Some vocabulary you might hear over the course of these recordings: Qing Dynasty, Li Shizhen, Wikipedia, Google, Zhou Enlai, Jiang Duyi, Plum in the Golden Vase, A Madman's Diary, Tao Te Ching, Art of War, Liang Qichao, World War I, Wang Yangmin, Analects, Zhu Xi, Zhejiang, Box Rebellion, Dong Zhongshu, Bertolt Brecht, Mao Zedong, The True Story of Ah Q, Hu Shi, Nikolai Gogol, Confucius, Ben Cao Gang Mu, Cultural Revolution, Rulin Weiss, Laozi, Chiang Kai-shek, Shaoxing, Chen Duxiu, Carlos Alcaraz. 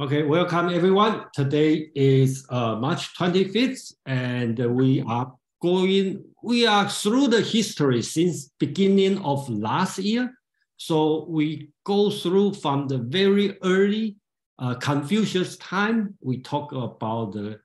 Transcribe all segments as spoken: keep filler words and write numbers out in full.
Okay, welcome everyone. Today is uh, March twenty-fifth, and we are going, we are through the history since beginning of last year. So we go through from the very early uh, Confucius time. We talk about the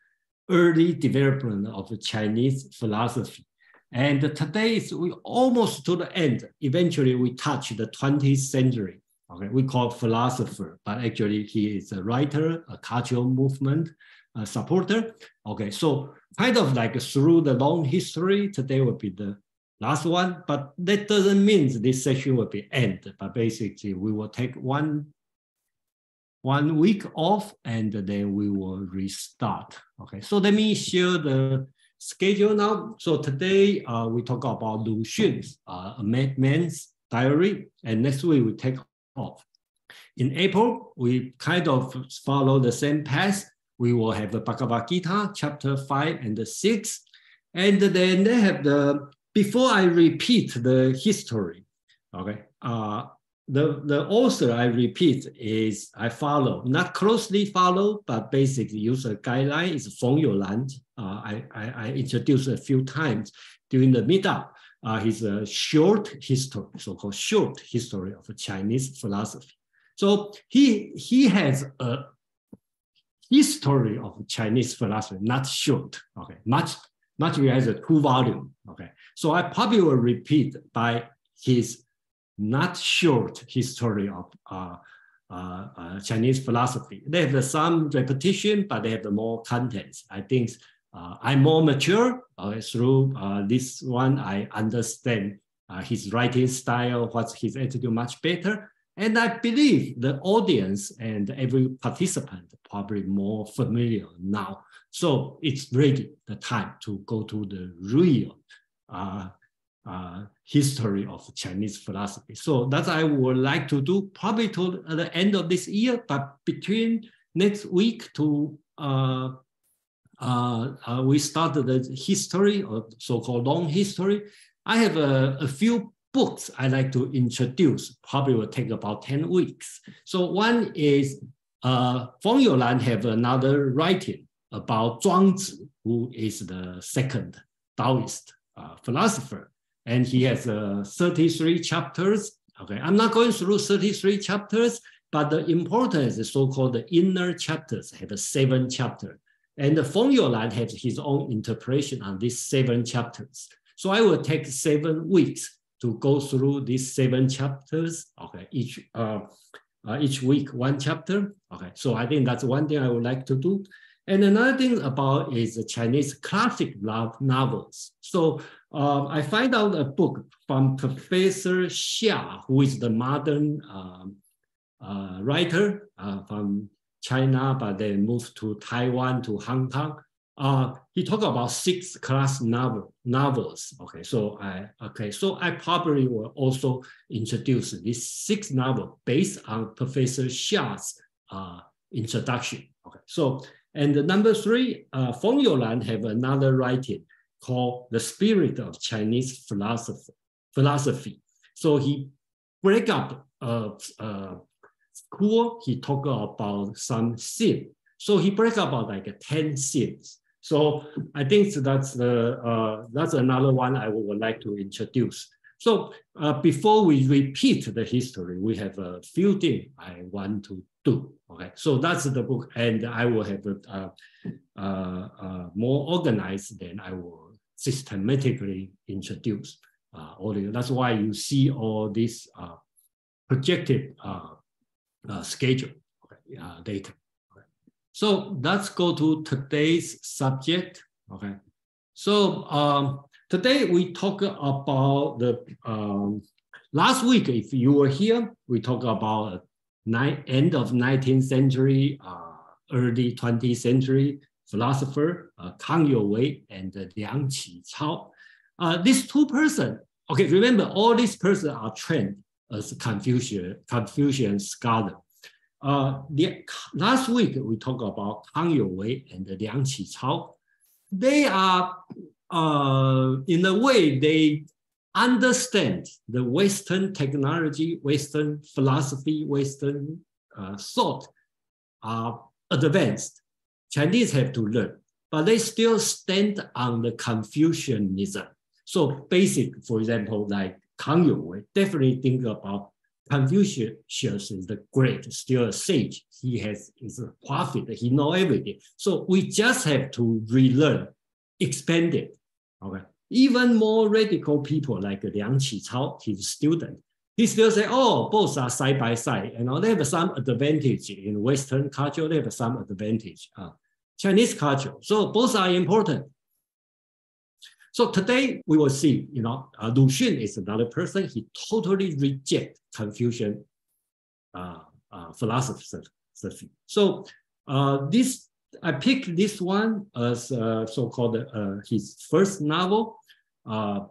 early development of Chinese philosophy. And today is we almost to the end. Eventually we touch the twentieth century. Okay, we call philosopher, but actually he is a writer, a cultural movement a supporter. Okay, so kind of like through the long history, today will be the last one, but that doesn't mean this session will be end, but basically we will take one, one week off and then we will restart. Okay, so let me share the schedule now. So today uh, we talk about Lu Xun's uh, A Madman's Diary, and next week we take off. In April, we kind of follow the same path. We will have the Bhagavad Gita, chapter five and six. And then they have the, before I repeat the history, okay, uh, the, the author I repeat is, I follow, not closely follow, but basically use a guideline is Feng Youlan. Uh, I, I, I introduced a few times during the meetup. Uh, his uh, short history, so-called short history of Chinese philosophy. So he he has a history of Chinese philosophy, not short. Okay, much much he has a two volume. Okay, so I probably will repeat by his not short history of uh, uh, uh, Chinese philosophy. They have some repetition, but they have more contents. I think. Uh, I'm more mature uh, through uh, this one. I understand uh, his writing style, what's his attitude much better. And I believe the audience and every participant probably more familiar now. So it's ready, the time to go to the real uh, uh, history of Chinese philosophy. So that's I would like to do probably to the end of this year, but between next week to uh, Uh, uh, we started the history or so-called long history. I have a, a few books I like to introduce, probably will take about ten weeks. So one is uh, Feng Youlan have another writing about Zhuangzi, who is the second Taoist uh, philosopher. And he has uh, thirty-three chapters. Okay, I'm not going through thirty-three chapters, but the important is the so-called inner chapters, have seven chapters. And Feng Youlan has his own interpretation on these seven chapters. So I will take seven weeks to go through these seven chapters. Okay, each uh, uh, each week one chapter. Okay, so I think that's one thing I would like to do. And another thing about is the Chinese classic love novels. So uh, I find out a book from Professor Xia, who is the modern um, uh, writer uh, from China, but then moved to Taiwan, to Hong Kong. Uh, he talked about six class novel, novels. Okay, so I okay, so I probably will also introduce this six novel based on Professor Xia's uh, introduction. Okay, so and the number three, uh, Feng Youlan have another writing called "The Spirit of Chinese Philosophy." Philosophy. So he break up. Uh, uh, School, he talked about some sin. So he breaks about like ten sins. So I think that's the uh, that's another one I would like to introduce. So uh, before we repeat the history, we have a few things I want to do. Okay, so that's the book, and I will have it uh, uh, uh, more organized. Then I will systematically introduce uh, all of. That's why you see all this uh, projected. Uh, Uh, schedule okay, uh, later. Okay. So let's go to today's subject. Okay. So um, today we talk about the um, last week. If you were here, we talk about end of nineteenth century, uh, early twentieth century philosopher uh, Kang Youwei and uh, Liang Qichao. Uh, these two persons. Okay, remember all these persons are trained as Confucian, Confucian scholar. Uh, the, last week, we talked about Kang Youwei and Liang Qichao. They are, uh, in a way, they understand the Western technology, Western philosophy, Western uh, thought are advanced. Chinese have to learn, but they still stand on the Confucianism. So basic, for example, like Kang Youwei, definitely think about Confucius is the great, still a sage. He has, is a prophet, he knows everything. So we just have to relearn, expand it. Okay. Even more radical people like Liang Qichao, his student, he still say, oh, both are side by side. And you know, they have some advantage in Western culture, they have some advantage uh, Chinese culture. So both are important. So today we will see, you know, uh, Lu Xun is another person. He totally rejects Confucian uh, uh, philosophy. So uh, this, I picked this one as uh, so-called uh, his first novel. Uh,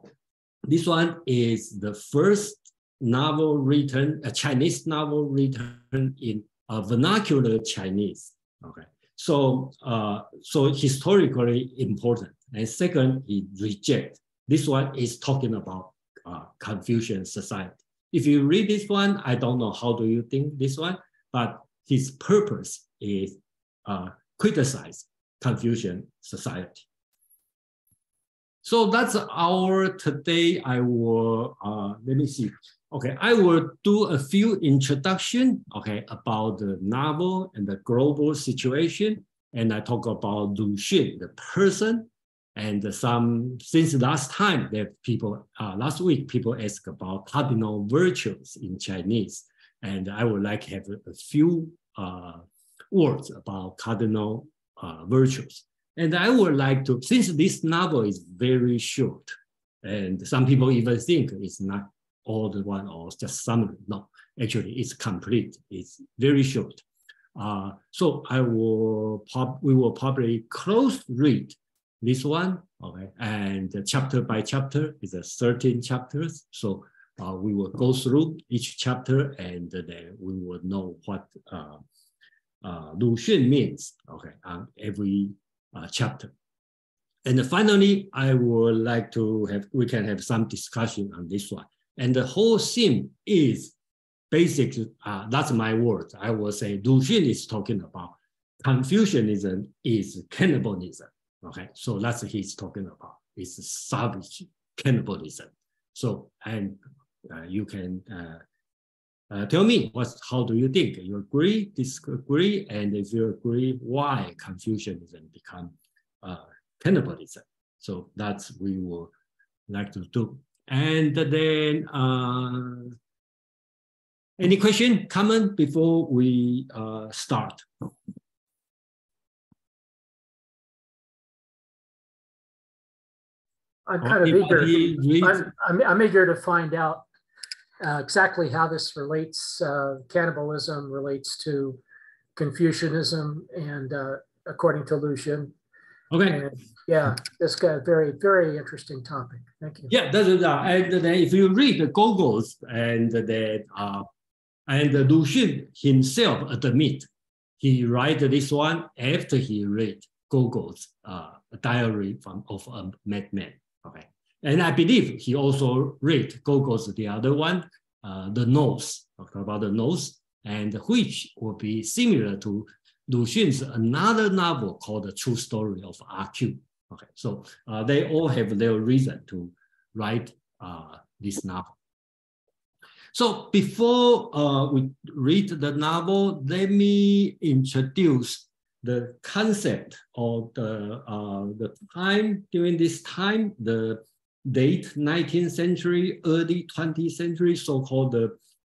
this one is the first novel written, a Chinese novel written in a vernacular Chinese. Okay, so uh, so historically important. And second, he rejects. This one is talking about uh, Confucian society. If you read this one, I don't know how do you think this one, but his purpose is uh, criticize Confucian society. So that's our today. I will, uh, let me see. Okay, I will do a few introduction, okay, about the novel and the global situation. And I talk about Lu Xun, the person, and some, since last time, that people, uh, last week, people asked about cardinal virtues in Chinese. And I would like to have a, a few uh, words about cardinal uh, virtues. And I would like to, since this novel is very short, and some people even think it's not all the one or just summary. No, actually it's complete. It's very short. Uh, so I will, pop, we will probably close read this one, okay? And chapter by chapter is a thirteen chapters. So uh, we will go through each chapter and then we will know what uh, uh, Lu Xun means, okay, on every Uh, chapter. And finally, I would like to have, we can have some discussion on this one. And the whole theme is basically, uh, that's my word. I will say Lu Xun is talking about Confucianism is cannibalism. Okay, so that's what he's talking about. It's savage cannibalism. So, and uh, you can uh, uh, tell me, what's, how do you think? You agree, disagree, and if you agree, why Confucianism become uh, cannibalism? So that's what we would like to do. And then, uh, any question, comment before we uh, start? I'm kind of eager. I'm, I'm, I'm eager to find out uh, exactly how this relates. Uh, cannibalism relates to Confucianism, and uh, according to Lu Xun. Okay. And, yeah, this guy, very, very interesting topic. Thank you. Yeah, that's uh, and then if you read the Gogol's and then uh, and Lu Xun himself admit he write this one after he read Gogol's uh, diary from of a madman. Okay, and I believe he also read Gogol's the other one, uh, The Nose, talk about The Nose, and which will be similar to Lu Xun's another novel called The True Story of Ah Q. Okay, so uh, they all have their reason to write uh, this novel. So before uh, we read the novel, let me introduce the concept of the, uh, the time during this time, the late nineteenth century, early twentieth century, so-called the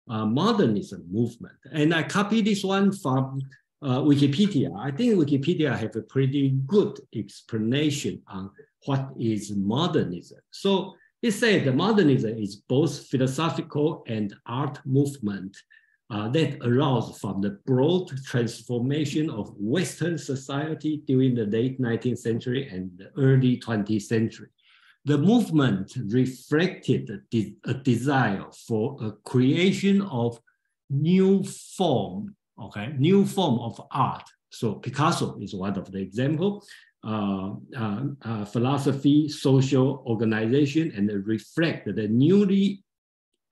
uh, modernism movement. And I copied this one from uh, Wikipedia. I think Wikipedia have a pretty good explanation on what is modernism. So it said the modernism is both philosophical and art movement Uh, that arose from the broad transformation of Western society during the late nineteenth century and the early twentieth century. The movement reflected a, de a desire for a creation of new form, okay, new form of art. So Picasso is one of the examples. Uh, uh, uh, philosophy, social organization, and reflect the newly,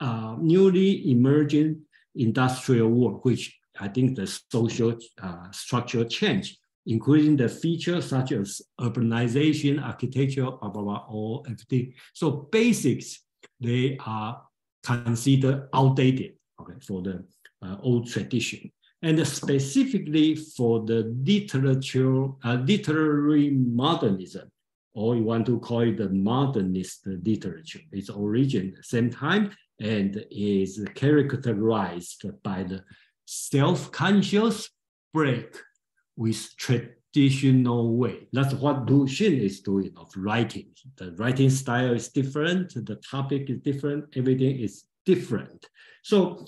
uh, newly emerging industrial world, which I think the social uh, structural change, including the features such as urbanization, architecture, blah, blah, blah, all everything. So basics, they are considered outdated, okay, for the uh, old tradition. And specifically for the literature, uh, literary modernism, or you want to call it the modernist literature. Its origin at the same time and is characterized by the self-conscious break with traditional way. That's what Lu Xun is doing of writing. The writing style is different, the topic is different, everything is different. So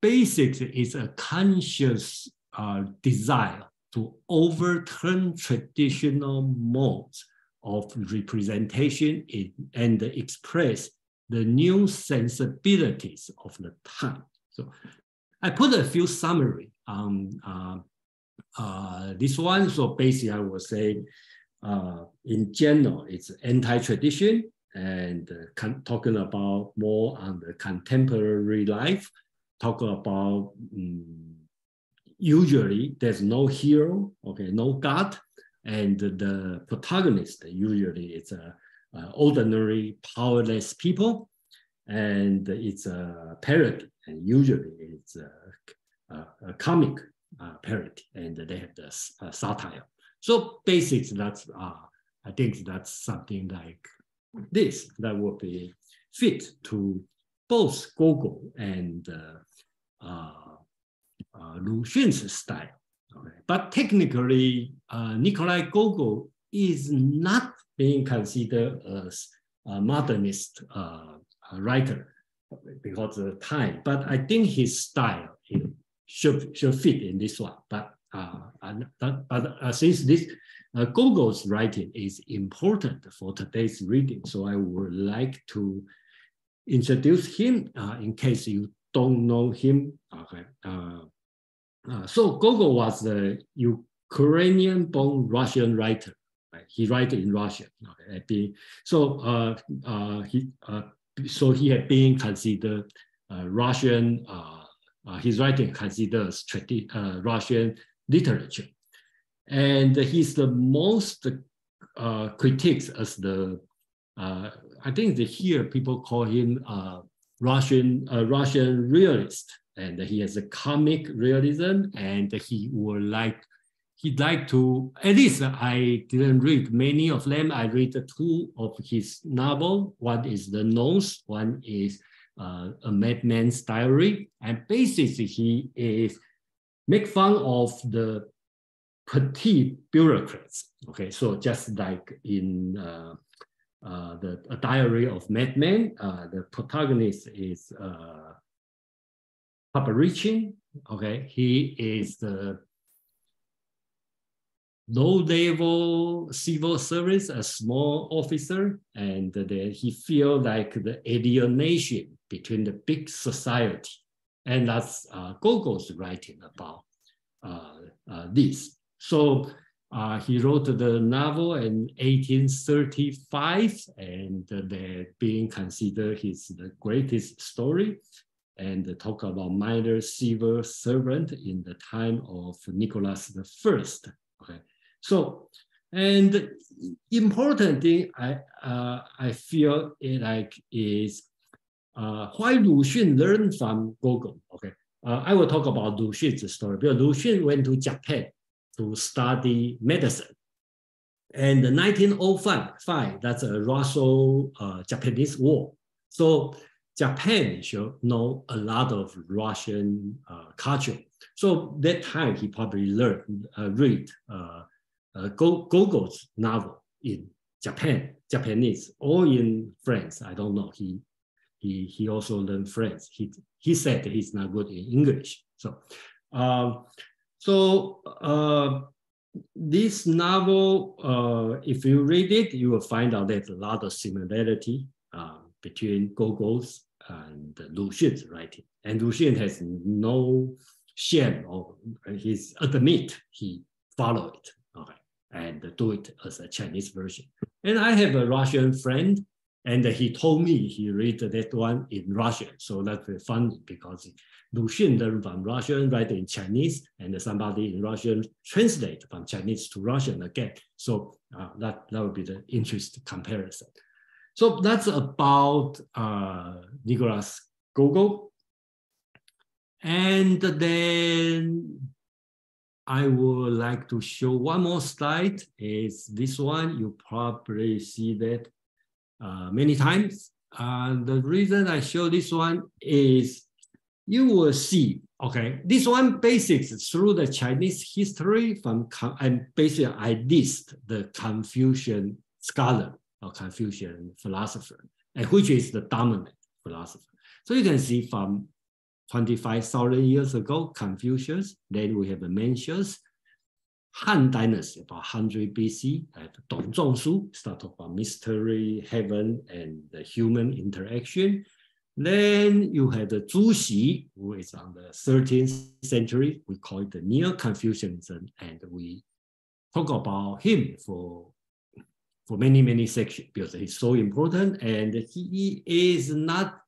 basics is a conscious uh, desire to overturn traditional modes of representation in, and express the new sensibilities of the time. So I put a few summary on um, uh, uh, this one. So basically I would say uh, in general, it's anti-tradition and uh, talking about more on the contemporary life, talking about um, usually there's no hero, okay, no god. And the protagonist usually it's a, a ordinary powerless people, and it's a parody, and usually it's a, a, a comic uh, parody, and they have the uh, satire. So basics, that's uh, I think that's something like this that would be fit to both Gogol and uh, uh, uh, Lu Xun's style. Okay. But technically, uh, Nikolai Gogol is not being considered as a modernist uh, writer because of the time. But I think his style should, should fit in this one. But, uh, and, but uh, since this uh, Gogol's writing is important for today's reading, so I would like to introduce him uh, in case you don't know him. Okay. Uh, Uh, so Gogol was the Ukrainian-born Russian writer. Right? He wrote in Russian. Okay? So uh, uh, he uh, so he had been considered uh, Russian. Uh, uh, his writing considered uh, Russian literature, and he's the most uh, critics as the uh, I think the, here people call him uh, Russian uh, Russian realist. And he has a comic realism, and he would like, he'd like to, at least I didn't read many of them. I read two of his novel. One is The Nose, one is uh, A Madman's Diary. And basically he is make fun of the petty bureaucrats. Okay, so just like in uh, uh, the a Diary of Madman, uh, the protagonist is, uh, Paparichin, okay, he is the low-level civil service, a small officer, and then he feels like the alienation between the big society. And that's uh, Gogol's writing about uh, uh, this. So uh, he wrote the novel in eighteen thirty-five, and they're being considered his the greatest story. And talk about minor civil servant in the time of Nicholas the First. Okay, so and important thing I uh, I feel it like is uh, why Lu Xun learned from Gogol. Okay, uh, I will talk about Lu Xun's story because Lu Xun went to Japan to study medicine, and the nineteen oh five that's a Russo-Japanese uh, war. So Japan should know a lot of Russian uh, culture. So that time he probably learned, uh, read uh, uh, Gogol's novel in Japan, Japanese, or in French. I don't know. He he he also learned French. He he said he's not good in English. So uh, so uh, this novel, uh, if you read it, you will find out there's a lot of similarity uh, between Gogol's and Lu Xun's writing. And Lu Xun has no shame, or he's admit he followed it, okay, and do it as a Chinese version. And I have a Russian friend And he told me he read that one in Russian. So that's funny because Lu Xun learned from Russian, write in Chinese, and somebody in Russian translate from Chinese to Russian again. So uh, that, that would be the interesting comparison. So that's about uh, Nikolai Gogol. And then I would like to show one more slide. It's this one. You probably see that uh, many times. Uh, the reason I show this one is you will see, okay, this one basics through the Chinese history from, and basically I list the Confucian scholar or Confucian philosopher, and which is the dominant philosopher. So you can see from twenty-five thousand years ago, Confucius, then we have the Mencius, Han Dynasty, about one hundred B C, and Dong Zhongshu, start talking about mystery, heaven, and the human interaction. Then you have the Zhu Xi, who is on the thirteenth century. We call it the Neo-Confucianism, and we talk about him for, for many, many sections because he's so important, and he is not.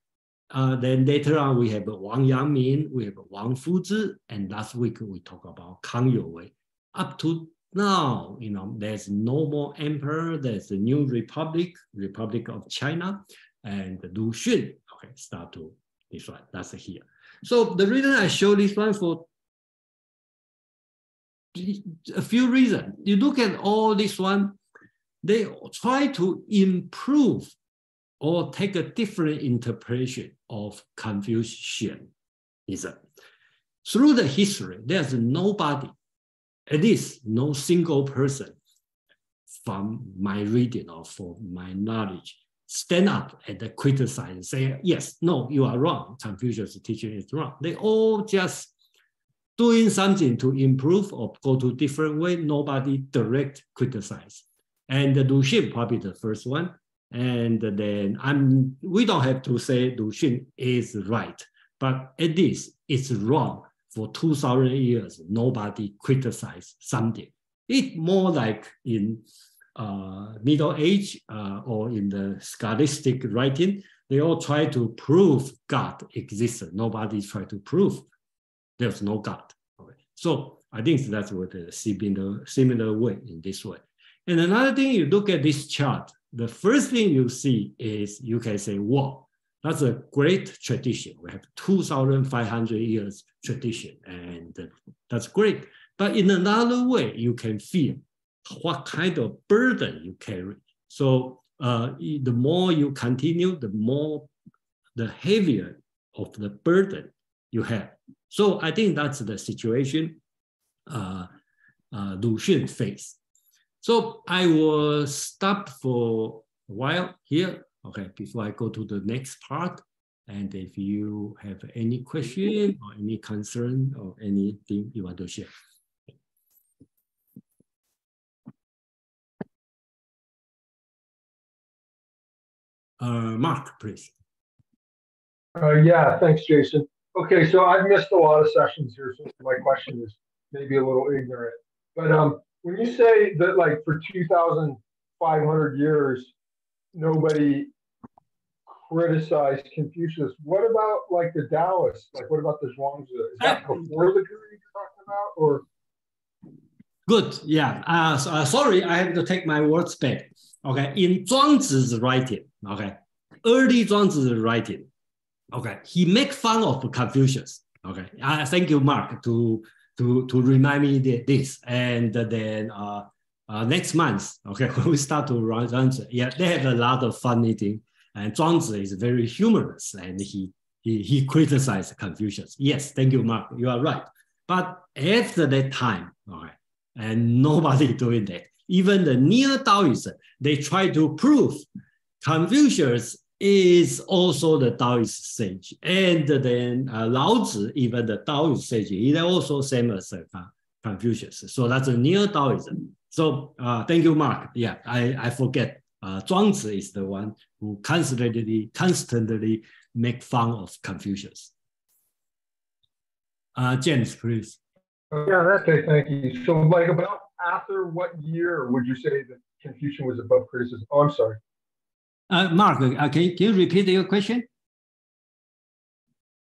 Uh, then later on, we have Wang Yangmin, we have Wang Fuzi, and last week we talk about Kang Youwei. Up to now, you know, there's no more emperor. There's a new republic, Republic of China, and Lu Xun. Okay, start to this one. That's here. So the reason I show this one for a few reasons. You look at all this one, they try to improve or take a different interpretation of Confucianism. Through the history, there's nobody, at least no single person from my reading or from my knowledge, stand up and criticize and say, yes, no, you are wrong, Confucius' teaching is wrong. They all just doing something to improve or go to different way, nobody direct criticize. And Lu Xun probably the first one. And then I'm, we don't have to say Lu Xun is right, but at least it's wrong. For two thousand years, nobody criticized something. It's more like in uh, Middle Age uh, or in the scholastic writing, they all try to prove God existed. Nobody tried to prove there's no God. Okay. So I think that's what the similar, similar way in this way. And another thing, you look at this chart, the first thing you see is you can say, wow, that's a great tradition. We have two thousand five hundred years tradition, and that's great. But in another way, you can feel what kind of burden you carry. So uh, the more you continue, the more, the heavier of the burden you have. So I think that's the situation uh, uh, Lu Xun faced. So I will stop for a while here, okay, before I go to the next part. And if you have any question or any concern or anything you want to share. Uh, Mark, please. Uh, yeah, thanks, Jason. Okay, so I've missed a lot of sessions here, so my question is maybe a little ignorant, but um. When you say that, like, for two thousand five hundred years, nobody criticized Confucius, what about, like, the Taoists? Like, what about the Zhuangzi? Is that before the period you're talking about, or? Good, yeah. Uh, so, uh, sorry, I have to take my words back. Okay, in Zhuangzi's writing, okay, early Zhuangzi's writing, okay, he makes fun of Confucius. Okay, uh, thank you, Mark, to... To, to remind me this, and then uh, uh, next month, okay, when we start to run Zhuangzi, yeah, they have a lot of fun eating, and Zhuangzi is very humorous, and he, he he criticized Confucius. Yes, thank you, Mark, you are right. But after that time, all right, and nobody doing that. Even the Neo-Taoists, they try to prove Confucius is also the Taoist sage. And then uh, Laozi, even the Taoist sage, is also same as uh, Confucius. So that's a Neo-Taoism. So uh, thank you, Mark. Yeah, I, I forget. Uh, Zhuangzi is the one who constantly, constantly make fun of Confucius. Uh, James, please. Yeah, that's it. Thank you. So like about after what year would you say that Confucian was above criticism? Oh, I'm sorry. Uh, Mark, okay, can you repeat your question?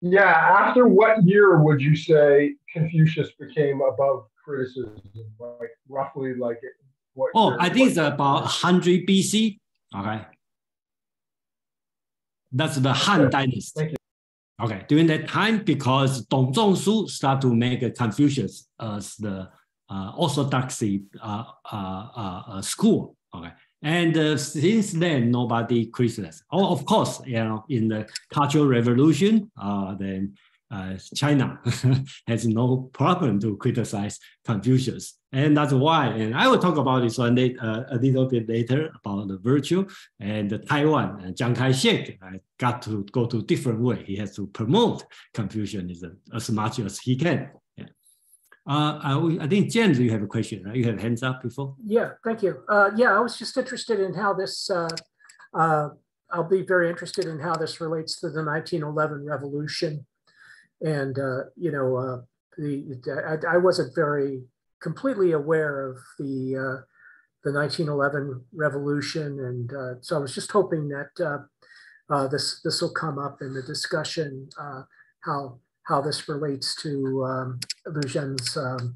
Yeah, after what year would you say Confucius became above criticism? Like roughly, like it, what? Oh, year, I think it's about one hundred B C. Okay, that's the Han Dynasty. Thank you. Okay, during that time, because Dong Zhongshu started to make Confucius as the uh, orthodoxy uh, uh, uh, school. Okay. And uh, since then, nobody criticized. Oh, of course, you know, in the Cultural Revolution, uh, then uh, China has no problem to criticize Confucius, and that's why. And I will talk about this one day uh, a little bit later about the virtue and the Taiwan. And Chiang Kai-shek uh, got to go to different way. He has to promote Confucianism as much as he can. Uh, I, I think, James, you have a question, right? You have hands up before? Yeah, thank you. Uh, yeah, I was just interested in how this, uh, uh, I'll be very interested in how this relates to the nineteen eleven Revolution. And, uh, you know, uh, the I, I wasn't very completely aware of the, uh, the nineteen eleven Revolution. And uh, so I was just hoping that uh, uh, this this will come up in the discussion, uh, how how this relates to um, Lu Xun's um,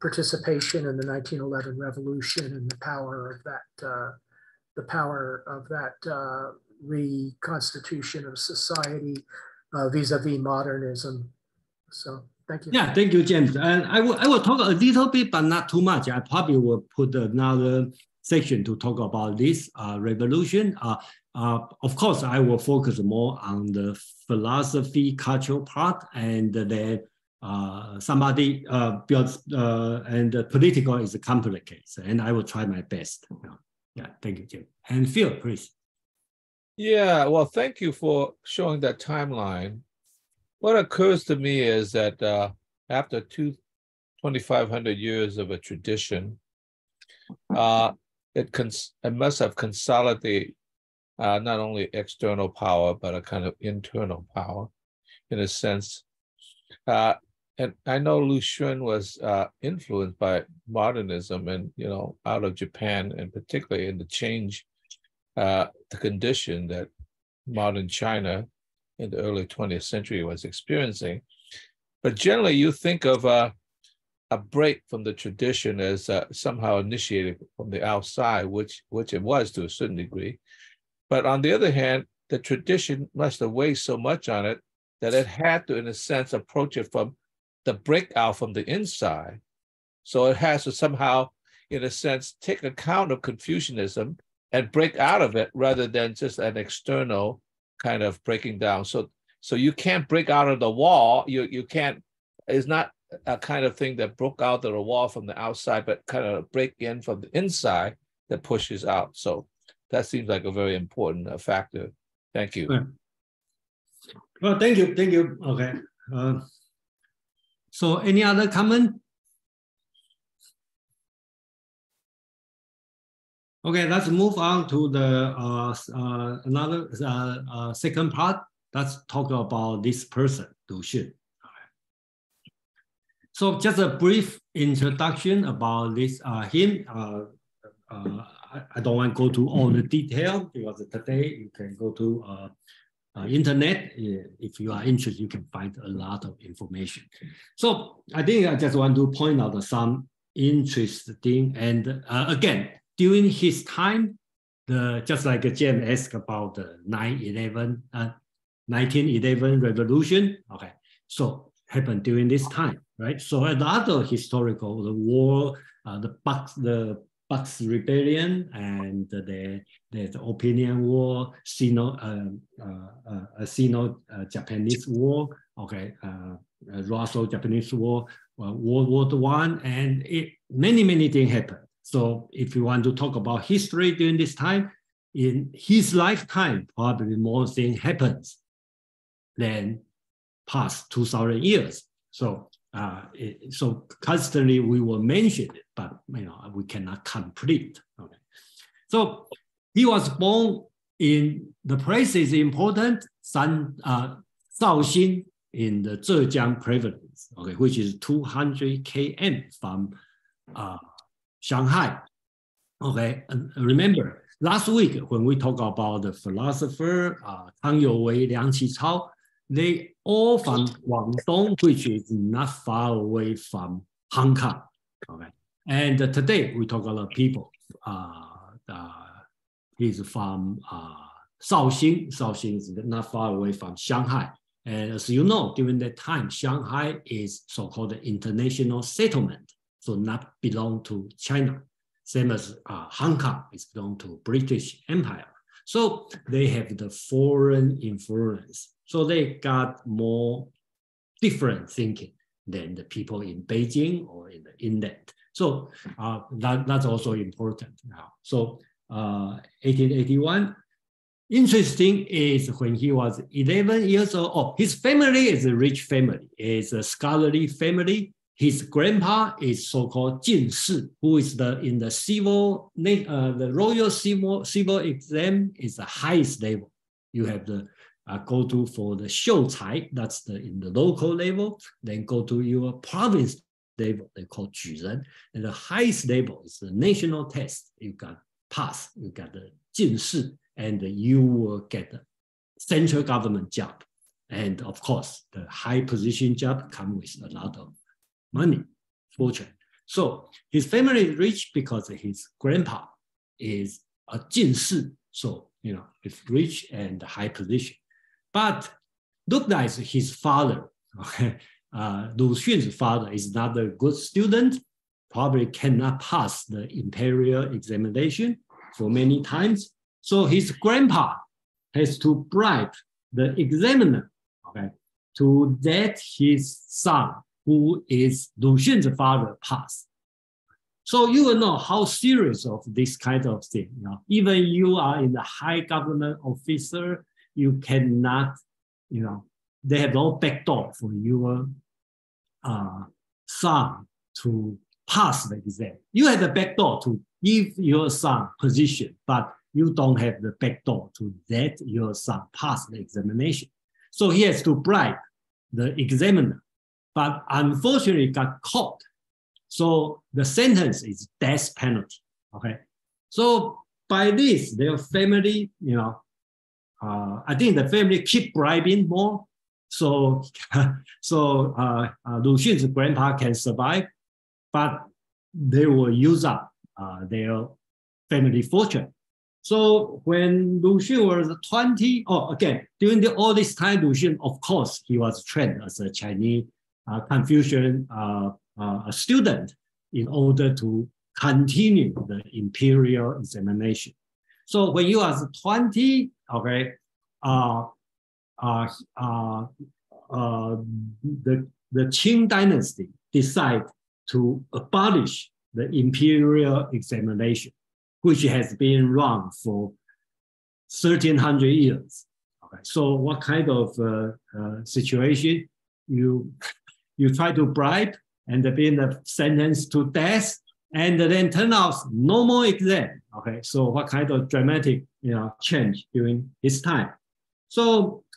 participation in the nineteen eleven Revolution and the power of that, uh, the power of that uh, reconstitution of society vis-a-vis uh, -vis modernism. So thank you. Yeah, thank you, James. And I will I will talk a little bit, but not too much. I probably will put another section to talk about this uh, revolution. Uh, uh, of course, I will focus more on the philosophy, cultural part, and then uh, somebody uh, builds, uh, and the political is a complicated, and I will try my best. Yeah, thank you, Jim. And Phil, please. Yeah, well, thank you for showing that timeline. What occurs to me is that uh, after two thousand five hundred years of a tradition, uh, It, cons it must have consolidated uh, not only external power, but a kind of internal power, in a sense. Uh, and I know Lu Xun was uh, influenced by modernism and, you know, out of Japan, and particularly in the change, uh, the condition that modern China in the early twentieth century was experiencing. But generally, you think of uh, a break from the tradition as uh, somehow initiated from the outside, which which it was to a certain degree. But on the other hand, the tradition must have weighed so much on it that it had to, in a sense, approach it from the breakout from the inside. So it has to somehow, in a sense, take account of Confucianism and break out of it rather than just an external kind of breaking down. So so you can't break out of the wall. You you can't, it's not a kind of thing that broke out of the wall from the outside, but kind of break in from the inside that pushes out. So that seems like a very important uh, factor. Thank you. Well, well, thank you. Thank you. Okay. Uh, so any other comment? Okay, let's move on to the uh, uh, another uh, uh, second part. Let's talk about this person, Lu Xun. So just a brief introduction about this, uh, him. Uh, uh, I, I don't want to go to all the detail because today you can go to uh, uh, internet. If you are interested, you can find a lot of information. So I think I just want to point out some interesting, and uh, again, during his time, the, just like James asked about the nineteen eleven revolution, okay, so happened during this time. Right, so another historical, the war, uh, the Box, the Box Rebellion, and the the, the Opinion War, Sino, um, uh, uh, Sino-Japanese War, okay, uh, Russo-Japanese War, uh, World War One, and it, many many things happened. So if you want to talk about history during this time, in his lifetime, probably more things happens than past two thousand years. So. Uh, it, so constantly we will mention it, but you know we cannot complete. Okay. So he was born in the place is important, San uh, Shaoxing in the Zhejiang province, okay, which is two hundred kilometers from uh, Shanghai. Okay, and remember Last week, when we talk about the philosopher, uh, Kang Youwei, Liang Qichao, they all from Guangdong, which is not far away from Hong Kong. Okay, and uh, today we talk about people. Uh, uh, he's from uh, Shaoxing. Shaoxing is not far away from Shanghai. And as you know, during that time, Shanghai is so-called international settlement, so not belong to China. Same as uh, Hong Kong is belong to British Empire. So they have the foreign influence. So they got more different thinking than the people in Beijing or in the inland. So uh, that, that's also important now. So uh, eighteen eighty-one, interesting is when he was eleven years old, oh, his family is a rich family, it's a scholarly family. His grandpa is so-called Jin Shi, who is the in the civil, uh, the royal civil, civil exam is the highest level. You have the uh, go to for the Shoucai, that's the in the local level, then go to your province level, they call Juren, and the highest level is the national test. You got pass, you got the Jin Shi, and you will get a central government job. And of course, the high position job comes with a lot of money, fortune. So his family is rich because his grandpa is a Jin Shi. So, you know, it's rich and high position. But look like his father, okay, uh, Lu Xun's father is not a good student, probably cannot pass the imperial examination for many times. So his grandpa has to bribe the examiner, okay, to let his son, who is Lu Xun's father, pass. So you will know how serious of this kind of thing. You know, even you are in the high government officer, you cannot, you know, they have no backdoor for your uh, son to pass the exam. You have the backdoor to give your son position, but you don't have the backdoor to let your son pass the examination. So he has to bribe the examiner, but unfortunately got caught. So the sentence is death penalty, okay? So by this, their family, you know, uh, I think the family keep bribing more. So, so uh, uh, Lu Xun's grandpa can survive, but they will use up uh, their family fortune. So when Lu Xun was twenty, oh, again, during the, all this time, Lu Xun, of course, he was trained as a Chinese Uh, Confucian uh, uh, student in order to continue the imperial examination. So when you are twenty, okay, uh, uh, uh, uh, the, the Qing Dynasty decide to abolish the imperial examination, which has been run for thirteen hundred years. Okay, so what kind of uh, uh, situation you You try to bribe and being sentenced to death, and then turn out no more exam. Okay, so what kind of dramatic, you know, change during his time? So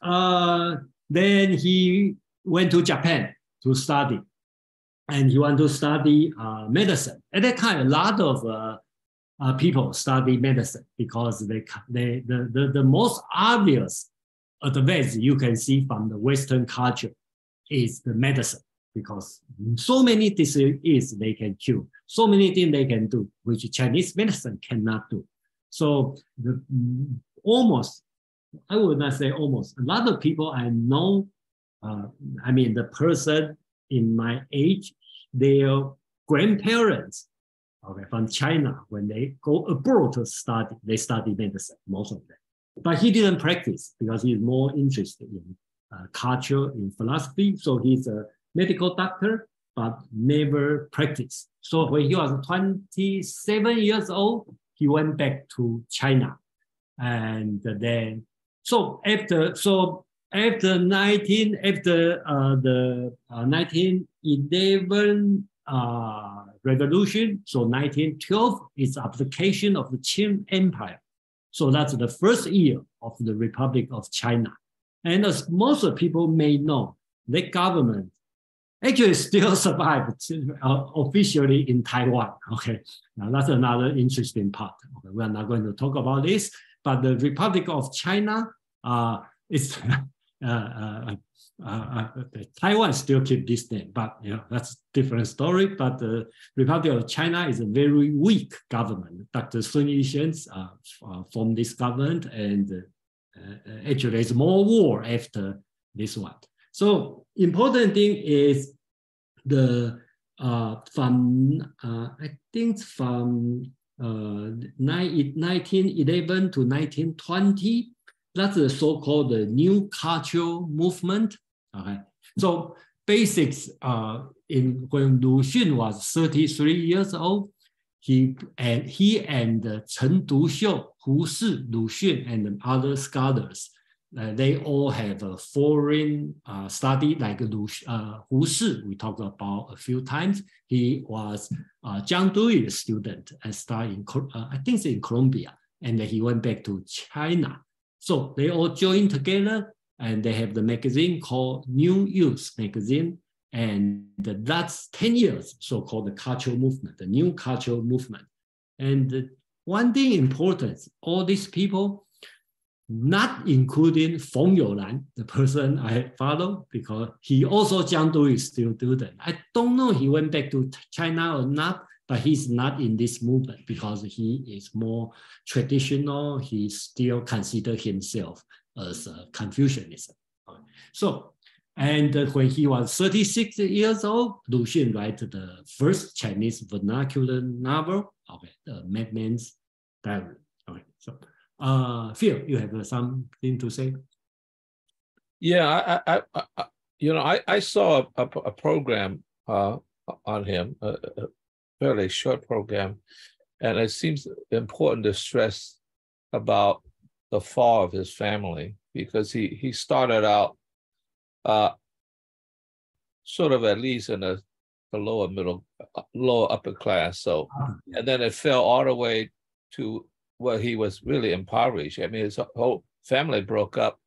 uh, then he went to Japan to study, and he wanted to study uh, medicine. At that time, a lot of uh, uh, people study medicine because they, they the, the the most obvious advance you can see from the Western culture is the medicine, because so many diseases they can cure, so many things they can do, which Chinese medicine cannot do. So the, almost, I would not say almost, a lot of people I know, uh, I mean, the person in my age, their grandparents, okay, from China, when they go abroad to study, they study medicine, most of them. But he didn't practice because he's more interested in Uh, culture, in philosophy. So he's a medical doctor, but never practiced. So when he was twenty-seven years old, he went back to China. And then, so after, so after nineteen, after uh, the uh, nineteen eleven uh, revolution, so nineteen twelve is application of the Qing Empire. So that's the first year of the Republic of China. And as most of people may know, the government actually still survived uh, officially in Taiwan. Okay, now that's another interesting part. Okay, we are not going to talk about this, but the Republic of China uh, is uh, uh, uh, uh, Taiwan still keep this name, but you know that's a different story. But the Republic of China is a very weak government. Doctor Sun Yat-sen uh, formed this government, and uh, actually there's more war after this one. So important thing is the uh, from uh, I think from uh, nineteen eleven to nineteen twenty, that's the so-called the New Culture Movement. Okay, so basics uh, in when Lu Xun was thirty-three years old, he and he and uh, Chen Duxiu, Hu Shi, Lu Xun, and other scholars. Uh, they all have a foreign uh, study, like uh, Hu Shi, we talked about a few times. He was uh, Jiang Duyi's student and studied in, uh, I think it's in Colombia, and then he went back to China. So they all joined together, and they have the magazine called New Youth Magazine, and that's ten years, so-called the cultural movement, the New Cultural Movement. And one thing important, all these people, not including Feng Youlan, the person I follow, because he also Jiang Duyi still do that. I don't know if he went back to China or not, but he's not in this movement because he is more traditional. He still considers himself as a Confucianism. So, and when he was thirty-six years old, Lu Xun writes the first Chinese vernacular novel, okay, A Madman's Diary. Okay, so. Uh, Phil, you have uh, something to say? Yeah, I, I, I you know, I, I saw a, a program uh, on him, a, a fairly short program, and it seems important to stress about the fall of his family, because he he started out uh, sort of at least in a, a lower middle, lower upper class, so and then it fell all the way to. Well, he was really impoverished. I mean, his whole family broke up,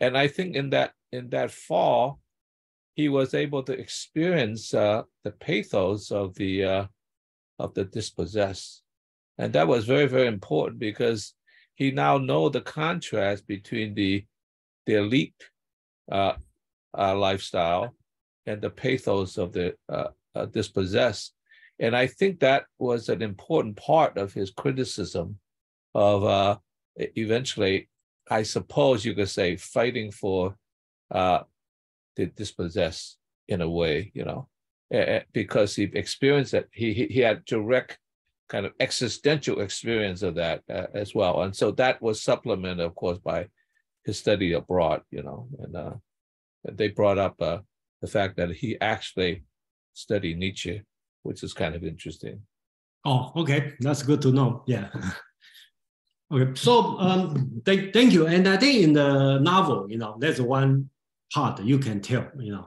and I think in that in that fall, he was able to experience uh, the pathos of the uh, of the dispossessed, and that was very very important because he now knows the contrast between the the elite uh, uh, lifestyle and the pathos of the uh, uh, dispossessed, and I think that was an important part of his criticism. Of uh, eventually, I suppose you could say, fighting for uh, the dispossessed in a way, you know, because he experienced that. He he, he had direct kind of existential experience of that uh, as well, and so that was supplemented, of course, by his study abroad, you know, and uh, they brought up uh, the fact that he actually studied Nietzsche, which is kind of interesting. Oh, okay, that's good to know. Yeah. Okay, so um, th thank you. And I think in the novel, you know, there's one part you can tell, you know,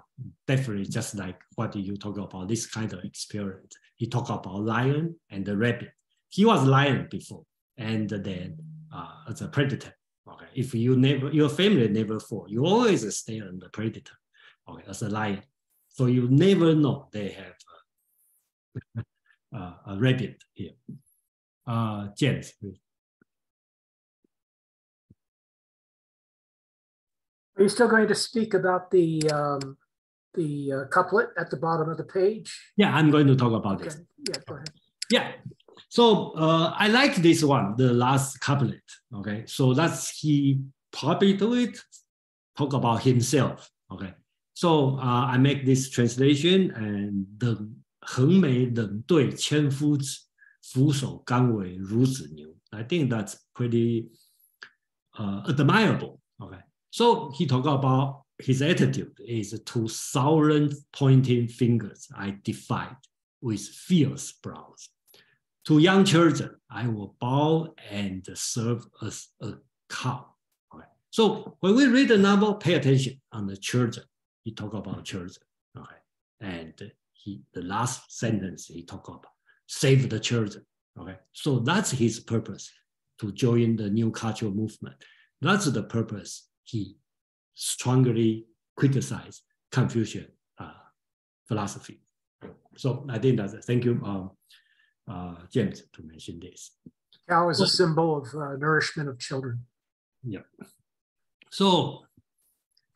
definitely just like what you talk about, this kind of experience. He talked about lion and the rabbit. He was lion before, and then uh, as a predator. Okay, if you never, your family never fall, you always stay on the predator. Okay, as a lion, so you never know they have a, a rabbit here. Uh, James, please. Are you still going to speak about the um, the uh, couplet at the bottom of the page? Yeah, I'm going to talk about okay. this. Yeah, go ahead. Yeah, so uh, I like this one, the last couplet. Okay, so that's he probably do it, talk about himself. Okay, so uh, I make this translation and the 横眉冷对千夫指，俯首甘为孺子牛. I think that's pretty uh, admirable. Okay. So he talked about his attitude is to thousand pointing fingers I defied with fierce brows. To young children, I will bow and serve as a cow. Right. So when we read the novel, pay attention on the children. He talked about children. Okay. And he, the last sentence he talked about, save the children. Okay. So that's his purpose, to join the New Cultural Movement. That's the purpose. He strongly criticized Confucian uh, philosophy. So I think that's it. Thank you, um, uh, James, to mention this. Cow is a symbol of uh, nourishment of children. Yeah. So,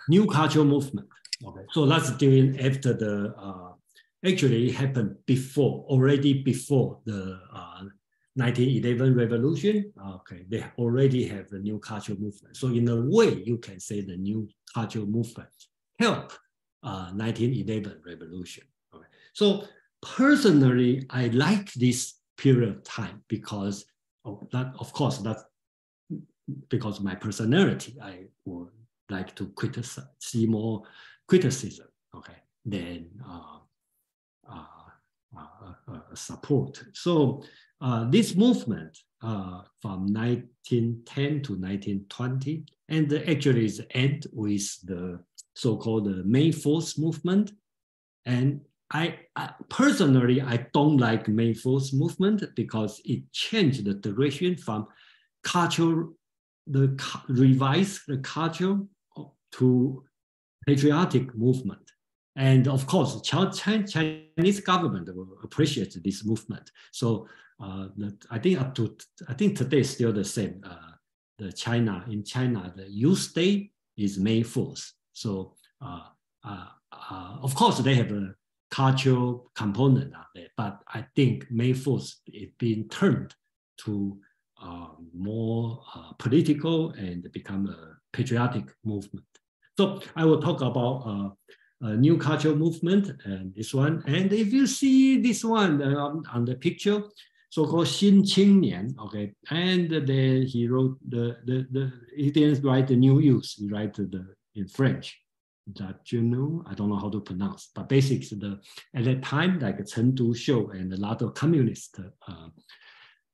New Culture Movement. Okay. So that's during after the uh, actually happened before already before the uh, nineteen eleven Revolution. Okay, they already have the New Culture Movement. So in a way, you can say the New Culture Movement helped uh, nineteen eleven Revolution. Okay. So personally, I like this period of time because oh, that of course that's because of my personality. I would like to criticize, see more criticism, okay, than uh, uh, uh, uh, support. So uh, this movement uh, from nineteen ten to nineteen twenty, and actually is end with the so-called May Fourth Movement. And I, I personally, I don't like May Fourth Movement because it changed the direction from culture, the revised the culture to patriotic movement. And of course, Chinese government will appreciate this movement. So uh, I think up to, I think today is still the same. Uh, the China, in China, the Youth Day is May fourth. So uh, uh, uh, of course they have a cultural component out there, but I think May fourth is being turned to uh, more uh, political and become a patriotic movement. So I will talk about uh, a New Culture Movement and this one. And if you see this one um, on the picture, so-called Xin Qingnian, okay, and then he wrote the, the, the, he didn't write the New Youth, he wrote the, in French, that you know, I don't know how to pronounce, but basically the, at that time, like Chen Duxiu and a lot of communist uh,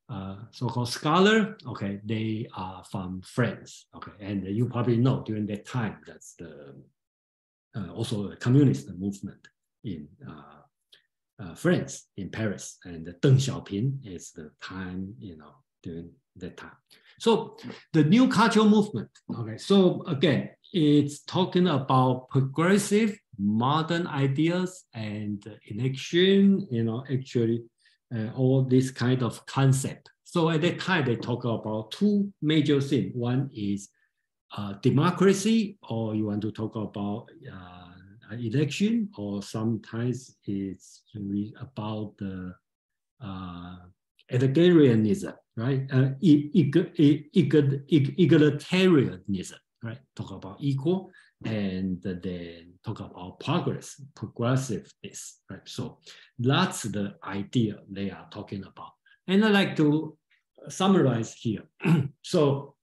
Uh, so-called scholar, okay, they are from France, okay, and you probably know during that time that's the uh, also a communist movement in uh, uh, France, in Paris, and Deng Xiaoping is the time, you know, during that time. So the New Culture Movement, okay, so again, it's talking about progressive modern ideas and inaction, you know, actually. Uh, all this kind of concept. So at that time, they talk about two major things. One is uh, democracy, or you want to talk about uh, election, or sometimes it's really about the uh, egalitarianism, right? Uh, egalitarianism, right? Talk about equal, and then talk about progress, progressiveness, right? So that's the idea they are talking about. And I'd like to summarize here. So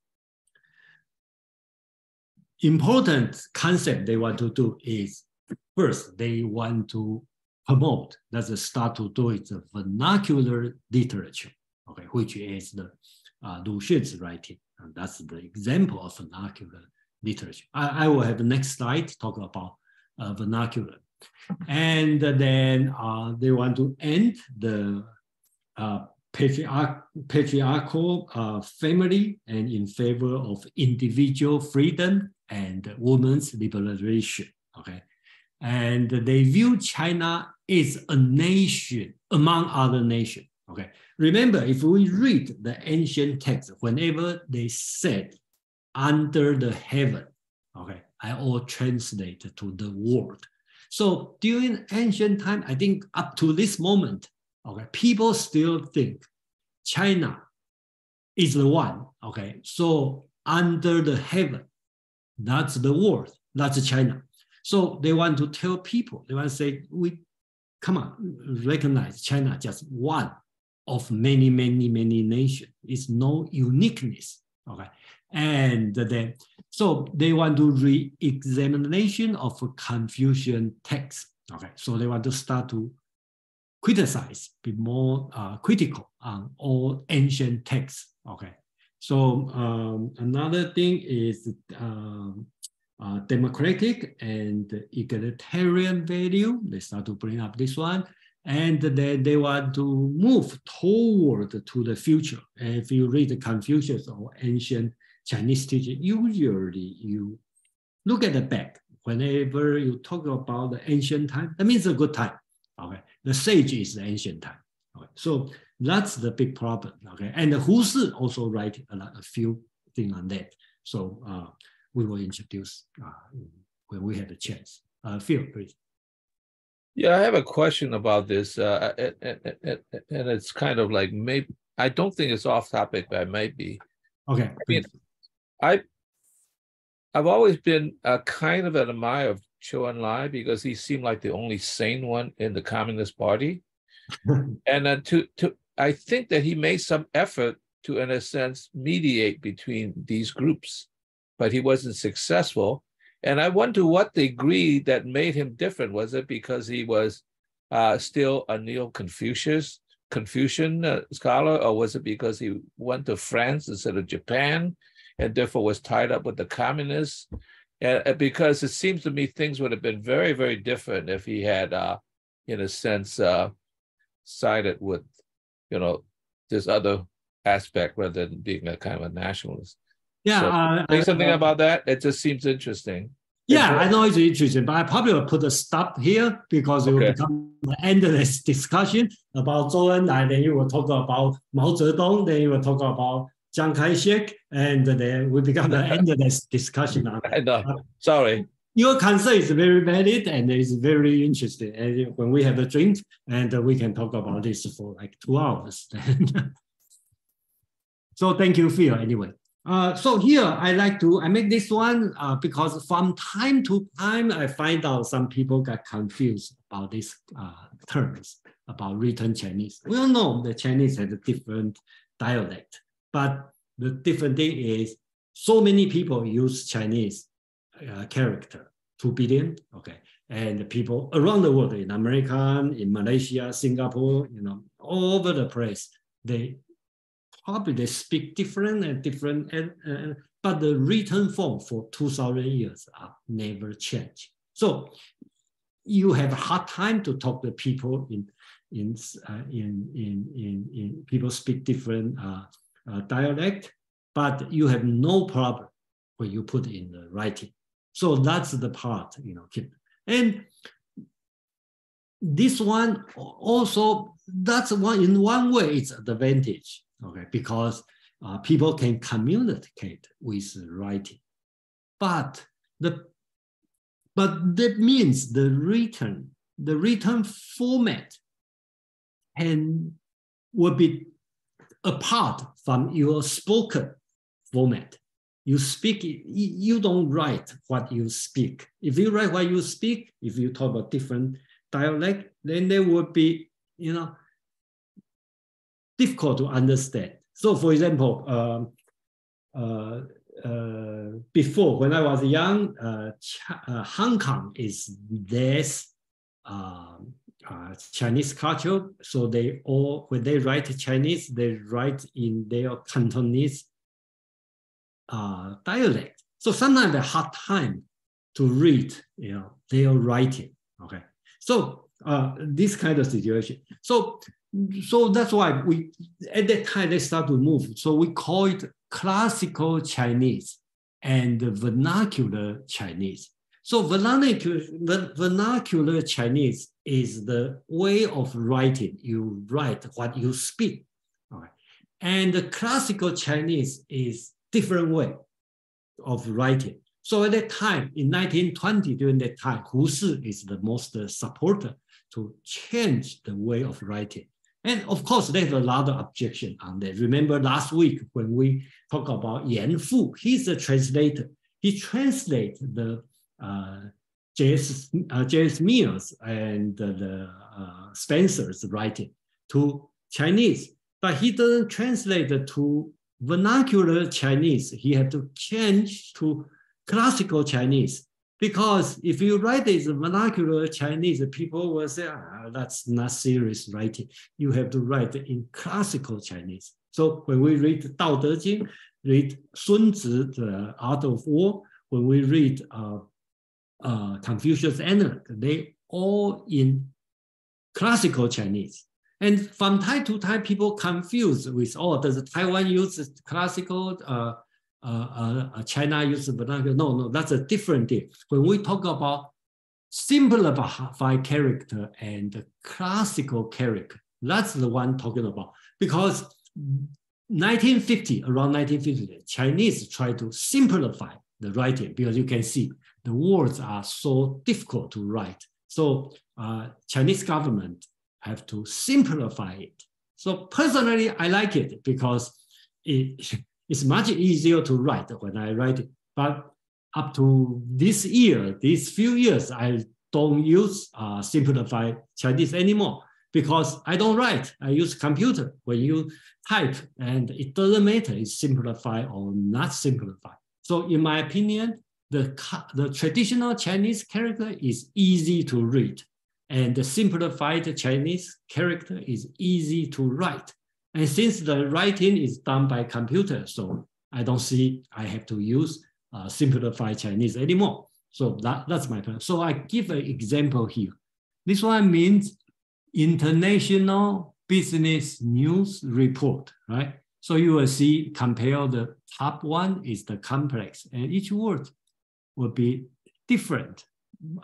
important concept they want to do is, first, they want to promote, that's a start to do it, the vernacular literature, okay, which is the uh, Lu Xun's writing. And that's the example of vernacular literature. I, I will have the next slide talk about uh, vernacular. And then uh, they want to end the uh, patriarch, patriarchal uh, family and in favor of individual freedom and women's liberation. Okay, and they view China as a nation among other nations. Okay, remember if we read the ancient text, whenever they said under the heaven, okay, I all translate to the world. So during ancient time, I think up to this moment, okay, people still think China is the one, okay, so under the heaven, that's the world, that's China. So they want to tell people, they want to say, we, come on, recognize China just one of many, many, many nations. It's no uniqueness, okay. And then, so they want to re-examination of Confucian text. Okay, so they want to start to criticize, be more uh, critical on all ancient texts. Okay, so um, another thing is um, uh, democratic and egalitarian value. They start to bring up this one. And then they want to move toward to the future. And if you read Confucius or ancient Chinese teaching, usually you look at the back, whenever you talk about the ancient time, that means a good time. Okay, the sage is the ancient time. Okay, so that's the big problem. Okay, and Hu Shi also write a, a few things on that. So uh, we will introduce uh, when we have a chance. Uh, Phil, please. Yeah, I have a question about this, uh, and, and, and, and it's kind of like maybe I don't think it's off topic, but it might be. Okay. I mean, I I've always been a kind of an admirer of Zhou Enlai because he seemed like the only sane one in the Communist Party, and uh, to to I think that he made some effort to, in a sense, mediate between these groups, but he wasn't successful. And I wonder what degree that made him different. Was it because he was uh, still a neo-Confucius, Confucian uh, scholar, or was it because he went to France instead of Japan and therefore was tied up with the communists? And, and because it seems to me things would have been very, very different if he had, uh, in a sense, uh, sided with, you know, this other aspect rather than being a kind of a nationalist. Yeah, so, uh, say something uh, about that. It just seems interesting. Yeah, I know it's interesting, but I probably will put a stop here because it okay. will become an endless discussion about Zhou Enlai. Then you will talk about Mao Zedong. Then you will talk about Chiang Kai-shek, and then we become an endless discussion. On I know. Uh, Sorry. Your concern is very valid and it's very interesting. And when we have a drink, and uh, we can talk about this for like two hours. So thank you, Phil. Anyway. Uh, so here I like to, I make this one uh, because from time to time I find out some people got confused about these uh, terms about written Chinese. We all know the Chinese has a different dialect, but the different thing is so many people use Chinese uh, character, two billion, okay, and people around the world, in America, in Malaysia, Singapore, you know, all over the place, they probably they speak different and different, and, and, but the written form for two thousand years are never changed. So you have a hard time to talk to people in, in, uh, in, in, in, in people speak different uh, uh, dialect, but you have no problem when you put in the writing. So that's the part, you know, keep. And this one also, that's one, in one way, it's an advantage. Okay, because uh, people can communicate with writing, but the but that means the written the written format and will be apart from your spoken format. You speak, you don't write what you speak. If you write what you speak, if you talk about different dialect, then there will be, you know, difficult to understand. So, for example, uh, uh, uh, before when I was young, uh, uh, Hong Kong is this uh, uh, Chinese culture. So they all, when they write Chinese, they write in their Cantonese uh, dialect. So sometimes a hard time to read, you know, their writing. Okay, so uh, this kind of situation. So. So that's why we, at that time, they start to move. So we call it classical Chinese and vernacular Chinese. So vernacular, vernacular Chinese is the way of writing. You write what you speak. All right. And the classical Chinese is different way of writing. So at that time, in nineteen twenty, during that time, Hu Shi is the most supporter to change the way of writing. And of course, there's a lot of objection on that. Remember last week when we talked about Yan Fu, he's a translator. He translates the uh, J S. Uh, J S. Mill's and uh, the uh, Spencer's writing to Chinese, but he doesn't translate it to vernacular Chinese. He had to change to classical Chinese. Because if you write this vernacular Chinese, people will say, ah, that's not serious writing. You have to write in classical Chinese. So when we read Tao Te Ching, read Sun Tzu, the Art of War, when we read uh, uh, Confucius Analects, they all in classical Chinese. And from time to time, people confuse with, oh, does Taiwan use classical uh, uh, uh, China uses vernacular. No, no, that's a different thing. When we talk about simplified character and classical character, that's the one talking about. Because nineteen fifty, around nineteen fifty, Chinese tried to simplify the writing because you can see the words are so difficult to write. So uh, Chinese government have to simplify it. So personally, I like it because it, it's much easier to write when I write it. But up to this year, these few years, I don't use uh, simplified Chinese anymore because I don't write. I use computer. When you type, and it doesn't matter, it's simplified or not simplified. So in my opinion, the, the traditional Chinese character is easy to read, and the simplified Chinese character is easy to write. And since the writing is done by computer, so I don't see I have to use Uh, simplified Chinese anymore. So that, that's my point. So I give an example here. This one means international business news report, right? So you will see, compare the top one is the complex, and each word will be different.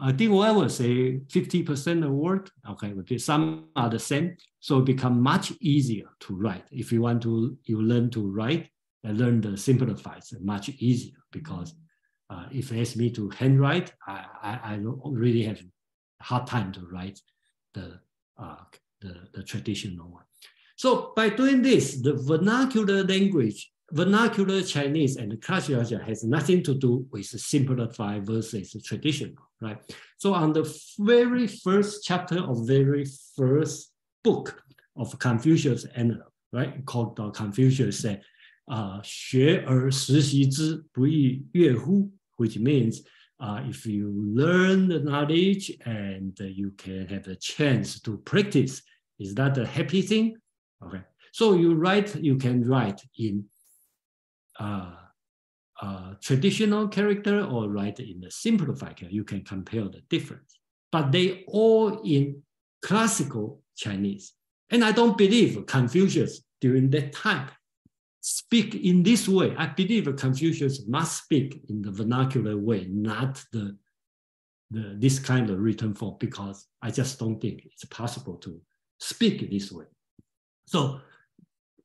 I think I will say fifty percent of word, okay, would be some are the same. So it become much easier to write. If you want to, you learn to write, I learned the simplified much easier because uh, if it asks me to handwrite, I, I, I don't really have a hard time to write the, uh, the, the traditional one. So by doing this, the vernacular language, vernacular Chinese and classical has nothing to do with simplified versus traditional, right? So on the very first chapter of very first book of Confucius Analects, right, called the Confucius said, Uh, 学而时习之，不亦说乎? Which means, uh, if you learn the knowledge and you can have a chance to practice, is that a happy thing? Okay. So you write, you can write in uh, uh, traditional character or write in the simplified character. You can compare the difference, but they all in classical Chinese. And I don't believe Confucius during that time speak in this way. I believe Confucius must speak in the vernacular way, not the, the this kind of written form, because I just don't think it's possible to speak this way. So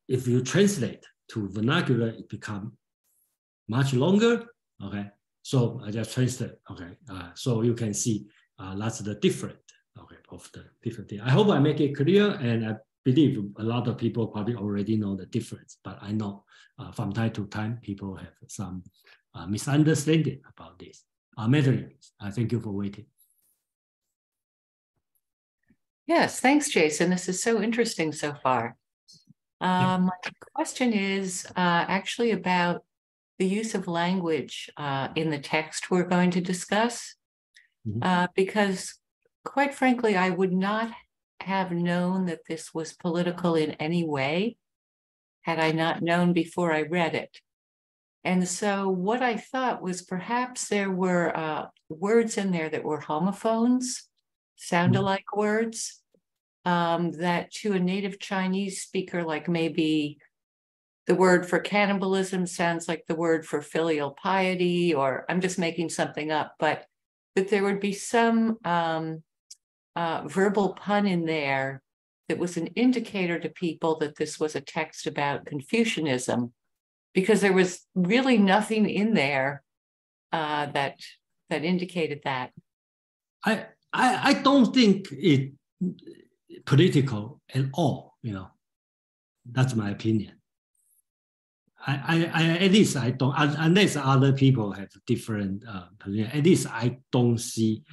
if you translate to vernacular, it becomes much longer, okay? So I just translate, okay? Uh, so you can see uh, lots of the different, okay, of the different things. I hope I make it clear, and I believe a lot of people probably already know the difference, but I know uh, from time to time, people have some uh, misunderstanding about this. Uh, Madeline, uh, thank you for waiting. Yes, thanks, Jason. This is so interesting so far. Uh, yeah. My question is uh, actually about the use of language uh, in the text we're going to discuss, mm-hmm. uh, because quite frankly, I would not have known that this was political in any way had I not known before I read it. And so what I thought was perhaps there were uh, words in there that were homophones, sound-alike mm-hmm. words, um, that to a native Chinese speaker, like maybe the word for cannibalism sounds like the word for filial piety, or I'm just making something up, but that there would be some um, Uh, verbal pun in there that was an indicator to people that this was a text about Confucianism, because there was really nothing in there uh, that that indicated that. I, I I don't think it political at all. You know, that's my opinion. I I, I at least I don't, unless other people have different uh, opinion. At least I don't see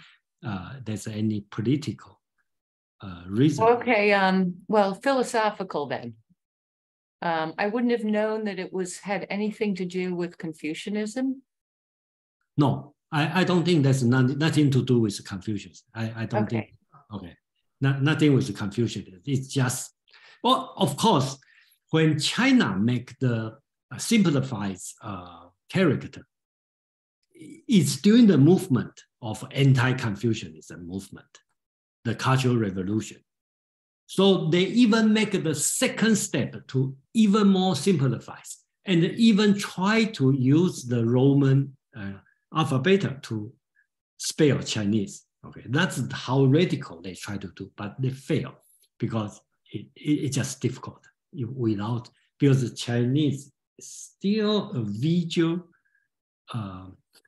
Uh, there's any political uh, reason. Okay, um, well, philosophical then. Um, I wouldn't have known that it was had anything to do with Confucianism. No, I, I don't think that's none, nothing to do with Confucius. I, I don't okay. think, okay, not, nothing with Confucius. It's just, well, of course, when China make the uh, simplified uh, character, it's during the movement of anti-Confucianism movement, the Cultural Revolution. So they even make the second step to even more simplify. and even try to use the Roman uh, alphabet to spell Chinese. Okay, that's how radical they try to do, but they fail because it, it, it's just difficult without, because the Chinese is still a visual. Uh,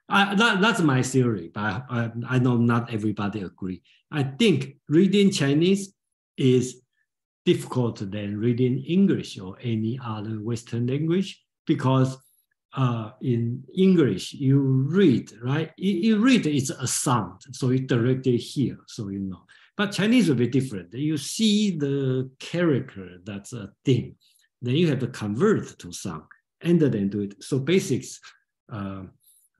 I, that, that's my theory, but I, I know not everybody agree. I think reading Chinese is difficult than reading English or any other Western language, because uh, in English you read, right? You, you read, it's a sound, so you directly hear, so you know. But Chinese will be different. You see the character, that's a thing. Then you have to convert to sound and then do it. So basics, uh,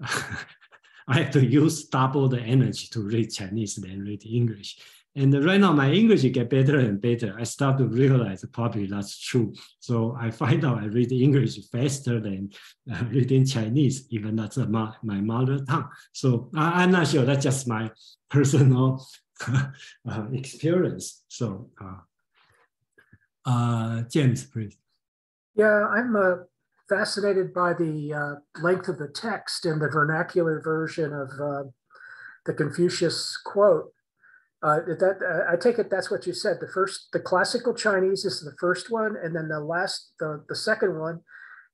I have to use double the energy to read Chinese than read English. And right now, my English gets better and better. I start to realize probably that's true. So I find out I read English faster than uh, reading Chinese, even that's a ma my mother tongue. So I I'm not sure. That's just my personal uh, experience. So, uh, uh, James, please. Yeah, I'm uh, fascinated by the uh, length of the text in the vernacular version of uh, the Confucius quote. Uh, that, uh, I take it that's what you said. The first, the classical Chinese is the first one, and then the last, the, the second one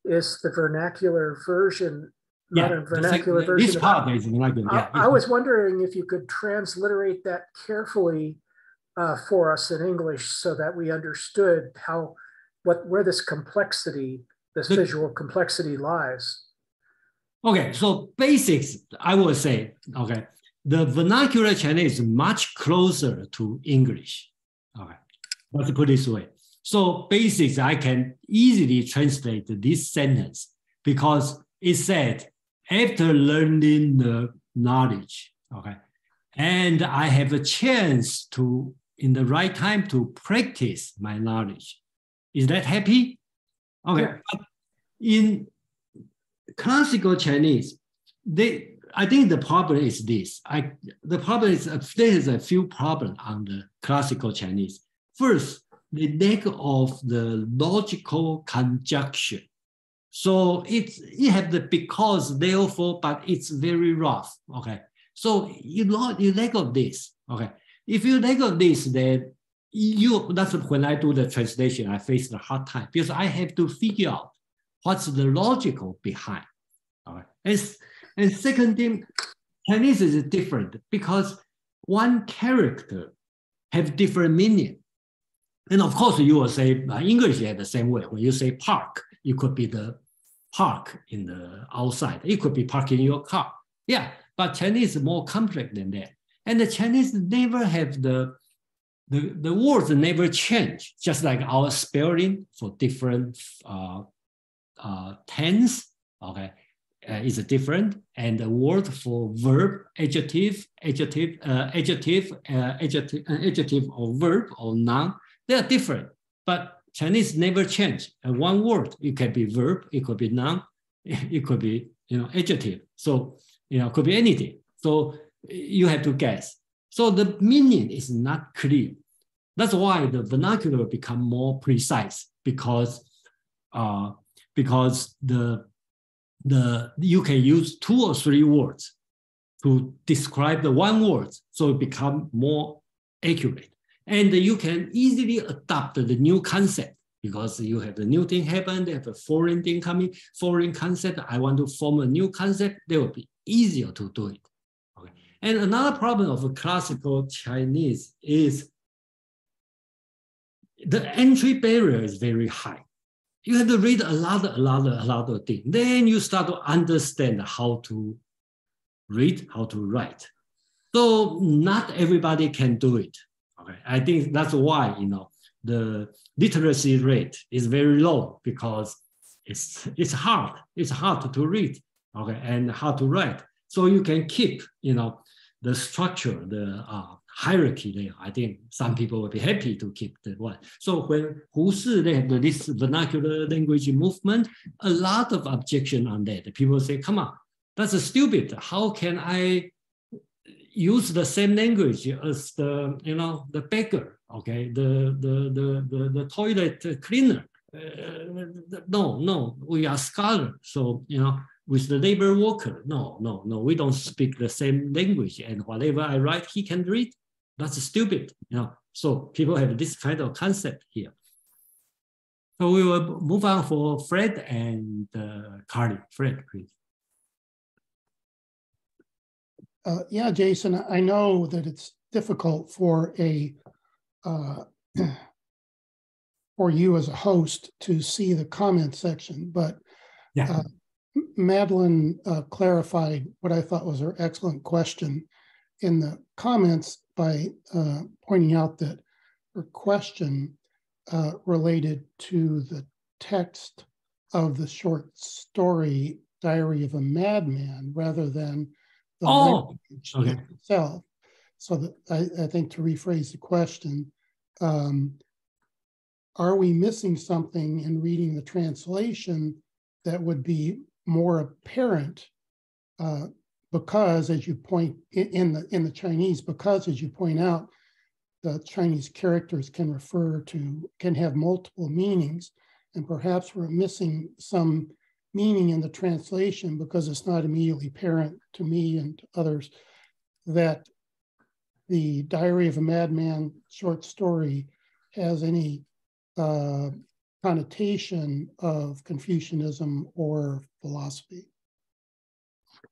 is the vernacular version, yeah, modern vernacular version. This part is vernacular, yeah. I, I was wondering if you could transliterate that carefully uh, for us in English so that we understood how, what, where this complexity, this the, visual complexity lies. Okay, so basics, I would say, okay. The vernacular Chinese is much closer to English. All right, let's put it this way. So basics, I can easily translate this sentence because it said, after learning the knowledge, okay, and I have a chance to, in the right time, to practice my knowledge. Is that happy? Okay, yeah. But in classical Chinese, they, I think the problem is this. I, the problem is, uh, there is a few problems on the classical Chinese. First, the lack of the logical conjunction. So it's, you have the because, therefore, but it's very rough, okay? So you, you lack of this, okay? If you lack of this, then you, that's when I do the translation, I face the hard time because I have to figure out what's the logical behind, all right? It's, And second thing, Chinese is different because one character have different meaning. And of course, you will say uh, English is the same way. When you say park, you could be the park in the outside. It could be parking your car. Yeah, but Chinese is more complex than that. And the Chinese never have the, the, the words never change, just like our spelling for different uh, uh, tense, okay? Uh, is different, and the word for verb, adjective, adjective, uh, adjective, uh, adjective, uh, adjective or verb or noun, they are different. But Chinese never change. Uh, one word, it can be verb, it could be noun, it could be, you know, adjective. So, you know, it could be anything. So you have to guess. So the meaning is not clear. That's why the vernacular become more precise because, uh, because the The, you can use two or three words to describe the one word, so it becomes more accurate. And you can easily adopt the new concept because you have the new thing happen, they have a foreign thing coming, foreign concept, I want to form a new concept, they will be easier to do it. Okay. And another problem of classical Chinese is the entry barrier is very high. You have to read a lot, a lot, a lot of things. Then you start to understand how to read, how to write. So not everybody can do it. Okay, I think that's why, you know, the literacy rate is very low because it's it's hard. It's hard to read, okay, and hard to write. So you can keep, you know, the structure, the uh, hierarchy there. I think some people will be happy to keep that one. So when Hu Shi, they have this vernacular language movement, a lot of objection on that. People say, come on, that's stupid. How can I use the same language as the, you know, the beggar, okay, the, the, the, the, the toilet cleaner? uh, no, no, we are scholars. So, you know, with the labor worker, no, no, no, we don't speak the same language. And whatever I write, he can read. That's stupid. You know? So people have this kind of concept here. So we will move on for Fred and uh, Carly. Fred, please. Uh, yeah, Jason, I know that it's difficult for a uh, for you as a host to see the comment section, but yeah. uh, Madeline uh, clarified what I thought was her excellent question in the comments by uh, pointing out that her question uh, related to the text of the short story Diary of a Madman rather than the oh, okay. itself. So that I, I think to rephrase the question, um, are we missing something in reading the translation that would be more apparent? Uh, because, as you point in the in the Chinese, because as you point out, the Chinese characters can refer to can have multiple meanings, and perhaps we're missing some meaning in the translation because it's not immediately apparent to me and to others that the Diary of a Madman short story has any uh, connotation of Confucianism or philosophy.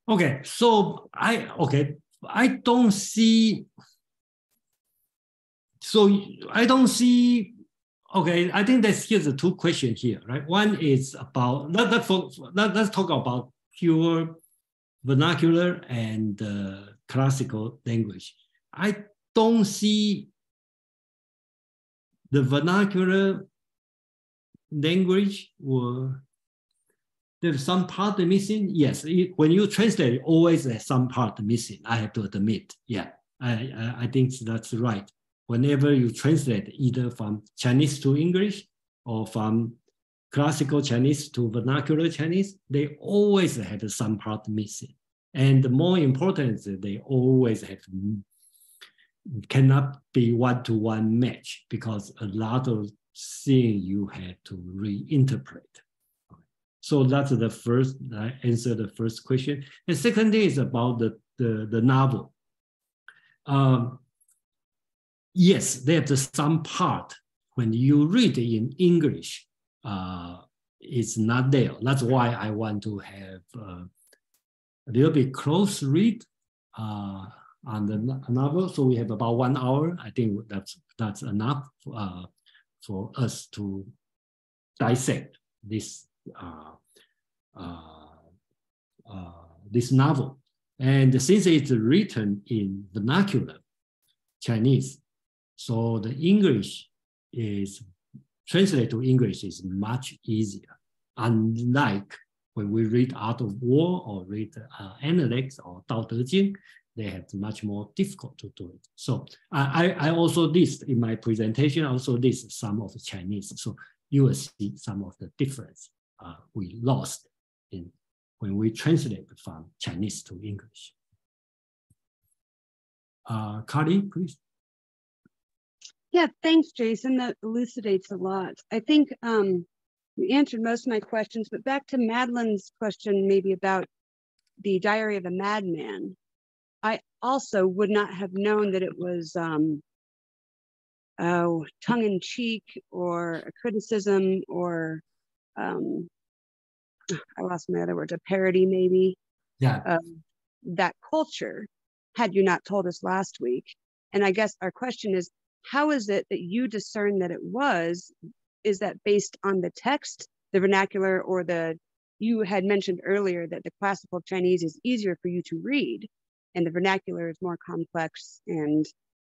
Okay, so I, okay, I don't see, so I don't see, okay, I think that's here's the two questions here, right? One is about, let, let, let, let's talk about pure vernacular and uh, classical language. I don't see the vernacular language or there's some part missing. Yes, it, when you translate, you always have some part missing, I have to admit. Yeah, I, I, I think that's right. Whenever you translate either from Chinese to English or from classical Chinese to vernacular Chinese, they always have some part missing. And more importantly, they always have cannot be one-to-one match because a lot of things you had to reinterpret. So that's the first, I answer the first question. And second is about the, the, the novel. Um, yes, there's some part when you read in English, uh, it's not there. That's why I want to have uh, a little bit close read. Uh, on the novel, so we have about one hour. I think that's that's enough uh, for us to dissect this uh, uh, uh, this novel. And since it's written in vernacular Chinese, so the English is translated to English is much easier. Unlike when we read Art of War or read uh, Analects or Tao Te Ching, they have much more difficult to do it. So I, I also list in my presentation, I also list some of the Chinese. So you will see some of the difference uh, we lost in when we translate from Chinese to English. Uh, Carly, please. Yeah, thanks, Jason. That elucidates a lot. I think um, you answered most of my questions, but back to Madeline's question, maybe about the Diary of a Madman. I also would not have known that it was um, oh, tongue-in-cheek or a criticism or, um, I lost my other words, a parody maybe, yeah. of that culture, had you not told us last week. And I guess our question is, how is it that you discern that it was? Is that based on the text, the vernacular, or the, you had mentioned earlier that the classical Chinese is easier for you to read, and the vernacular is more complex, and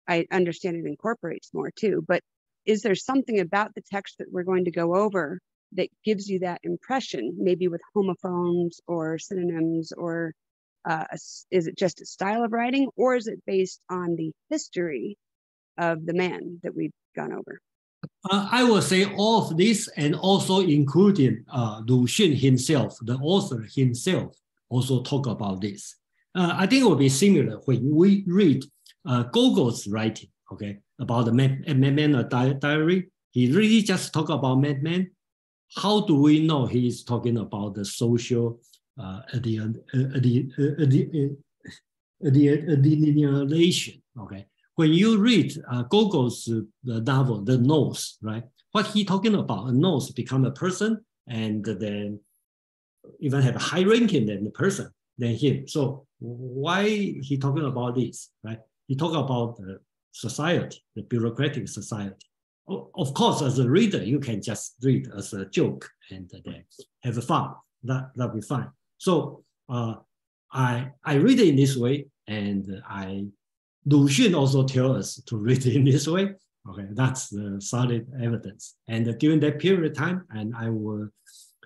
I understand it incorporates more too, but is there something about the text that we're going to go over that gives you that impression, maybe with homophones or synonyms, or uh, is it just a style of writing, or is it based on the history of the man that we've gone over? Uh, I will say all of this, and also including uh, Lu Xun himself, the author himself also talk about this. Uh, I think it will be similar when we read uh, Gogol's writing, okay, about the Madman Diary. He really just talk about Madman how do we know he is talking about the social uh, the the the delineation? Okay, when you read uh, Gogol's uh, novel The Nose, right? What he talking about? A nose become a person, and then even have a high ranking than the person than him. So why he talking about this, right? He talk about the society, the bureaucratic society. Of course, as a reader, you can just read as a joke and then have fun. That that'll be fine. So uh, I I read it in this way, and I Lu Xun also tells us to read it in this way. Okay, that's the solid evidence. And during that period of time, and I was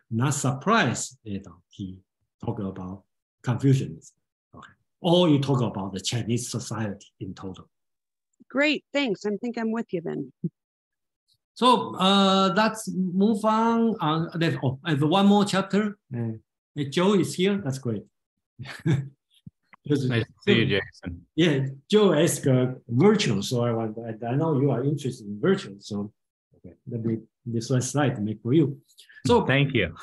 not surprised, you know, he talked about Confucianism. Okay, or you talk about the Chinese society in total. Great, thanks. I think I'm with you then. So uh, let's move on. Uh, there's, oh, I have one more chapter. Uh, Joe is here. That's great. Nice to see you, Jason. Yeah, Joe asked uh, virtue, so I want. I, I know you are interested in virtue, so okay, let me this one slide make for you. So thank you.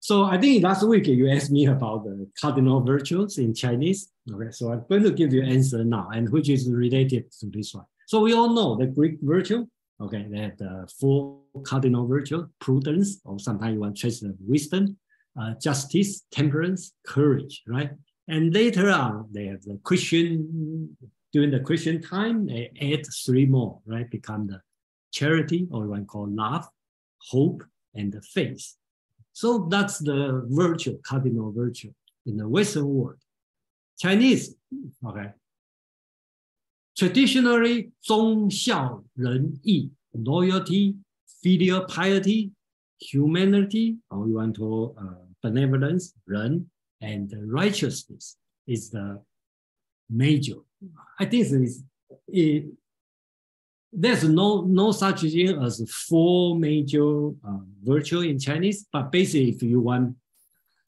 So I think last week you asked me about the cardinal virtues in Chinese. Okay, so I'm going to give you an answer now, and which is related to this one. So we all know the Greek virtue. Okay, they have the four cardinal virtues: prudence, or sometimes you want to translate wisdom, uh, justice, temperance, courage, right? And later on, they have the Christian, during the Christian time, they add three more, right? Become the charity, or one called love, hope, and the faith. So that's the virtue, cardinal virtue in the Western world. Chinese, okay. Traditionally, zhong xiao ren yi, loyalty, filial piety, humanity, or you want to uh, benevolence, ren, and righteousness is the major. I think it's, it, there's no, no such thing as four major uh, virtues in Chinese, but basically if you want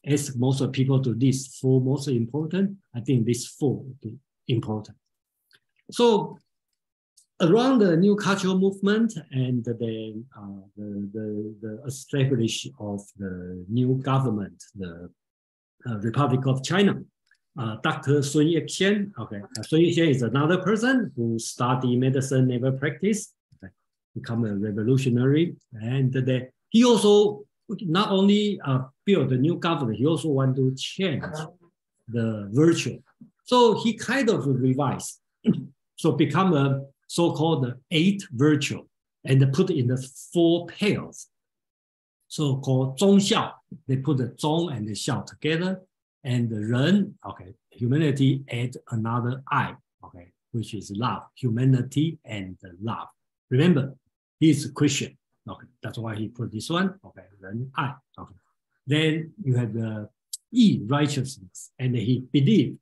to ask most of people to list four most important, I think these four would be important. So around the New Culture Movement and then uh, the, the, the establishment of the new government, the Uh, Republic of China, uh, Doctor Sun Yat-sen. Okay, uh, Sun Yat-sen is another person who studied medicine, never practiced, okay. Become a revolutionary, and the, he also not only uh, built a new government, he also wanted to change the virtue. So he kind of revised, so become a so-called eight virtue, and put in the four pairs. So called zhong xiao, they put the zhong and the xiao together, and the ren, okay, humanity add another I, okay, which is love, humanity and love. Remember, he's a Christian, okay, that's why he put this one, okay, ren I, okay. Then you have the yi, righteousness, and he believed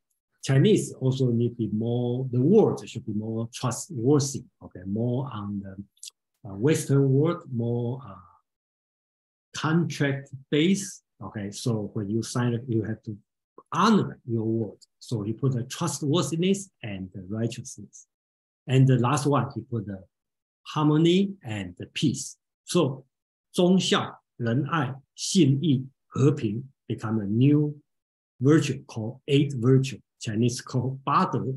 Chinese also need to be more, the world should be more trustworthy, okay, more on the uh, Western world, more uh, contract base, okay, so when you sign it, you have to honor your word. So he put the trustworthiness and the righteousness. And the last one, he put the harmony and the peace. So, zhong xiao, ren ai, xin yi, he ping, become a new virtue called eight virtue, Chinese called ba de.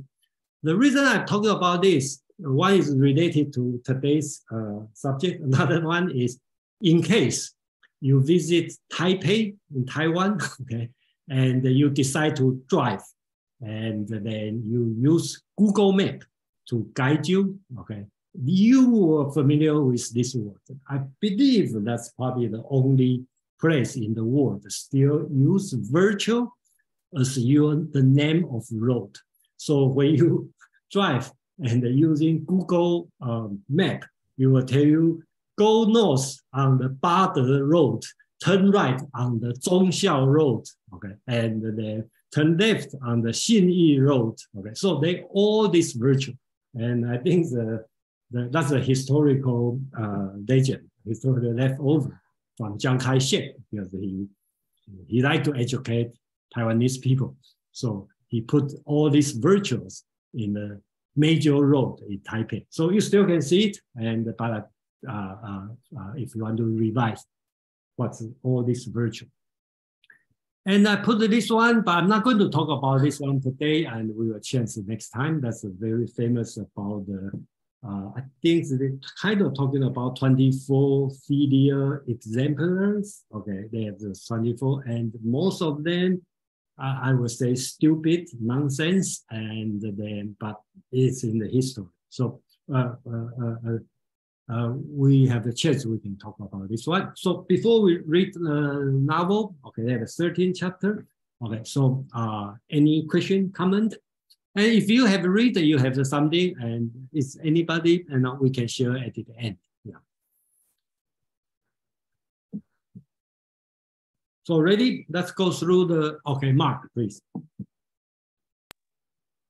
The reason I'm talking about this, one is related to today's uh, subject, another one is in case you visit Taipei in Taiwan, okay, and you decide to drive, and then you use Google Map to guide you, okay. You are familiar with this word. I believe that's probably the only place in the world that still use virtue as your, the name of road. So when you drive and using Google um, Map, it will tell you go north on the Bade Road, turn right on the Zhongxiao Road, okay, and then turn left on the Xinyi Road, okay. So they all this virtue, and I think the, the that's a historical uh, legend, historical leftover from Chiang Kai-shek, because he he liked to educate Taiwanese people, so he put all these virtues in the major road in Taipei. So you still can see it, and but. Uh, uh, uh, if you want to revise, what's all this virtue. And I put this one, but I'm not going to talk about this one today, and we will chance it next time. That's a very famous about the, uh, I think they're kind of talking about twenty-four filial exemplars. Okay, they have the twenty-four, and most of them, uh, I would say stupid nonsense, and then, but it's in the history. So uh, uh, uh, uh, we have the chance we can talk about this one. So before we read the novel, okay, they have a thirteenth chapter. Okay, so uh, any question, comment? And if you have read, you have something, and it's anybody, and we can share at the end. Yeah. So ready? Let's go through the, okay, Mark, please.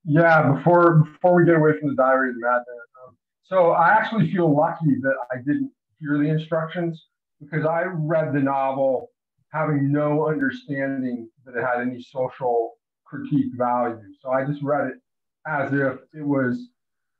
Yeah, before before we get away from the diary and madness, um, so I actually feel lucky that I didn't hear the instructions, because I read the novel having no understanding that it had any social critique value. So I just read it as if it was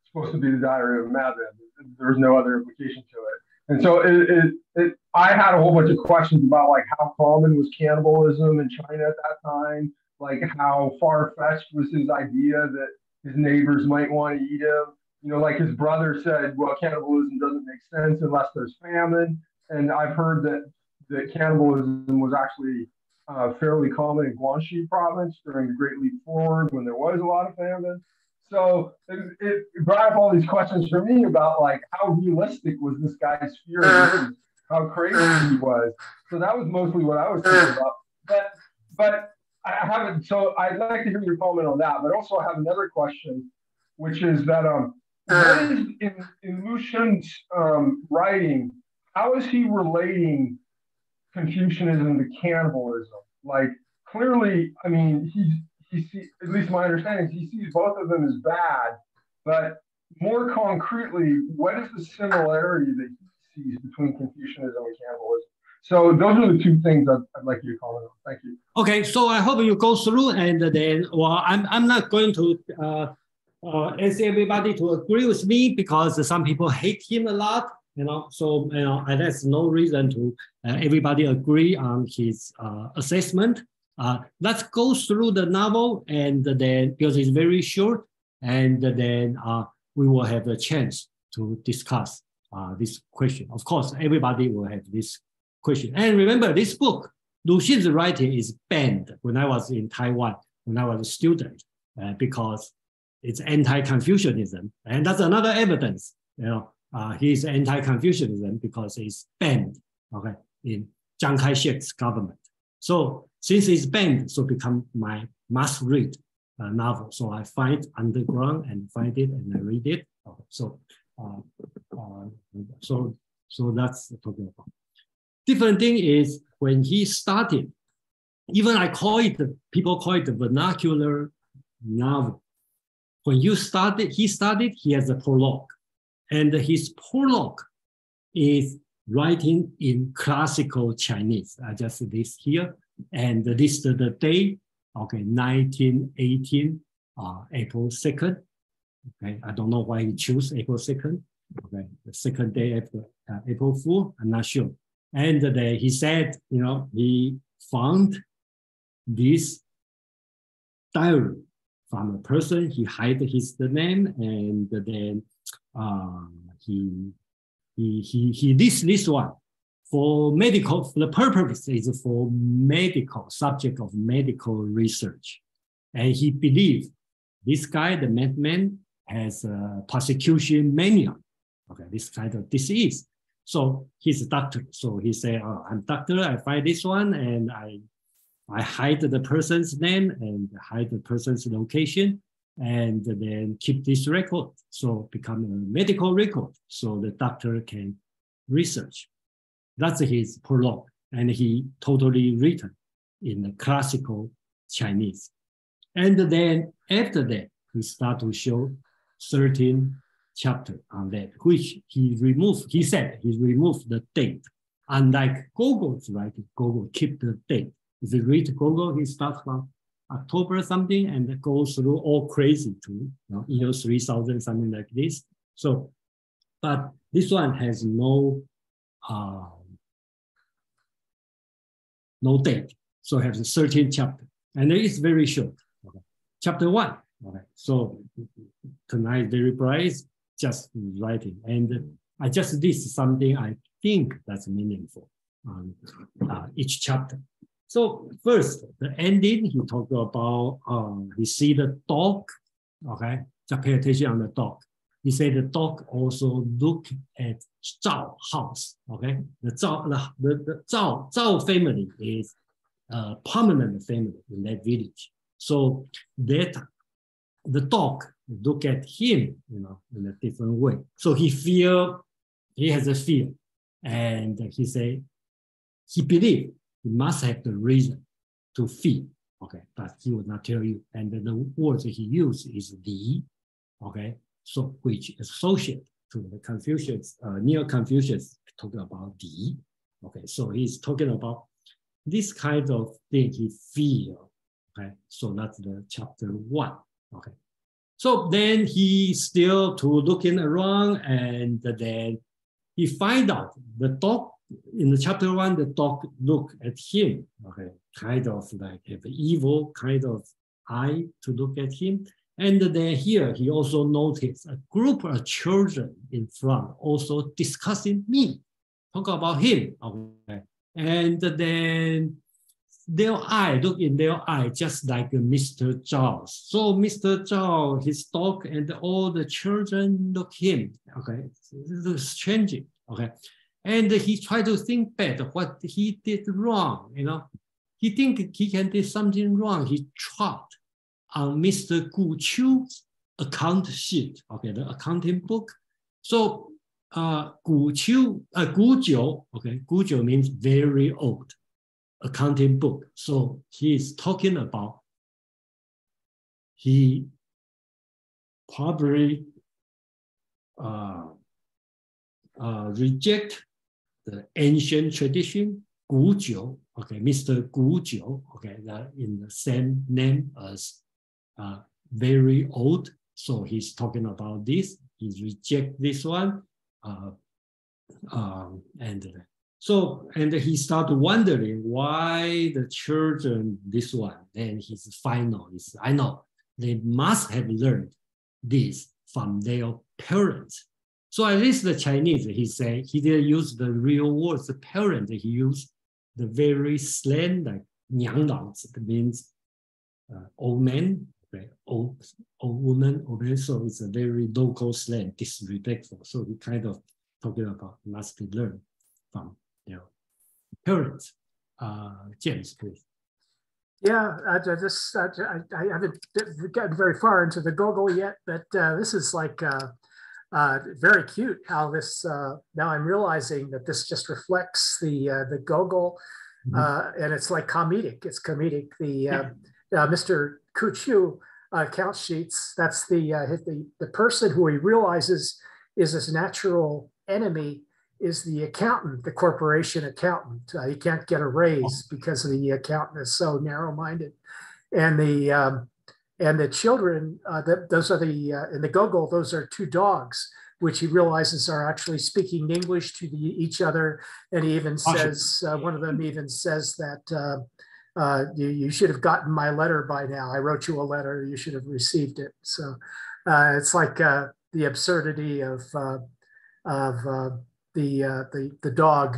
supposed to be the Diary of a Madman. There was no other implication to it. And so it, it, it, I had a whole bunch of questions about like how common was cannibalism in China at that time. Like how far-fetched was his idea that his neighbors might want to eat him? You know, like his brother said, well, cannibalism doesn't make sense unless there's famine. And I've heard that, that cannibalism was actually uh, fairly common in Guangxi province during the Great Leap Forward when there was a lot of famine. So it, it brought up all these questions for me about like how realistic was this guy's fear, and how crazy he was. So that was mostly what I was thinking about. But, but I haven't, so I'd like to hear your comment on that, but also I have another question, which is that um, what is in, in Lu Xun's um, writing, how is he relating Confucianism to cannibalism? Like clearly, I mean, he, he sees, at least my understanding, he sees both of them as bad, but more concretely, what is the similarity that he sees between Confucianism and cannibalism? So those are the two things I'd, I'd like you to comment on. Thank you. Okay, so I hope you go through, and then, well, I'm, I'm not going to uh, uh, ask everybody to agree with me, because some people hate him a lot, you know, so you know, and that's no reason to uh, everybody agree on his uh, assessment. Uh, let's go through the novel, and then, because it's very short, and then uh, we will have a chance to discuss uh, this question. Of course, everybody will have this question. And remember, this book, Lu Xun's writing, is banned when I was in Taiwan, when I was a student, uh, because it's anti-Confucianism. And that's another evidence, you know, uh, he's anti-Confucianism because it's banned, okay, in Chiang Kai-shek's government. So since it's banned, so become my must-read uh, novel. So I find underground and find it and I read it. Okay, so, uh, uh, so, so that's talking about. Different thing is when he started, even I call it, people call it the vernacular novel. When you started, he started, he has a prologue. And his prologue is writing in classical Chinese. I just list here and listed the day, okay, nineteen eighteen, uh, April second. Okay, I don't know why he chose April second. Okay, the second day after uh, April fourth, I'm not sure. And then he said, you know, he found this diary from a person. He hid his the name, and then uh, he he he he lists this one for medical. For the purpose is for medical subject of medical research, and he believed this guy, the madman, has a persecution mania. Okay, this kind of disease. So he's a doctor. So he said, oh, I'm doctor, I find this one, and I I hide the person's name and hide the person's location, and then keep this record. So become a medical record so the doctor can research. That's his prologue. And he totally written in the classical Chinese. And then after that, he start to show thirteen chapter on that, which he removed, he said he removed the date. Unlike Gogol's writing, Gogol keep the date. If you read Gogol, he starts from October something and goes through all crazy to you know, year three thousand, something like this. So, but this one has no um, no date. So I have the thirteenth chapter, and it's very short. Okay. Chapter one. Okay. So tonight very prize, just writing, and I just list something I think that's meaningful on um, uh, each chapter. So first, the ending, he talked about, um, he see the dog, okay? Just pay attention on the dog. He said the dog also look at Zhao house, okay? The Zhao, the, the, the Zhao, Zhao family is a prominent family in that village. So that the dog look at him, you know, in a different way. So he feel, he has a fear, and he say, he believe he must have the reason to fear, okay? But he would not tell you. And the words he used is Li, okay? So which is associated to the Confucius, uh, Neo-Confucius talking about Li, okay? So he's talking about this kind of thing he feel, okay? So that's the chapter one, okay? So then he still to looking around, and then he find out the dog in the chapter one, the dog look at him, okay, kind of like have an evil kind of eye to look at him. And then here he also noticed a group of children in front also discussing me, talk about him, okay. And then their eye, look in their eye, just like Mister Zhao. So Mister Zhao, his dog, and all the children look him, okay? It's changing, okay? And he tried to think back what he did wrong, you know? He think he can do something wrong. He tried on Mister Gu Qiu's account sheet, okay, the accounting book. So uh, Gu Qiu, uh, Gu Jiu, okay, Gu Jiu means very old, accounting book. So he's talking about he probably uh, uh, reject the ancient tradition, Gu Jiu, okay, Mister Gu Jiu, okay, that in the same name as uh, very old. So he's talking about this. He reject this one, uh, um, and. Uh, So, and he started wondering why the children, this one, then his final is, I know, they must have learned this from their parents. So at least the Chinese, he said, he didn't use the real words, the parent, he used the very slang, like niang lao, that means uh, old man, okay, old, old woman, okay, so it's a very local slang, disrespectful. So he kind of talking about must be learned from their parents. Uh, James, please. Yeah, I, I just I, I, I haven't gotten very far into the Gogol yet, but uh, this is like uh, uh, very cute how this. Uh, now I'm realizing that this just reflects the uh, the Gogol, mm-hmm. uh, and it's like comedic. It's comedic. The uh, yeah. uh, Mister Kuchu uh, account sheets. That's the uh, the the person who he realizes is his natural enemy. Is the accountant, the corporation accountant. Uh, he can't get a raise because the accountant is so narrow-minded. And the um, and the children, uh, the, those are the, uh, in the Gogol, those are two dogs, which he realizes are actually speaking English to the, each other. And he even says, uh, one of them even says that uh, uh, you, you should have gotten my letter by now. I wrote you a letter, you should have received it. So uh, it's like uh, the absurdity of, uh, of uh, The, uh, the the dog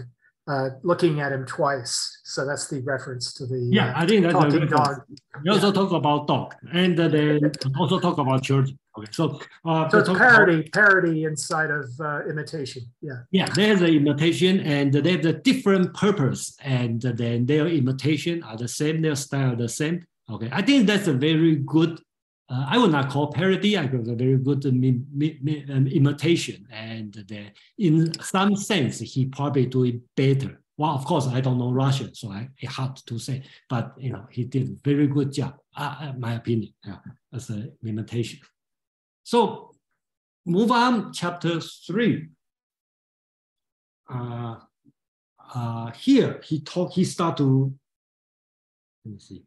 uh, looking at him twice. So that's the reference to the yeah. Uh, I think that's talking dog. You also yeah. talk about dog, and uh, they also talk about children. Okay, so uh, so it's parody, about, parody inside of uh, imitation. Yeah, yeah. There's the imitation, and they have the different purpose, and then their imitation are the same. Their style are the same. Okay, I think that's a very good. Uh, I would not call parody, I call a very good uh, mi mi um, imitation. And the, in some sense, he probably do it better. Well, of course, I don't know Russian, so I, it's hard to say. But, you know, he did a very good job, uh, my opinion, uh, as an imitation. So move on, chapter three. Uh, uh, here, he, talk, he start to, let me see.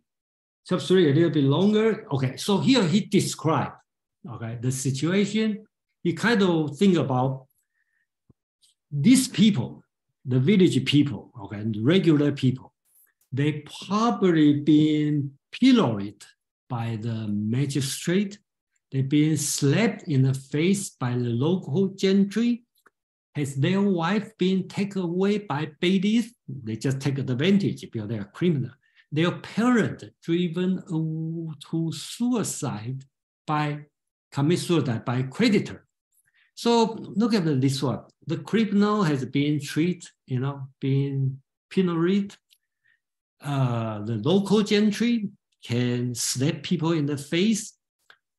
Chapter three, a little bit longer. Okay, so here he described, okay, the situation. He kind of think about these people, the village people, okay, and regular people. they probably been pilloried by the magistrate. They being slapped in the face by the local gentry. Has their wife been taken away by bailiffs? They just take advantage because they are criminal. Their parent driven to suicide by commit suicide by creditor. So look at this one. The criminal has been treated, you know, being pilloried. Uh, the local gentry can slap people in the face.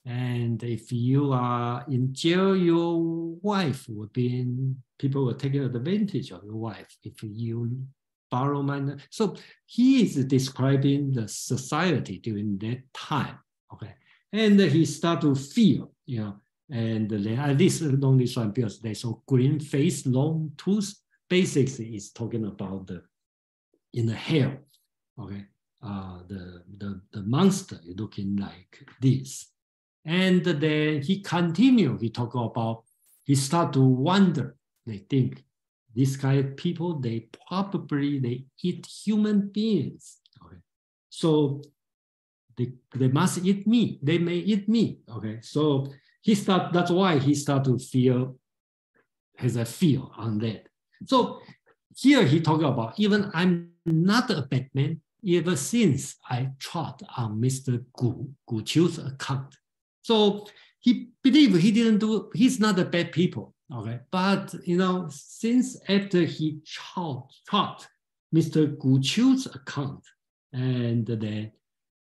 And if you are in jail, your wife will be in, people will take advantage of your wife if you borrow money. So he is describing the society during that time, okay? And he start to feel, you know, and then at least on this one, because they saw green face, long tooth, basically is talking about the, in the hell, okay? Uh, the, the, the monster looking like this. And then he continued, he talked about, he started to wonder, they think, this kind of people, they probably, they eat human beings. Okay. So they, they must eat meat, they may eat meat. Okay, so he started, that's why he started to feel, has a fear on that. So here he talked about, even I'm not a bad man, ever since I trod on Mister Gu, Gu Qiu's account. So he believed he didn't do, he's not a bad people, okay? But, you know, since after he taught Mister Gu Qiu's account, and then,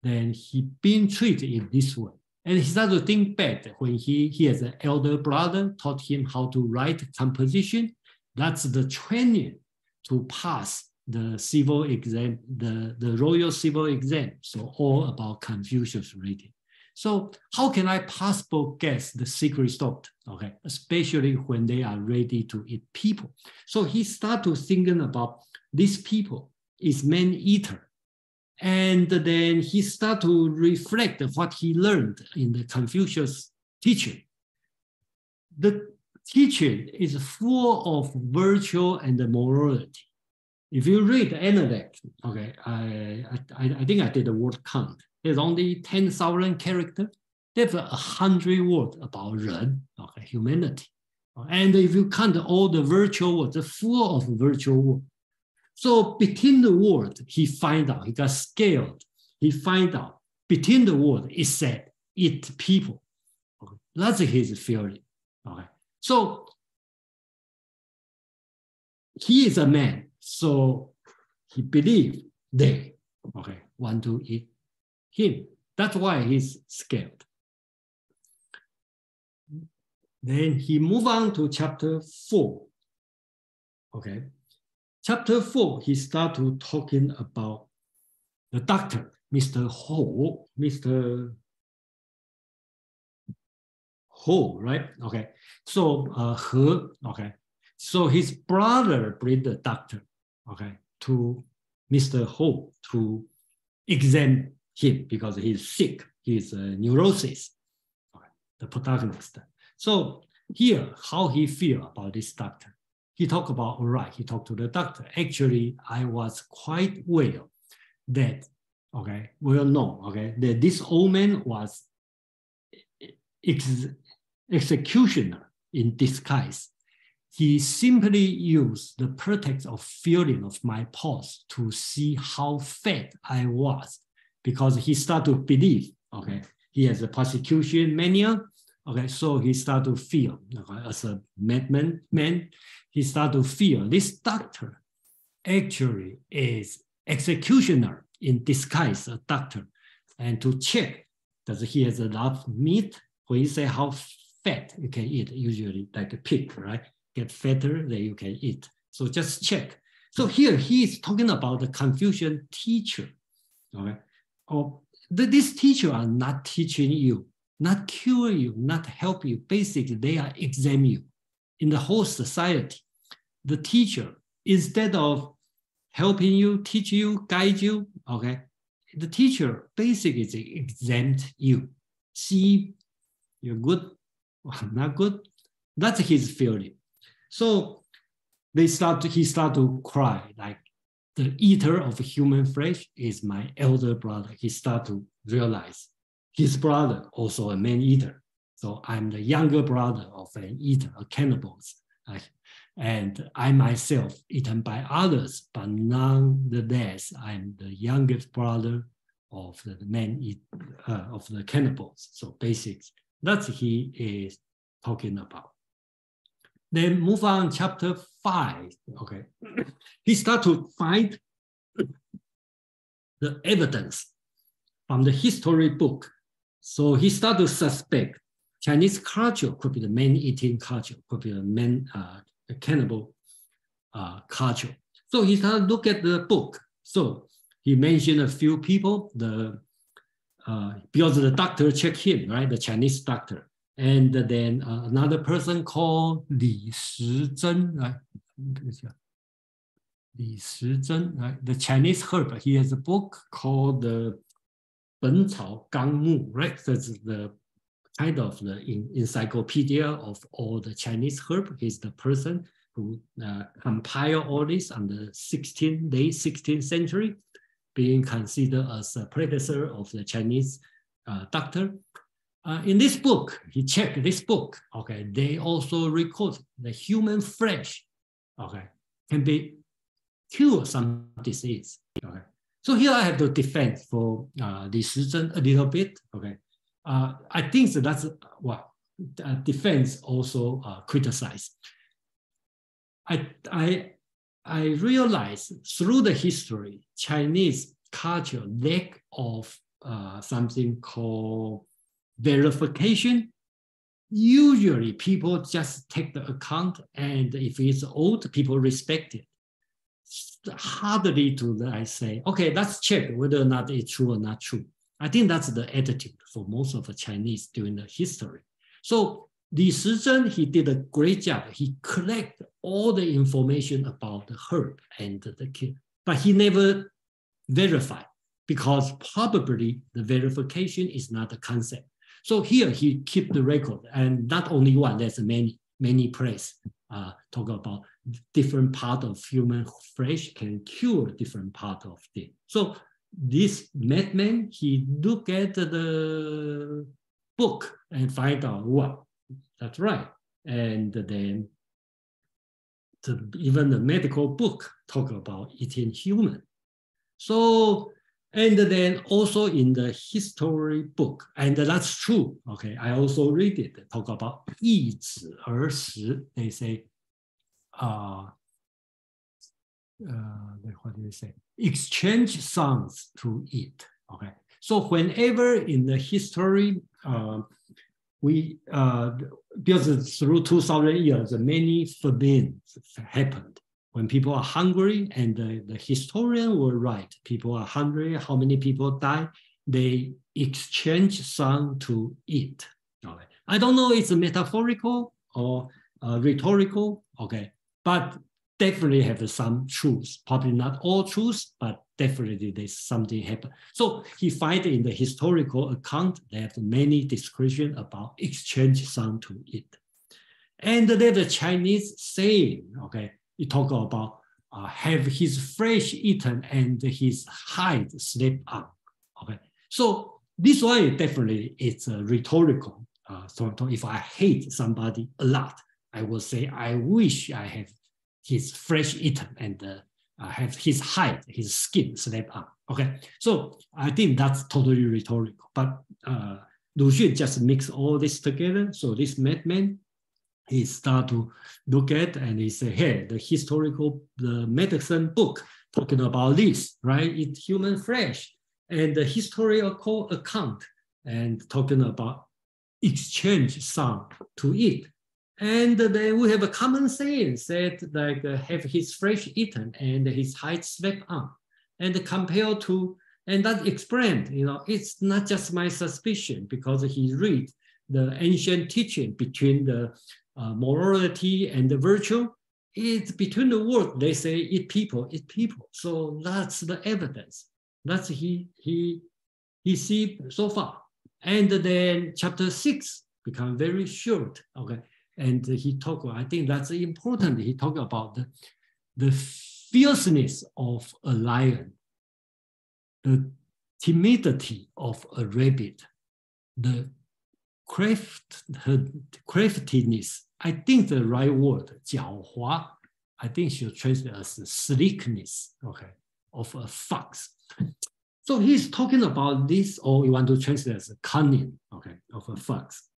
then he been treated in this way. And he started to think back when he, he has an elder brother, taught him how to write composition. That's the training to pass the civil exam, the, the royal civil exam. So all about Confucius reading. So how can I possibly guess the secret thought, okay? Especially when they are ready to eat people. So he started thinking about these people is man-eater. And then he started to reflect what he learned in the Confucius teaching. The teaching is full of virtue and morality. If you read Analects, okay, I, I, I think I did a word count. There's only ten thousand characters. There's a hundred words about Ren, okay, humanity. And if you count all the virtual words, it's full of virtual words. So between the words, he find out, he got scared. He find out, between the words, it said, eat people. Okay. That's his theory. Okay. So he is a man, so he believed they okay, want to eat him. That's why he's scared. Then he moved on to chapter four. Okay. Chapter four, he started talking about the doctor, Mister Ho, Mister Ho, right? Okay. So, uh, He, okay. So his brother bring the doctor, okay, to Mister Ho to examine him because he's sick, he's a neurosis, okay, the protagonist. So here, how he feel about this doctor. He talked about, all right, he talked to the doctor. Actually, I was quite well that, okay, well known, okay, that this old man was ex executioner in disguise. He simply used the pretext of feeling of my pulse to see how fat I was. Because he started to believe, okay, he has a persecution mania, okay, so he started to feel, okay, as a madman, man, he started to feel this doctor actually is executioner in disguise, a doctor, and to check does he has enough meat. When you say how fat you can eat, usually like a pig, right? Get fatter, then you can eat. So just check. So here he is talking about the Confucian teacher, okay. Oh, these teachers are not teaching you, not cure you, not help you. Basically, they are examine you in the whole society. The teacher, instead of helping you, teach you, guide you, okay, the teacher basically exempt you. See, you're good or not good. That's his feeling. So they start to, he started to cry like, the eater of human flesh is my elder brother. He started to realize his brother also a man eater. So I'm the younger brother of an eater, a cannibal. And I myself eaten by others, but nonetheless, I'm the youngest brother of the man eat, uh, of the cannibals. So basics, that's he is talking about. Then move on, chapter five. Okay, he starts to find the evidence from the history book. So he starts to suspect Chinese culture could be the man-eating culture, could be the man uh, cannibal uh, culture. So he started to look at the book. So he mentioned a few people. The uh, because the doctor checked him, right? The Chinese doctor. And then uh, another person called Li Shizhen, right? Li Shizhen, right? The Chinese herb. He has a book called the Ben Cao Gang Mu, right? That's the kind of the in, encyclopedia of all the Chinese herb. He's the person who uh, compiled all this on the sixteenth, late sixteenth century, being considered as a predecessor of the Chinese uh, doctor. Uh, in this book, he checked this book, okay, they also record the human flesh, okay, can be cure some disease, okay. So here I have to defend for uh, this reason a little bit, okay. Uh, I think that that's what well, uh, defense also uh, criticized. I, I, I realized through the history, Chinese culture lack of uh, something called verification. Usually people just take the account, and if it's old, people respect it. Hardly to I say, okay, let's check whether or not it's true or not true. I think that's the attitude for most of the Chinese during the history. So Li Shizhen, he did a great job. He collected all the information about the herb and the kid, but he never verified, because probably the verification is not a concept. So here he kept the record, and not only one, there's many, many places uh, talk about different part of human flesh can cure different part of it. So this madman, he looked at the book and find out, wow, that's right. And then the, even the medical book talk about eating human. So, and then also in the history book, and that's true, okay, I also read it, talk about 一子而食, they say, uh, uh, what do you say? Exchange sons to eat, okay? So whenever in the history, uh, we, uh, because through two thousand years, many famines happened. When people are hungry, and the, the historian were right, people are hungry, how many people die, they exchange some to eat. Okay. I don't know if it's metaphorical or uh, rhetorical, okay, but definitely have some truth, probably not all truth, but definitely there's something happened. So he finds in the historical account, they have many descriptions about exchange some to eat. And then the Chinese saying, okay, he talk about uh, have his flesh eaten and his hide slept on. Okay, so this one definitely it's uh, rhetorical. Uh, so if I hate somebody a lot, I will say I wish I have his flesh eaten and uh, I have his hide, his skin slept on. Okay, so I think that's totally rhetorical. But uh, Lu Xun just mix all this together. So this madman, he started to look at, and he said, hey, the historical, the medicine book talking about this, right? It's human flesh, and the historical account, and talking about exchange some to eat. And then we have a common saying said, like, uh, have his flesh eaten and his hide swept on. And compared to, and that explained, you know, it's not just my suspicion, because he read the ancient teaching between the Uh, morality and the virtue, it's between the world, they say eat people, eat people. So that's the evidence. That's he, he, he see so far. And then chapter six become very short, okay? And he talk, I think that's important. He talked about the, the fierceness of a lion, the timidity of a rabbit, the craft, craftiness, I think the right word, 狡猾, I think she'll translate as slickness, okay, of a fox. So he's talking about this, or you want to translate as cunning, okay, of a fox.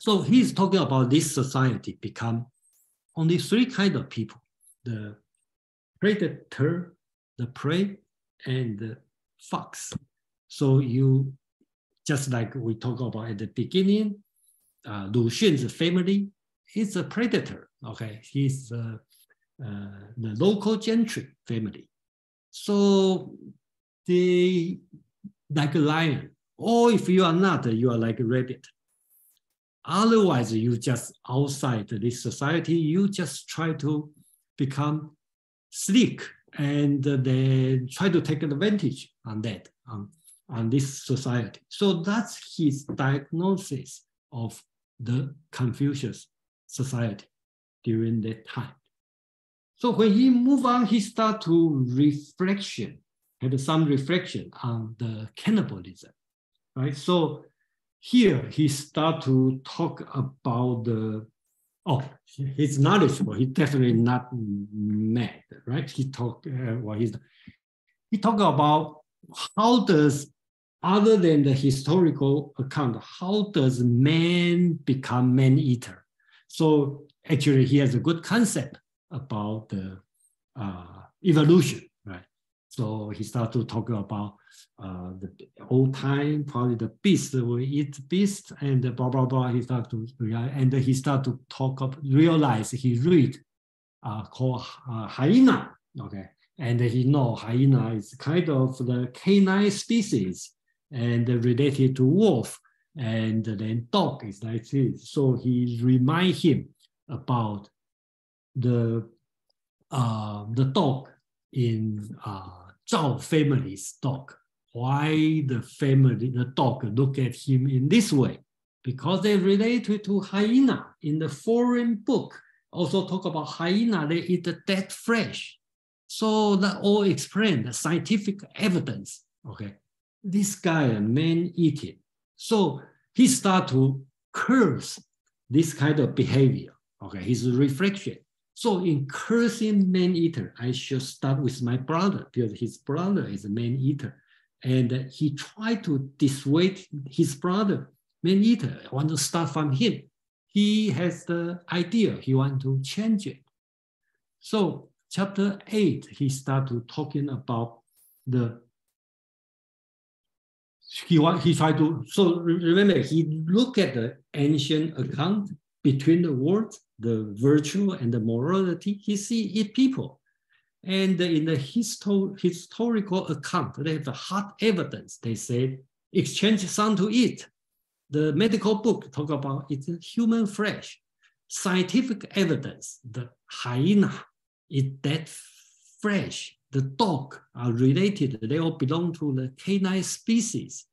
So he's talking about this society become only three kinds of people, the predator, the prey, and the fox. So you, just like we talked about at the beginning, uh, Lu Xun's family is a predator, okay? He's uh, uh, the local gentry family. So they, like a lion, or if you are not, you are like a rabbit. Otherwise, you just outside this society, you just try to become sleek and then try to take advantage on that, um, on this society. So that's his diagnosis of the Confucius society during that time. So when he moved on, he started to reflection, had some reflection on the cannibalism, right? So here he started to talk about the, oh, he's knowledgeable. He's definitely not mad, right? He talked, uh, well, he's, he talked about how does, other than the historical account, how does man become man-eater? So actually he has a good concept about the uh, evolution, right? So he started to talk about uh, the old time, probably the beast will eat beast and blah, blah, blah. He started to, and he started to talk up, realize he read uh, called uh, hyena, okay? And he know hyena is kind of the canine species and related to wolf, and then dog is like this. So he remind him about the uh, the dog in uh, Zhao family's dog. Why the family, the dog look at him in this way? Because they related to hyena in the foreign book. Also talk about hyena, they eat the dead flesh. So that all explain the scientific evidence, okay? This guy, man eating. So he started to curse this kind of behavior, okay? His reflection. So in cursing man-eater, I should start with my brother because his brother is a man-eater. And he tried to dissuade his brother, man-eater, I want to start from him. He has the idea, he wants to change it. So chapter eight, he started talking about the, he, he tried to, so remember, he looked at the ancient account between the words, the virtue and the morality, he see it people. And in the histo historical account, they have the hard evidence. They say, exchange some to eat. The medical book talk about it's human flesh. Scientific evidence, the hyena, it's that flesh. The dog are related. They all belong to the canine species.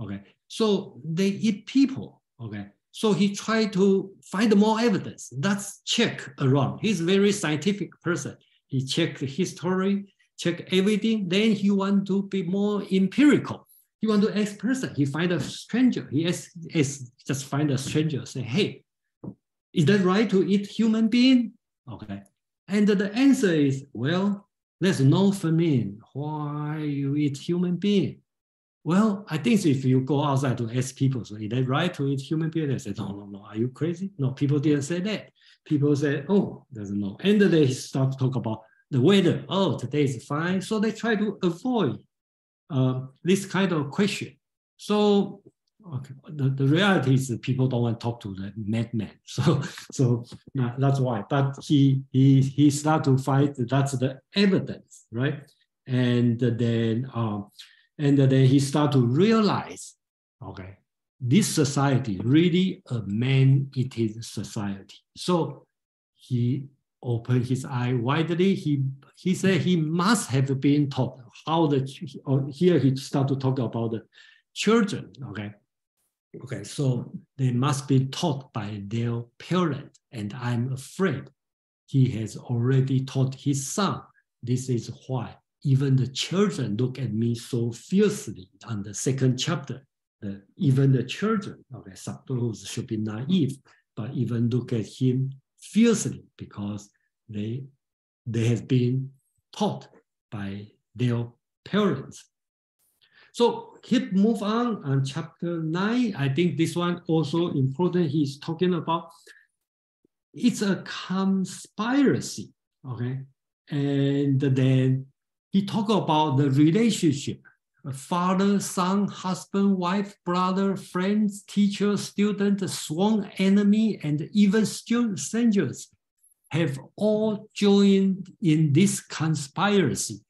Okay, so they eat people, okay? So he tried to find more evidence. That's check around. He's a very scientific person. He checked history, check everything. Then he want to be more empirical. He want to ask person. He find a stranger. He asks, asks, just find a stranger. Say, hey, is that right to eat human being? Okay. And the answer is, well, there's no famine. Why you eat human being? Well, I think if you go outside to ask people, so is that right to eat human being? They say, no, no, no, are you crazy? No, people didn't say that. People say, oh, doesn't know. And then they start to talk about the weather. Oh, today is fine. So they try to avoid uh, this kind of question. So okay, the, the reality is that people don't want to talk to the madman. So, so uh, that's why. But he, he, he started to fight. That's the evidence, right? And then... Um, And then he started to realize, okay, this society really a man-eating society. So he opened his eye widely. He, he said he must have been taught how the, here he started to talk about the children, okay? Okay, so they must be taught by their parent. And I'm afraid he has already taught his son This is why even the children look at me so fiercely on the second chapter. Uh, even the children, okay, suppose should be naive, but even look at him fiercely because they, they have been taught by their parents. So he move on on chapter nine. I think this one also important. He's talking about it's a conspiracy, okay? And then he talk about the relationship, father, son, husband, wife, brother, friends, teacher, student, sworn enemy, and even strangers have all joined in this conspiracy,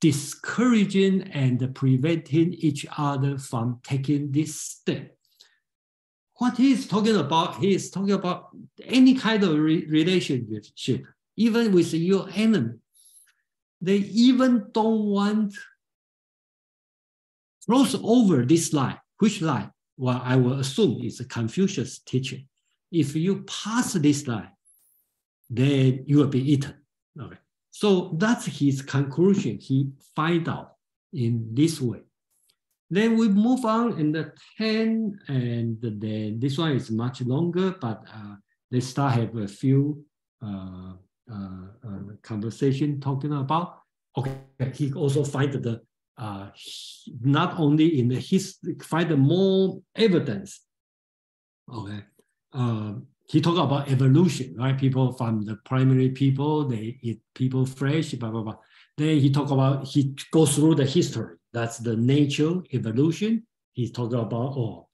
discouraging and preventing each other from taking this step. What he's talking about, he is talking about any kind of re relationship, even with your enemy. They even don't want to cross over this line. Which line? Well, I will assume it's a Confucius teaching. If you pass this line, then you will be eaten. Okay. So that's his conclusion. He find out in this way. Then we move on in the ten, and then this one is much longer, but uh, they start have a few uh, uh, uh, conversation talking about, okay, he also find the, uh, not only in the history, find more evidence, okay. Uh, He talked about evolution, right? People from the primary people, they eat people fresh, blah, blah, blah. Then he talked about, he goes through the history. That's the nature, evolution. He's talking about, oh,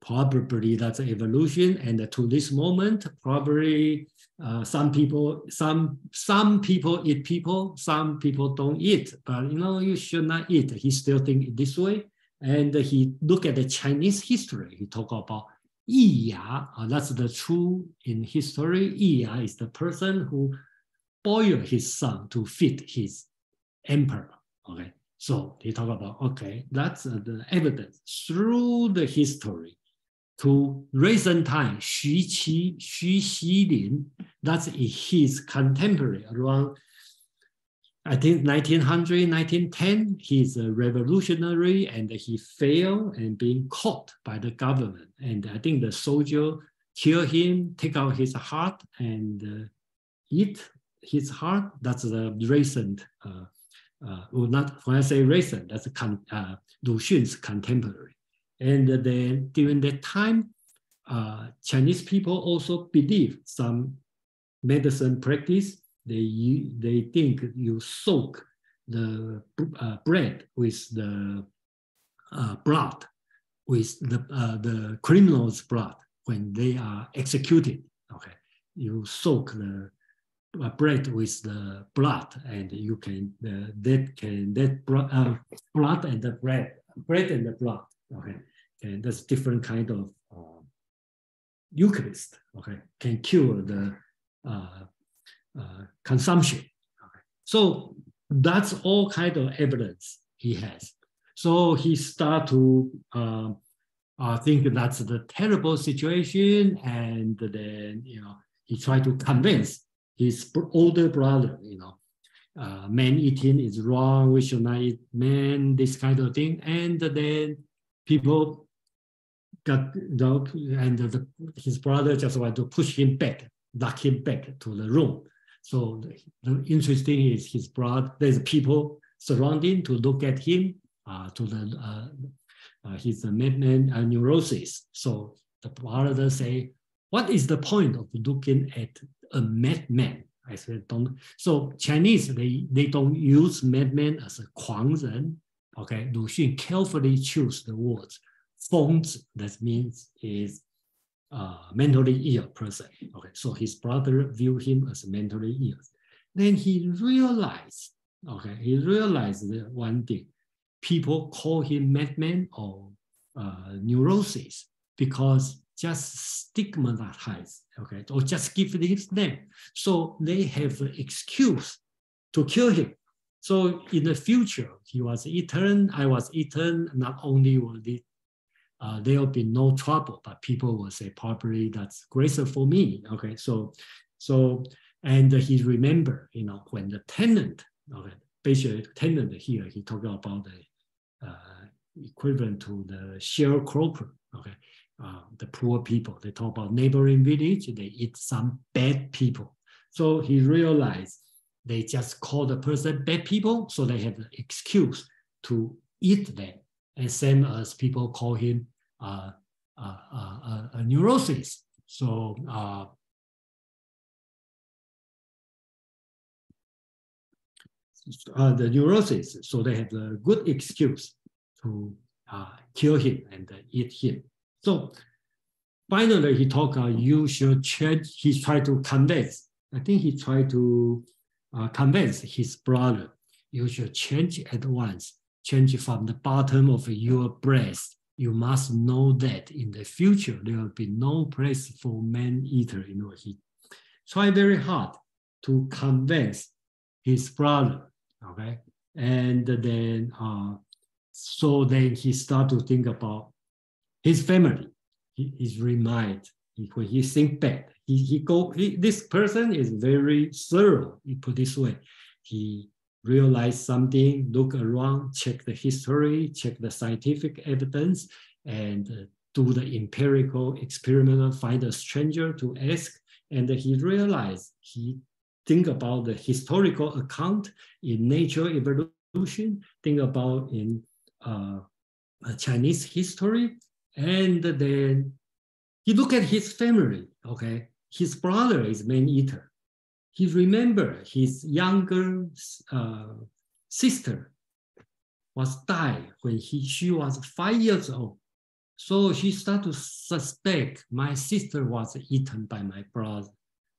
probably that's evolution. And to this moment, probably uh, some people, some, some people eat people, some people don't eat, but you know, you should not eat. He still thinks this way. And he looked at the Chinese history. He talked about Yi Ya, uh, that's the true in history. Yi Ya is the person who boiled his son to feed his emperor. Okay, so he talked about, okay, that's uh, the evidence through the history to recent time. Xu Qi, Xu Xilin, that's his contemporary around, I think nineteen hundred, nineteen ten, he's a revolutionary and he failed and being caught by the government. And I think the soldier killed him, take out his heart and uh, eat his heart. That's the recent, uh, uh, well not, when I say recent, that's con, uh, Lu Xun's contemporary. And then during that time, uh, Chinese people also believe some medicine practice. They, they think you soak the uh, bread with the uh, blood, with the, uh, the criminal's blood when they are executed. Okay, you soak the uh, bread with the blood, and you can uh, that can that bro uh, blood and the bread, bread and the blood. Okay, and that's different kind of uh, Eucharist. Okay, can cure the. Uh, Uh, consumption. Okay. So that's all kind of evidence he has. So he start to uh, uh, think that's the terrible situation, and then you know he tried to convince his older brother, you know, uh, man eating is wrong. We should not eat man. This kind of thing, and then people got down, and the, his brother just wanted to push him back, knock him back to the room. So the interesting is his brother, there's people surrounding to look at him, uh, to the, uh, uh, his uh, madman uh, neurosis. So the brother say, what is the point of looking at a madman? I said, don't. So Chinese, they, they don't use madman as a kuangren. Okay, Lu Xun carefully choose the words. Fengzi, that means is Uh, mentally ill person. Okay, so his brother viewed him as mentally ill. Then he realized, okay, he realized that one thing, people call him madman or uh, neurosis because just stigmatize, okay, or just give his name. So they have an excuse to kill him. So in the future, he was eaten, I was eaten, not only will the Uh, there will be no trouble, but people will say, probably that's grace for me. Okay, so, so And he remember, you know, when the tenant, okay, basically tenant here, he talked about the uh, equivalent to the sharecropper, okay, uh, the poor people. They talk about neighboring village, they eat some bad people. So he realized they just call the person bad people, so they have an excuse to eat them. And same as people call him uh, uh, uh, uh, a neurosis. So, uh, Uh, the neurosis, so they have a good excuse to uh, kill him and uh, eat him. So finally, he talked, uh, you should change. He tried to convince, I think he tried to uh, convince his brother, you should change at once, change from the bottom of your breast. You must know that in the future, there will be no place for man-eater. You know, he tried very hard to convince his brother. Okay, and then uh, so then he started to think about his family. He is reminded when he think back. He he go. He, this person is very thorough. You put this way, he realized something. Look around, check the history, check the scientific evidence, and uh, do the empirical experiment. Find a stranger to ask, and he realized he. Think about the historical account in nature evolution, think about in uh, Chinese history, and then he look at his family, okay? His brother is man-eater. He remember his younger uh, sister was died when he, she was five years old. So she started to suspect my sister was eaten by my brother.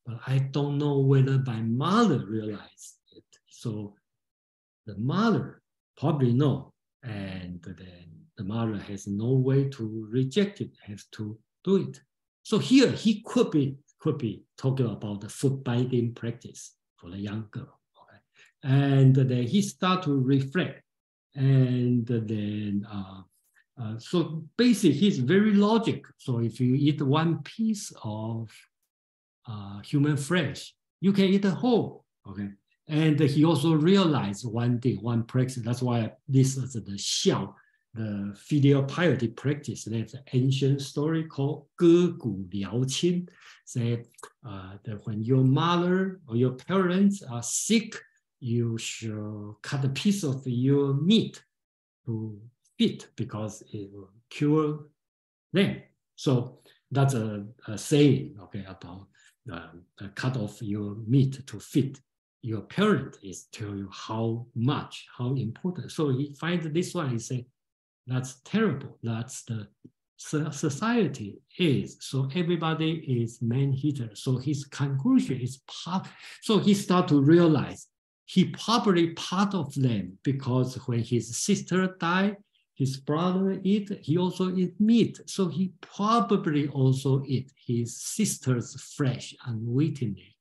But I don't know whether my mother realized it. So the mother probably know, and then the mother has no way to reject it, has to do it. So here he could be could be talking about the food biting practice for the young girl. Okay? And then he start to reflect, and then uh, uh, so basically he's very logical. So if you eat one piece of Uh, human flesh, you can eat a whole, okay? And he also realized one thing, one practice. That's why this is the Xiao, the filial piety practice. There's an ancient story called Ge Gu Liao Qin. Say uh, that when your mother or your parents are sick, you should cut a piece of your meat to feed because it will cure them. So that's a, a saying, okay, about Uh, cut off your meat to feed your parent is tell you how much, how important. So he finds this one, he said, that's terrible. That's the society is. So everybody is man-eater. So his conclusion is, part, so he started to realize he probably part of them because when his sister died, his brother eat, he also eat meat. So he probably also eat his sister's flesh unwittingly.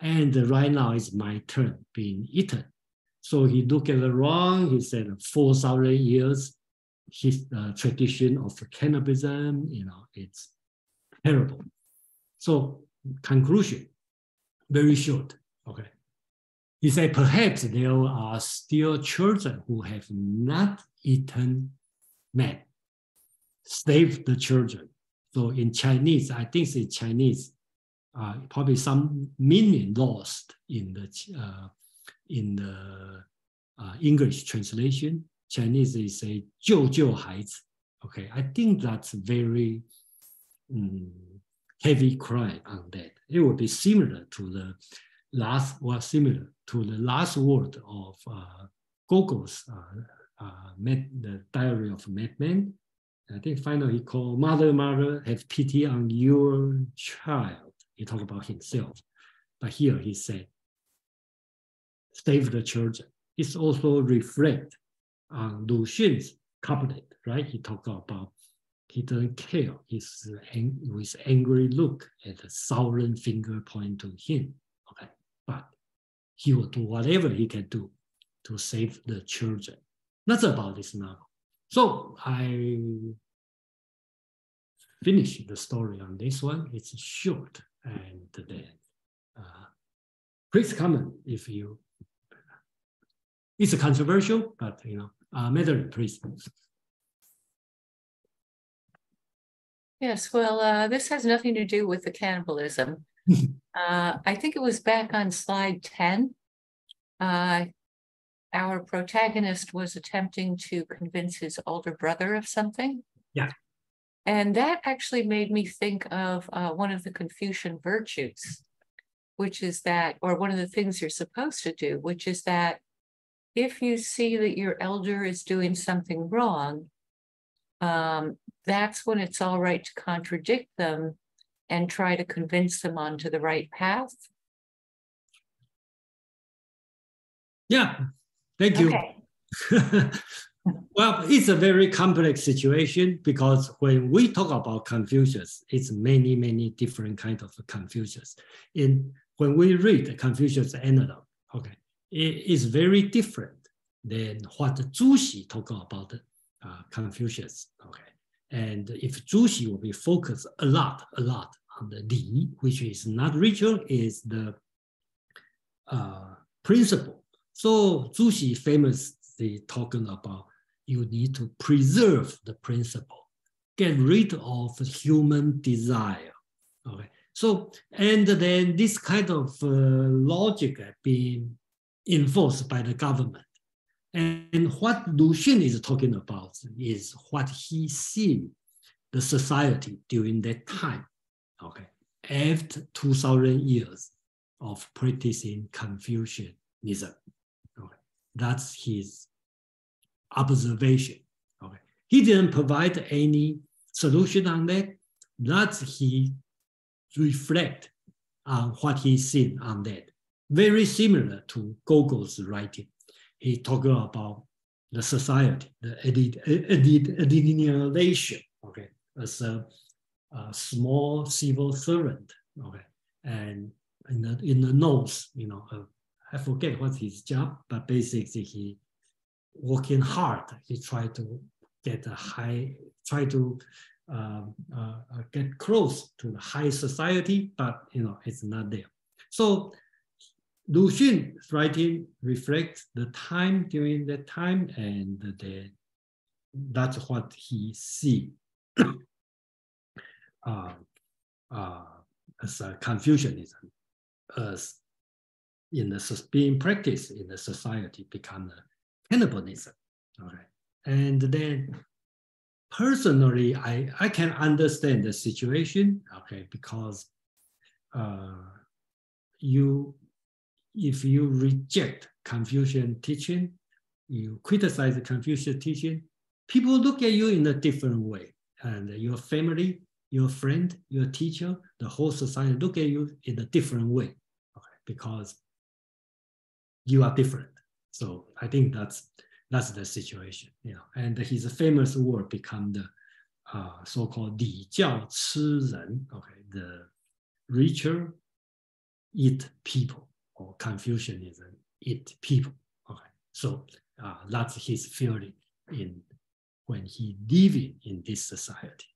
And right now it's my turn being eaten. So he looked at the wrong, he said four thousand years, his uh, tradition of cannibalism, you know, it's terrible. So conclusion, very short, okay. He said, perhaps there are still children who have not eaten man. Save the children. So in Chinese, I think in Chinese, uh, probably some meaning lost in the uh, in the uh, English translation. Chinese is a jiu jiu haizi. Okay, I think that's very um, heavy crime on that. It would be similar to the last or similar to the last word of uh, Gogol's uh, uh, the Diary of Madman. I think finally he called mother, mother, have pity on your child. He talked about himself, but here he said, save the children. It's also reflect on Lu Xun's couplet, right? He talked about he doesn't care. He's ang with angry look at a sovereign finger point to him. But he will do whatever he can do to save the children. That's about this novel. So I finished the story on this one. It's short, and then uh, Please comment if you, it's controversial, but you know, uh, Madeline, please. Yes, well, uh, this has nothing to do with the cannibalism. uh, I think it was back on slide ten. Uh, our protagonist was attempting to convince his older brother of something. Yeah. And that actually made me think of uh, one of the Confucian virtues, which is that, or one of the things you're supposed to do, which is that if you see that your elder is doing something wrong, um, that's when it's all right to contradict them and try to convince them onto the right path. Yeah, thank you. Okay. Well, it's a very complex situation because when we talk about Confucius, it's many, many different kinds of Confucius. And when we read Confucius Analog, okay, it is very different than what Zhu Xi talked about uh, Confucius, okay. And if Zhu Xi will be focused a lot, a lot on the Li, which is not ritual, is the uh, principle. So Zhu Xi famously talking about you need to preserve the principle, get rid of human desire. Okay, so and then this kind of uh, logic being enforced by the government. And what Lu Xun is talking about is what he seen the society during that time, okay, after two thousand years of practicing Confucianism. Okay, that's his observation. Okay, he didn't provide any solution on that. That's he reflect on what he seen on that. Very similar to Gogol's writing. He talked about the society, the alienation, okay, as a, a small civil servant, okay, and in the, in the Nose, you know, uh, I forget what's his job, but basically he working hard, he tried to get a high, try to um, uh, get close to the high society, but you know, it's not there. So Lu Xun's writing reflects the time during that time, and the, that's what he see uh, uh, as a Confucianism, as in the being practiced in the society become a cannibalism. All right, and then personally, I I can understand the situation. Okay, because uh, you. If you reject Confucian teaching, you criticize the Confucian teaching, people look at you in a different way. And your family, your friend, your teacher, the whole society look at you in a different way, okay, because you are different. So I think that's, that's the situation. You know? And his famous word become the uh, so-called Li Jiao Chi Ren, okay, the richer eat people. Or Confucianism, it people. Okay, so uh, that's his feeling in when he living in this society.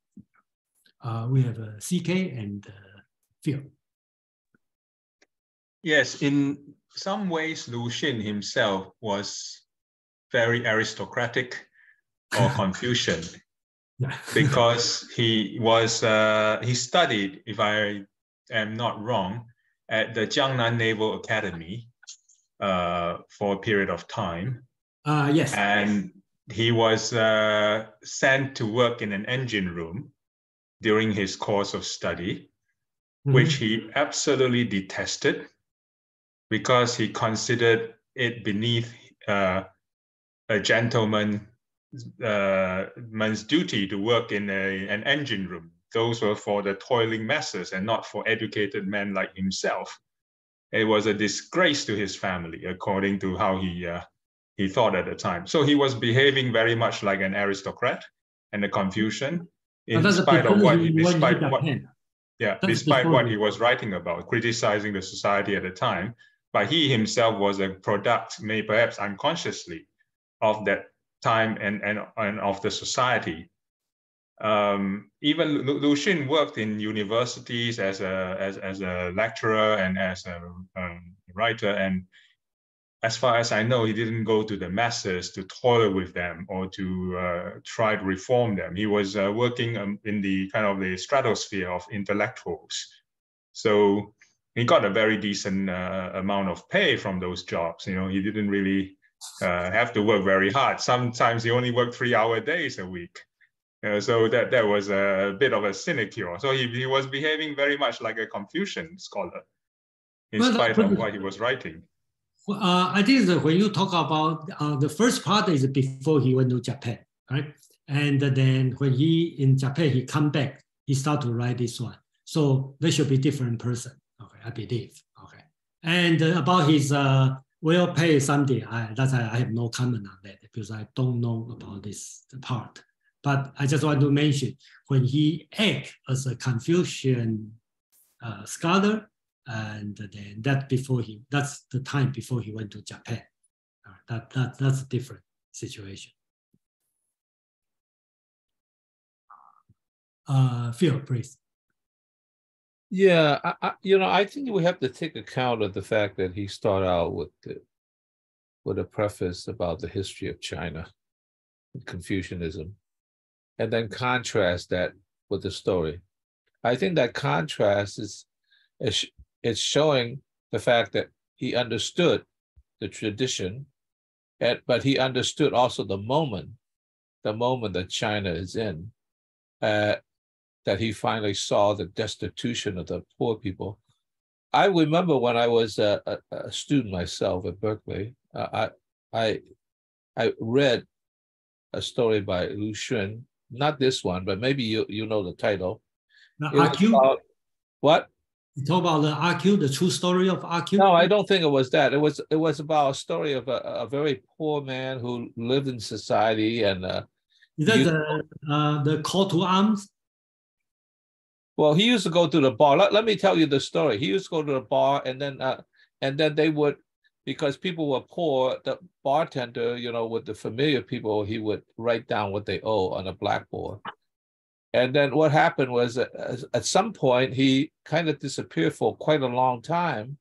Uh, we have a C K and uh, Phil. Yes, in some ways, Lu Xun himself was very aristocratic or Confucian because he was uh, he studied, if I am not wrong, at the Jiangnan Naval Academy uh, for a period of time. Uh, yes. And he was uh, sent to work in an engine room during his course of study, mm-hmm. which he absolutely detested because he considered it beneath uh, a gentleman's uh, man's duty to work in a, an engine room. Those were for the toiling masses and not for educated men like himself. It was a disgrace to his family, according to how he, uh, he thought at the time. So he was behaving very much like an aristocrat and a Confucian, in spite of what he, despite what, yeah, despite what he was writing about, criticizing the society at the time. But he himself was a product, maybe perhaps unconsciously, of that time and, and, and of the society. Um, even Lu Xun worked in universities as a, as, as a lecturer and as a, a writer, and as far as I know, he didn't go to the masses to toil with them or to uh, try to reform them. He was uh, working um, in the kind of the stratosphere of intellectuals. So he got a very decent uh, amount of pay from those jobs. You know, he didn't really uh, have to work very hard. Sometimes he only worked three-hour days a week. Uh, so that, that was a bit of a sinecure. So he, he was behaving very much like a Confucian scholar, in well, spite of what he was writing. Uh, I think that when you talk about uh, the first part is before he went to Japan, right? And then when he in Japan, he come back, he start to write this one. So they should be different person, okay, I believe, okay. And uh, about his uh, well paid someday, I, that's, I have no comment on that because I don't know about this part. But I just want to mention, when he acted as a Confucian uh, scholar, and then that before he, that's the time before he went to Japan. Uh, that, that, that's a different situation. Uh, Phil, please. Yeah, I, I, you know, I think we have to take account of the fact that he started out with, the, with a preface about the history of China and Confucianism, and then contrast that with the story. I think that contrast is, it's showing the fact that he understood the tradition, but he understood also the moment, the moment that China is in, uh, that he finally saw the destitution of the poor people. I remember when I was a, a, a student myself at Berkeley, uh, I, I, I read a story by Lu Xun, not this one, but maybe you, you know the title. Now, A Q? About, what? You talk about the Ah Q, the true story of Ah Q? No, I don't think it was that. It was it was about a story of a, a very poor man who lived in society and. Uh, Is that the uh, the call to arms? Well, he used to go to the bar. Let, let me tell you the story. He used to go to the bar, and then uh, and then they would, because people were poor, the bartender, you know, with the familiar people, he would write down what they owe on a blackboard. And then what happened was, uh, at some point, he kind of disappeared for quite a long time.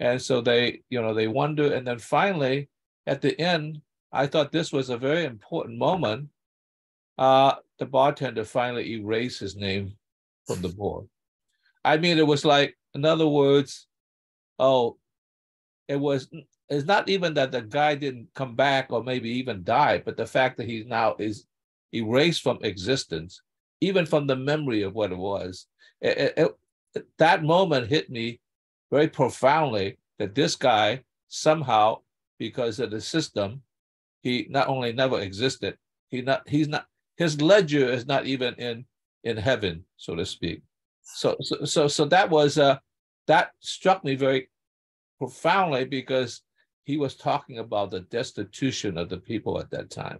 And so they, you know, they wonder. And then finally, at the end, I thought this was a very important moment. Uh, the bartender finally erased his name from the board. I mean, it was like, in other words, oh, it was, it's not even that the guy didn't come back or maybe even die, but the fact that he now is erased from existence, even from the memory of what it was. It, it, it, that moment hit me very profoundly, that this guy somehow, because of the system, he not only never existed, he not, he's not, his ledger is not even in, in heaven, so to speak. So, so, so, so that was, uh, that struck me very profoundly because he was talking about the destitution of the people at that time.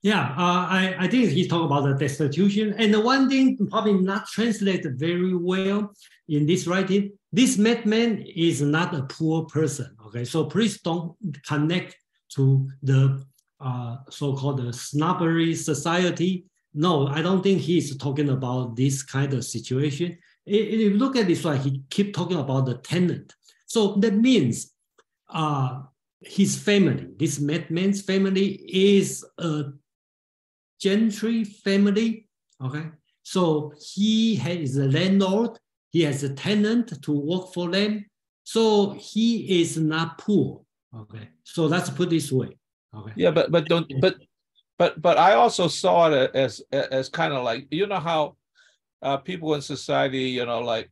Yeah, uh, I, I think he talked about the destitution. And the one thing probably not translated very well in this writing, this madman is not a poor person, okay? So please don't connect to the uh, so-called snobbery society. No, I don't think he's talking about this kind of situation. If you look at this one, he keeps talking about the tenant. So that means uh, his family, this madman's family is a gentry family, okay? So he has a landlord, he has a tenant to work for them, so he is not poor, okay? So let's put this way, okay? Yeah, but but don't but but but I also saw it as as kind of like, you know how uh, people in society, you know, like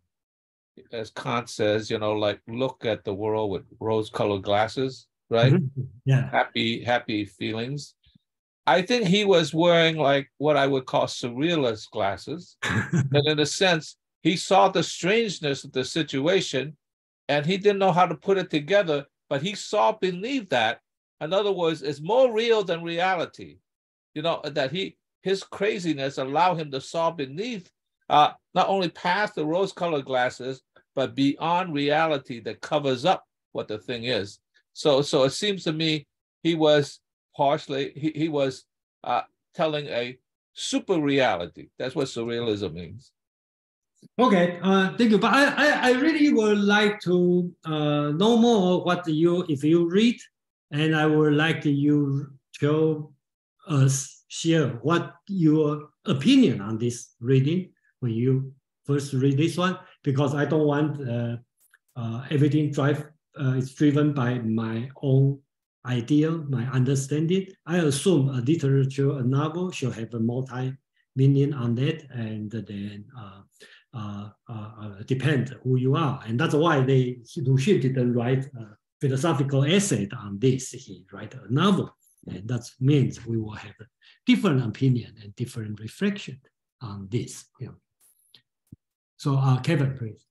as Kant says, you know, like look at the world with rose-colored glasses, right? Mm-hmm. Yeah, happy happy feelings. I think he was wearing like what I would call surrealist glasses. And in a sense, he saw the strangeness of the situation and he didn't know how to put it together, but he saw beneath that. In other words, it's more real than reality. You know, that he his craziness allowed him to saw beneath, uh, not only past the rose-colored glasses, but beyond reality that covers up what the thing is. So, so it seems to me he was partially, he, he was uh, telling a super reality. That's what surrealism means. Okay, uh, thank you. But I, I, I really would like to uh, know more what you, if you read, and I would like you to us share what your opinion on this reading when you first read this one, because I don't want uh, uh, everything drive, uh, is driven by my own idea, my understanding. I assume a literature, a novel should have a multi-meaning on that, and then uh, Uh, uh, uh, depend who you are, and that's why they Lu Xun didn't write a philosophical essay on this. He wrote a novel, and that means we will have a different opinion and different reflection on this. Yeah. So, uh, Kevin, please.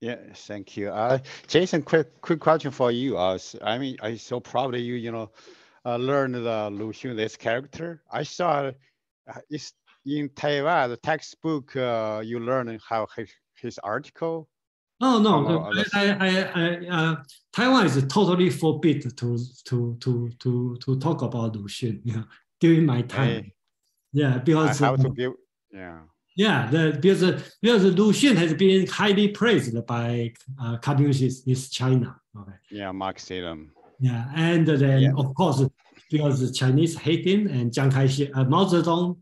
Yeah, thank you, uh, Jason. Quick, quick question for you. Uh, I mean, I'm so proud of you. You know, uh, learned the Lu Xun, this character. I saw. Uh, it's in Taiwan, the textbook, uh, you learn how his, his article? Oh, no, oh, no. I, I, I, uh, Taiwan is totally forbidden to, to, to, to, to talk about Lu Xun, you know, during my time. I, yeah, because, I have to give, yeah. Yeah, the, because, uh, because Lu Xun has been highly praised by uh, communists in China. Okay. Yeah, Marxism. Yeah, and then, yeah. Of course, because the Chinese hate him, and Chiang Kai-shek, uh, Mao Zedong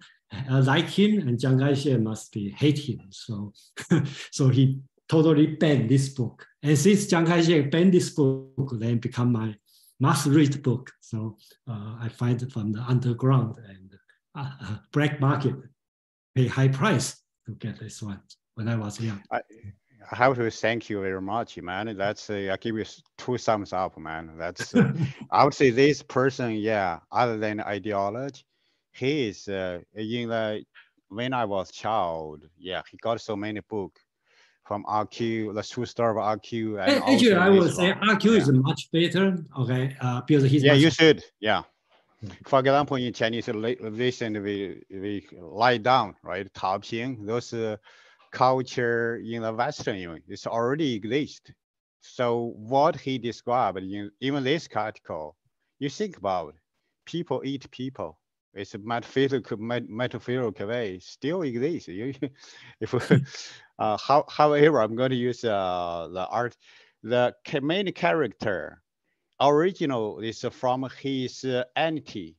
uh, like him, and Chiang Kai-shek must be hate him. So, so he totally banned this book. And since Chiang Kai-shek banned this book, then become my must-read book. So uh, I find it from the underground and uh, uh, black market, pay high price to get this one when I was young. I I have to thank you very much, man. That's uh, I give you two thumbs up, man. That's uh, I would say this person, yeah. Other than ideology, he is uh, in the when I was child, yeah. He got so many books from Ah Q, the True Story of Ah Q. And hey, actually, I would say Ah Q yeah. is much better. Okay, uh, because he's yeah. You should yeah. For example, in Chinese, recently we we lie down, right? Tao Te Ching, those. Uh, culture in the Western Union, it's already exist. So what he described in even this article, you think about people eat people. It's a metaphysical, met, metaphysical way, still exists. You, if, uh, how, however, I'm going to use uh, the art, the main character, original is from his uh, auntie,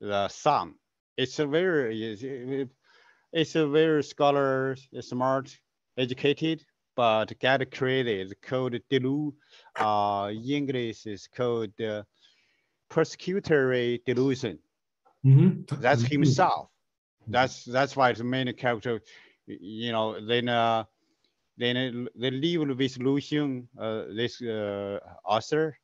the son. It's a very, it's, it, It's a very scholar, smart, educated, but get created. It's called delu. Uh, English is called uh, persecutory delusion. Mm-hmm. That's himself. That's that's why the main character, you know, then uh, then they live with Lu Xun, uh, this uh, author,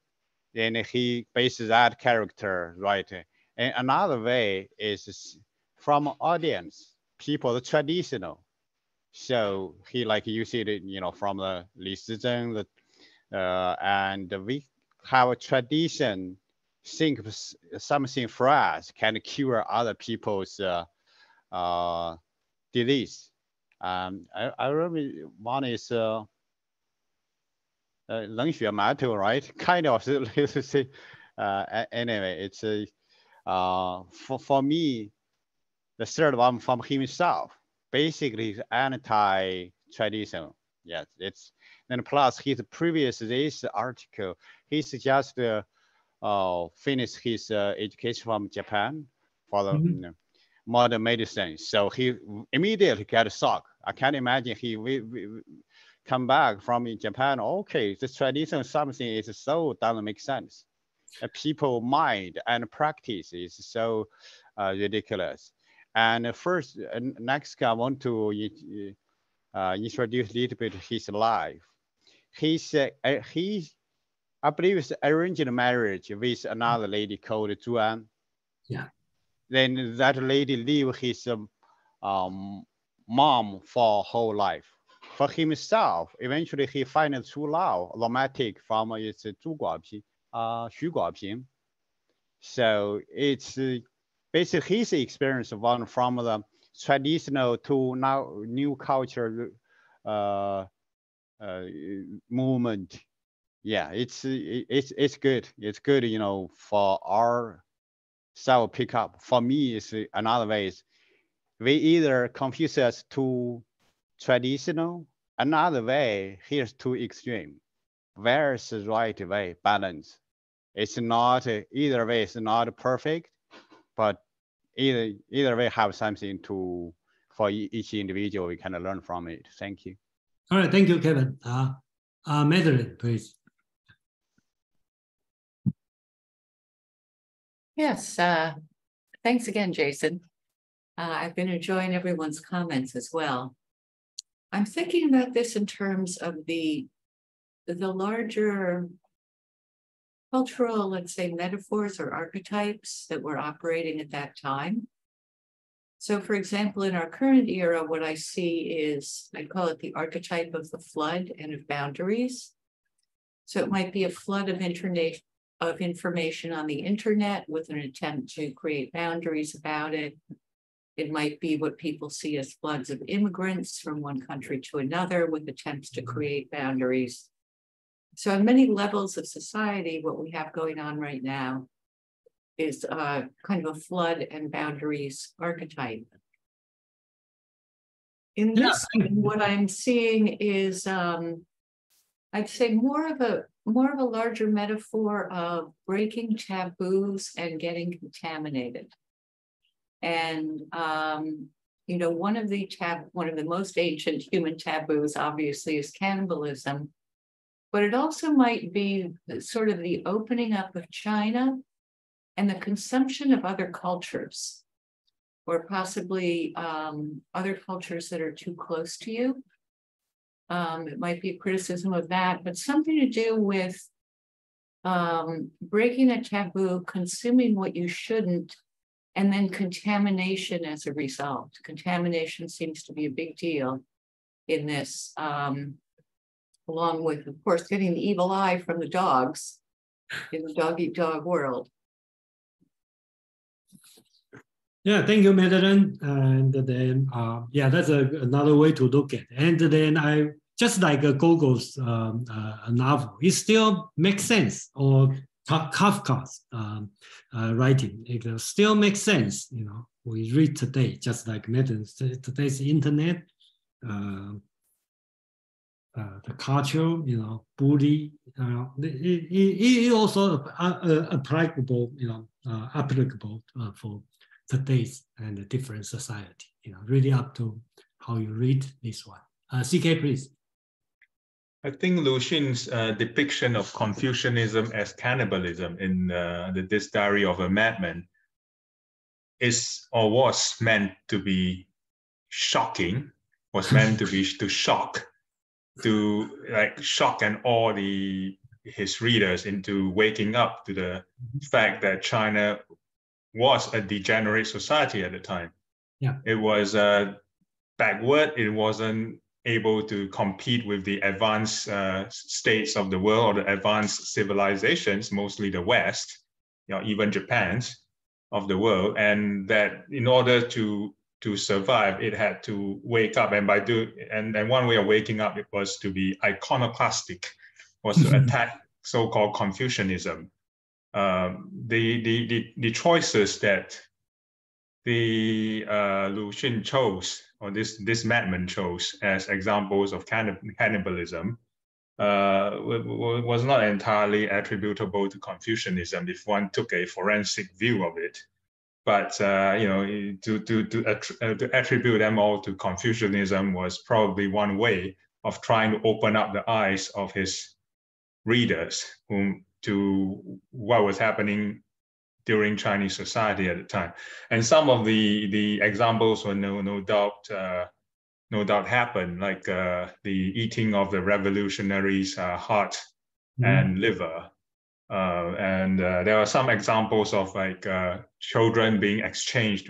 then he bases that character right. And another way is from audience. People the traditional, so he like you see it, you know, from the Li Shizhen, the uh, and we have a tradition. Think something for us can cure other people's uh, uh, disease. Um, I I remember one is uh, Leng Xue Matou, right? Kind of let's say. Uh, anyway, it's a uh, for for me. The third one from himself, basically anti-tradition. Yes, it's and plus his previous this article, he's just uh, uh, finished his uh, education from Japan for the mm-hmm. you know, modern medicine. So he immediately got shocked. I can't imagine he we, we come back from Japan. Okay, the tradition something is so doesn't make sense. Uh, people mind and practice is so uh, ridiculous. And first, next, I want to uh, introduce a little bit his life. He's, uh, he, I believe, it's arranged marriage with another lady called Zhuan. Yeah. Then that lady lived his um, um, mom for whole life. For himself, eventually he finds true love, romantic from his Zhu Guaping, uh, Xu Guaping. So it's. Uh, Basically, his experience went from the traditional to now new culture uh, uh, movement. Yeah, it's it's it's good. It's good, you know, for our self pickup. For me, it's another way. Is we either confuse us to traditional, another way, here's too extreme. Where's the right way, balance? It's not, either way, it's not perfect, but either, either way have something to, for each individual, we can learn from it. Thank you. All right, thank you, Kevin. Uh, uh, Madeline, please. Yes, uh, thanks again, Jason. Uh, I've been enjoying everyone's comments as well. I'm thinking about this in terms of the, the larger cultural, let's say, metaphors or archetypes that were operating at that time. So for example, in our current era, what I see is, I call it the archetype of the flood and of boundaries. So it might be a flood of internet, of information on the internet with an attempt to create boundaries about it. It might be what people see as floods of immigrants from one country to another with attempts to create boundaries. So on many levels of society, what we have going on right now is uh, kind of a flood and boundaries archetype. In this, yeah. What I'm seeing is, um, I'd say more of a more of a larger metaphor of breaking taboos and getting contaminated. And um, you know, one of the tab one of the most ancient human taboos, obviously, is cannibalism, but it also might be sort of the opening up of China and the consumption of other cultures, or possibly um, other cultures that are too close to you. Um, it might be a criticism of that, but something to do with um, breaking a taboo, consuming what you shouldn't, and then contamination as a result. Contamination seems to be a big deal in this, um, along with, of course, getting the evil eye from the dogs in the dog-eat-dog world. Yeah, thank you, Madeline. And then, uh, yeah, that's a, another way to look at it. And then I, just like a Gogol's um, uh, novel, it still makes sense, or Kafka's um, uh, writing, it still makes sense, you know, we read today, just like Madeline said, today's internet, uh, uh, the culture, you know, bully, uh, it, it, it also uh, applicable, you know, uh, applicable uh, for today's and a different society, you know, really up to how you read this one. Uh, C K, please. I think Lu Xun's uh, depiction of Confucianism as cannibalism in uh, the, this diary of a madman is or was meant to be shocking, was meant to be to shock, to like shock and awe the, his readers into waking up to the fact that China was a degenerate society at the time. Yeah. It was uh, backward. It wasn't able to compete with the advanced uh, states of the world or the advanced civilizations, mostly the West, you know, even Japan's of the world. And that in order to to survive, it had to wake up. And by do and, and one way of waking up, it was to be iconoclastic, was to attack so-called Confucianism. Um, the, the, the, the choices that the uh, Lu Xun chose, or this, this madman chose as examples of cannibalism, uh, was not entirely attributable to Confucianism if one took a forensic view of it. But uh, you know, to, to, to, att to attribute them all to Confucianism was probably one way of trying to open up the eyes of his readers, whom to what was happening during Chinese society at the time. And some of the, the examples were no, no doubt uh, no doubt happened, like uh, the eating of the revolutionaries' uh, heart mm. and liver. Uh, and uh, there are some examples of like uh, children being exchanged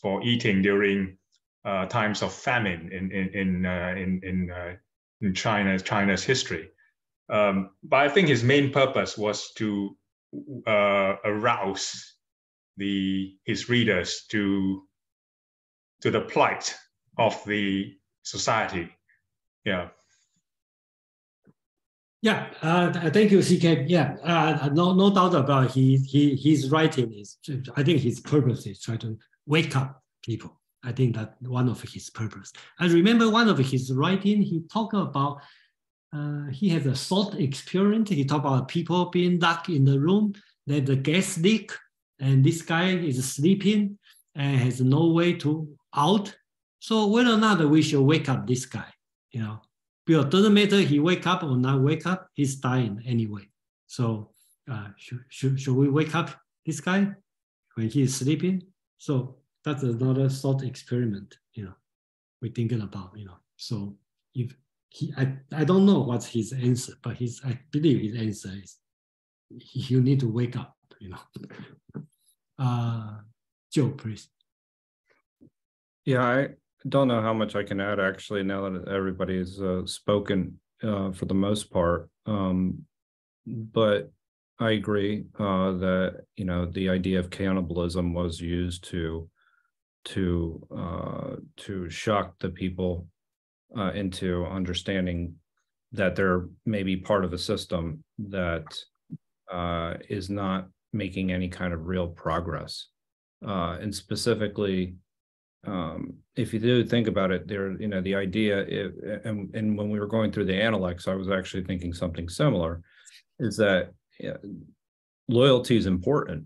for eating during uh, times of famine in, in, in, uh, in, in, uh, in China, China's history. Um, but I think his main purpose was to uh, arouse the, his readers to, to the plight of the society. Yeah. Yeah, uh, thank you, C K. Yeah, uh, no, no doubt about he, he, his writing is, I think his purpose is trying to wake up people. I think that one of his purpose. I remember one of his writing, he talked about, uh, he had a thought experiment. He talked about people being locked in the room, that the gas leak, and this guy is sleeping and has no way to out. So whether or not we should wake up this guy, you know, because it doesn't matter he wake up or not wake up, he's dying anyway. So uh, should, should, should we wake up this guy when he is sleeping? So that's another thought experiment, you know, we're thinking about, you know. So if he, I, I don't know what's his answer, but his, I believe his answer is you need to wake up, you know. Uh, Joe, please. Yeah, I don't know how much I can add, actually, now that everybody has uh, spoken uh, for the most part. Um, but I agree uh, that, you know, the idea of cannibalism was used to to uh, to shock the people uh, into understanding that they're maybe part of a system that uh, is not making any kind of real progress. Uh, and specifically, um, if you do think about it, there, you know, the idea, it, and, and when we were going through the Analects, I was actually thinking something similar, is that yeah, loyalty is important.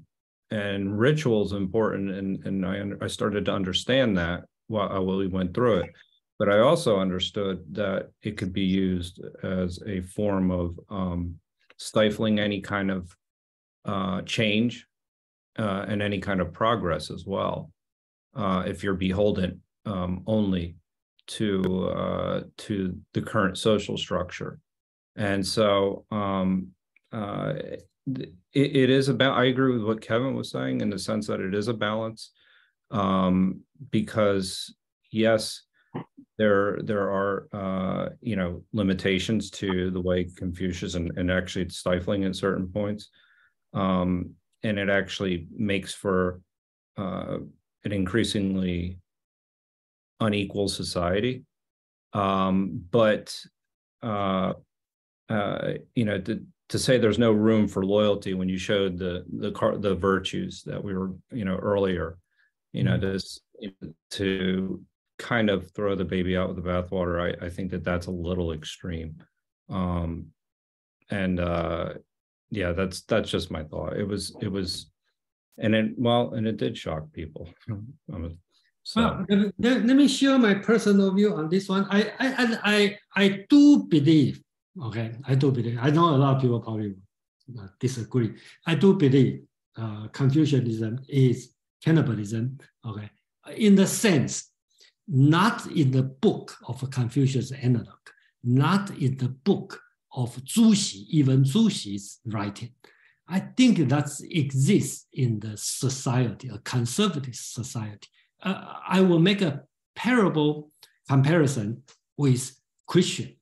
And ritual is important, and, and I, I started to understand that while we went through it. But I also understood that it could be used as a form of um, stifling any kind of uh, change uh, and any kind of progress as well, uh, if you're beholden um, only to, uh, to the current social structure. And so um, uh, It, it is about, I agree with what Kevin was saying in the sense that it is a balance, um, because yes, there there are uh, you know, limitations to the way Confucius, and, and actually it's stifling at certain points, um, and it actually makes for uh, an increasingly unequal society, um, but uh, uh, you know, the to say there's no room for loyalty when you showed the the the virtues that we were, you know, earlier, you know, this, to kind of throw the baby out with the bathwater, I, I think that that's a little extreme, um, and uh, yeah, that's that's just my thought. It was it was, and it well, and it did shock people. Um, so. Well, let, let, let me share my personal view on this one. I I I I do believe. Okay, I do believe, I know a lot of people probably disagree. I do believe uh, Confucianism is cannibalism, okay, in the sense, not in the book of Confucius' analog, not in the book of Zhu Xi, even Zhu Xi's writing. I think that exists in the society, a conservative society. Uh, I will make a parable comparison with Christian.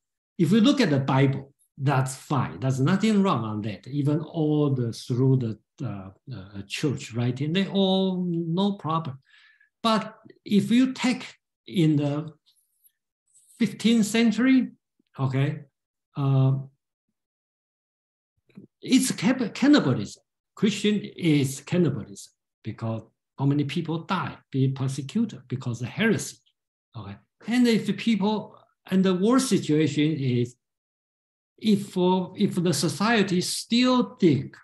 If we look at the Bible, that's fine. There's nothing wrong on that. Even all the through the uh, uh, church writing, they all no problem. But if you take in the fifteenth century, okay, uh, it's cannibalism. Christian is cannibalism because how many people die being persecuted because of heresy, okay? And if the people. And the worst situation is if, uh, if the society still think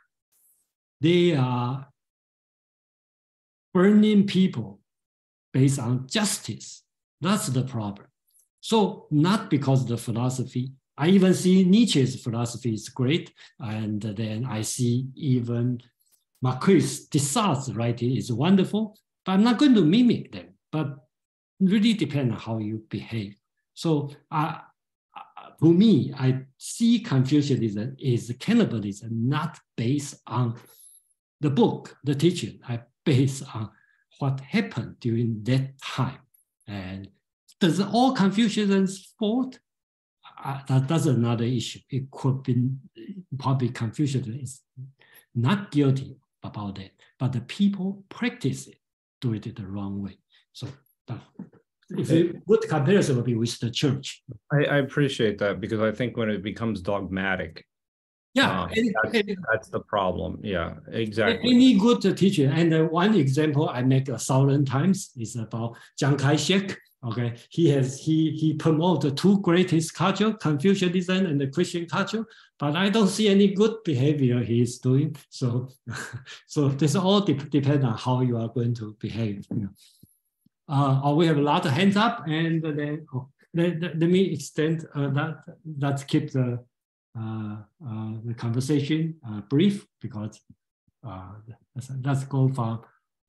they are burning people based on justice, that's the problem. So not because of the philosophy. I even see Nietzsche's philosophy is great. And then I see even Marquis de Sade's writing is wonderful, but I'm not going to mimic them, but really depends on how you behave. So uh, to me, I see Confucianism is cannibalism, not based on the book, the teaching, I based on what happened during that time. And does all Confucianism's fault? Uh, that, that's another issue. It could be probably Confucianism is not guilty about that, but the people practice it, do it the wrong way. So that. If you would comparison would be with the church. I, I appreciate that because I think when it becomes dogmatic, Yeah, uh, and, that's, and, that's the problem. Yeah, exactly. Any good teacher, and uh, one example I make a thousand times is about Chiang Kai-shek. Okay, he has he he promotes the two greatest culture, Confucianism and the Christian culture, but I don't see any good behavior he is doing. So, so this all de depends on how you are going to behave. You know. Uh, oh, we have a lot of hands up, and then oh, let, let, let me extend uh, that. Let's keep the. Uh, uh, the conversation uh, brief because uh, let's, let's go for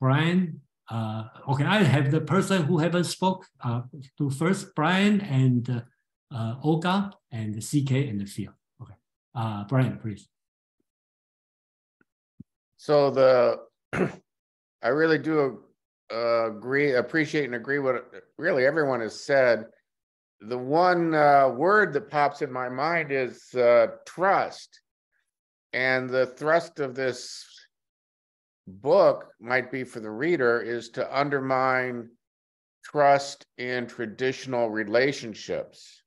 Brian. Uh, okay, I have the person who haven't spoke uh, to first, Brian and uh, uh, Olga and C K and the field. Okay, uh, Brian, please. So the I really do uh, agree, appreciate, and agree with really everyone has said. The one uh, word that pops in my mind is uh, trust. And the thrust of this book might be for the reader is to undermine trust in traditional relationships.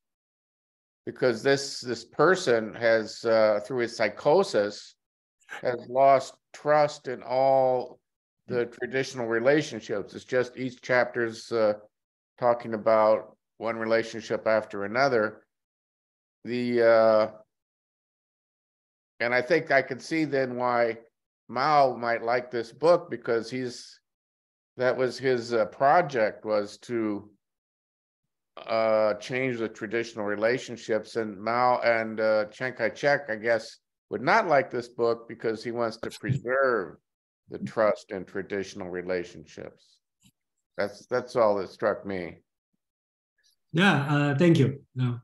Because this, this person has, uh, through his psychosis, has lost trust in all the traditional relationships. It's just each chapter's uh, talking about one relationship after another, the uh, and I think I can see then why Mao might like this book because he's that was his uh, project was to uh, change the traditional relationships, and Mao and uh, Chiang Kai-shek, I guess, would not like this book because he wants to preserve the trust in traditional relationships. That's that's all that struck me. Yeah, uh, thank you. No.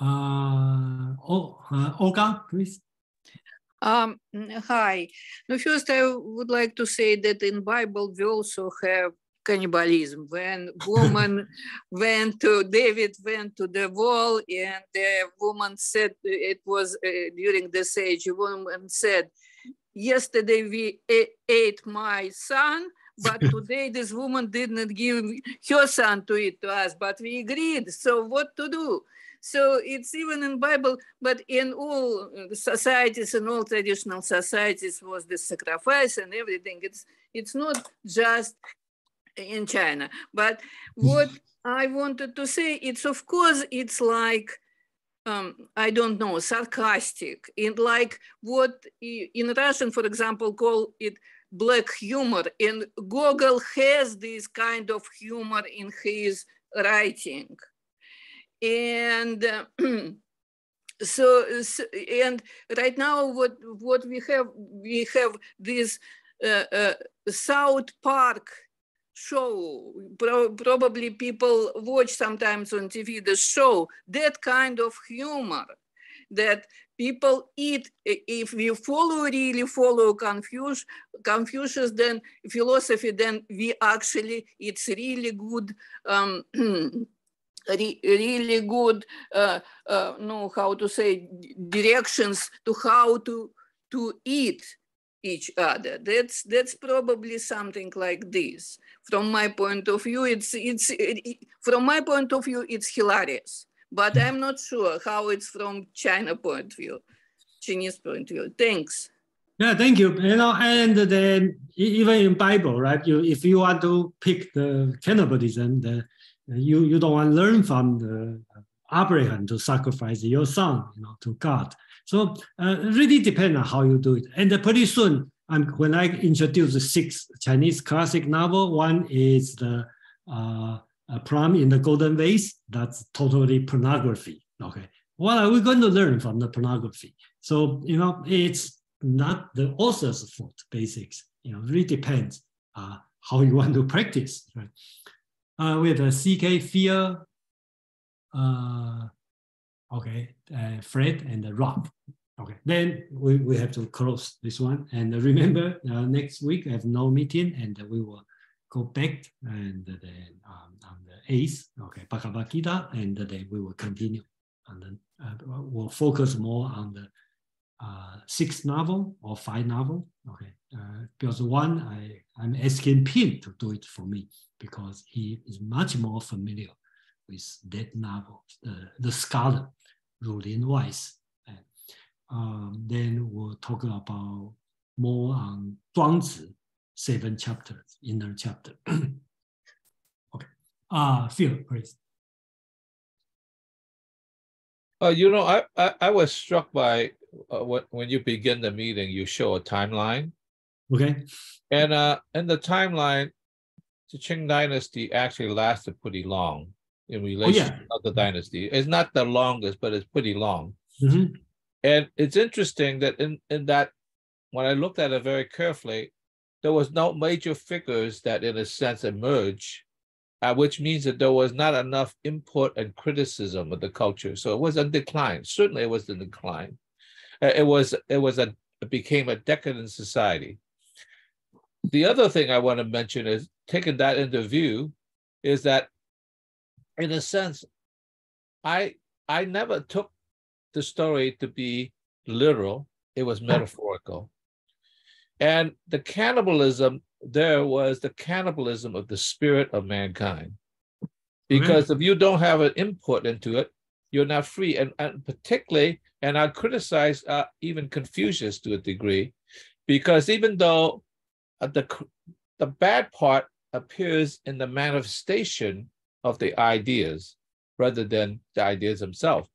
Uh, oh, uh, Olga, please. Um, hi. No, first, I would like to say that in Bible we also have cannibalism. When woman went to David went to the wall, and the woman said it was uh, during the sage. A woman said, "Yesterday we ate my son." But today, this woman did not give her son to it to us, but we agreed. So what to do? So it's even in Bible, but in all societies, in all traditional societies, was the sacrifice and everything. It's it's not just in China. But what I wanted to say, it's of course, it's like. Um, I don't know, sarcastic, and like what in Russian, for example, call it black humor, and Gogol has this kind of humor in his writing. And uh, so, so, and right now what, what we have, we have this uh, uh, South Park show, Pro probably people watch sometimes on T V the show, that kind of humor that people eat. If we follow, really follow Confucius, Confucius then philosophy, then we actually, it's really good, um, re really good, uh, uh, no, how to say, directions to how to, to eat each other. That's that's probably something like this. From my point of view, it's it's it, from my point of view, it's hilarious. But I'm not sure how it's from China point of view, Chinese point of view. Thanks. Yeah, thank you. You know, and then even in Bible, right? You if you want to pick the cannibalism, the you you don't want to learn from the Abraham to sacrifice your son, you know, to God. So uh, it really depends on how you do it. And uh, pretty soon, I'm, when I introduce the six Chinese classic novel, one is the uh, Plum in the Golden Vase. That's totally pornography. Okay, what are we going to learn from the pornography? So you know, it's not the author's fault. Basics, you know, really depends uh, how you want to practice. Right? Uh, with a C K fear. Uh, Okay, uh, Fred and uh, Rob. Okay, then we, we have to close this one. And uh, remember, uh, next week I have no meeting, and uh, we will go back and uh, then um, on the eighth, okay, Bhagavad Gita, and uh, then we will continue. And then uh, we'll focus more on the uh, sixth novel or five novel. Okay, uh, because one, I, I'm asking Pin to do it for me because he is much more familiar with that novel, uh, the scholar. Rulin Weiss. Um, then we'll talk about more on Zhuangzi, seven chapters, inner chapter. Okay. Uh, Phil, please. Uh, you know, I, I, I was struck by uh, when, when you begin the meeting, you show a timeline. Okay. And uh, in the timeline, the Qing Dynasty actually lasted pretty long in relation oh, yeah. to other dynasty. It's not the longest, but it's pretty long. Mm-hmm. And it's interesting that in, in that, when I looked at it very carefully, there was no major figures that, in a sense, emerged, uh, which means that there was not enough input and criticism of the culture. So it was a decline. Certainly, it was a decline. Uh, it was it was a it became a decadent society. The other thing I want to mention is, taking that into view, is that, in a sense, I I never took the story to be literal. It was metaphorical. And the cannibalism there was the cannibalism of the spirit of mankind. Because mm-hmm. if you don't have an input into it, you're not free. And, and particularly, and I criticize uh, even Confucius to a degree, because even though uh, the, the bad part appears in the manifestation of the ideas rather than the ideas themselves.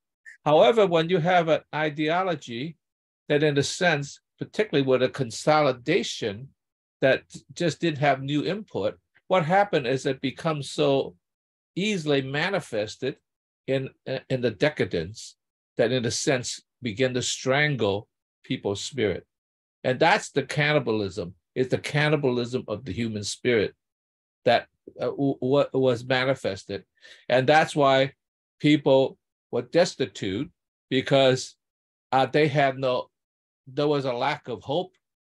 However, when you have an ideology that, in a sense, particularly with a consolidation that just didn't have new input, what happened is it becomes so easily manifested in, in the decadence that, in a sense, began to strangle people's spirit. And that's the cannibalism. It's the cannibalism of the human spirit that uh, w was manifested. And that's why people were destitute, because uh, they had no... There was a lack of hope.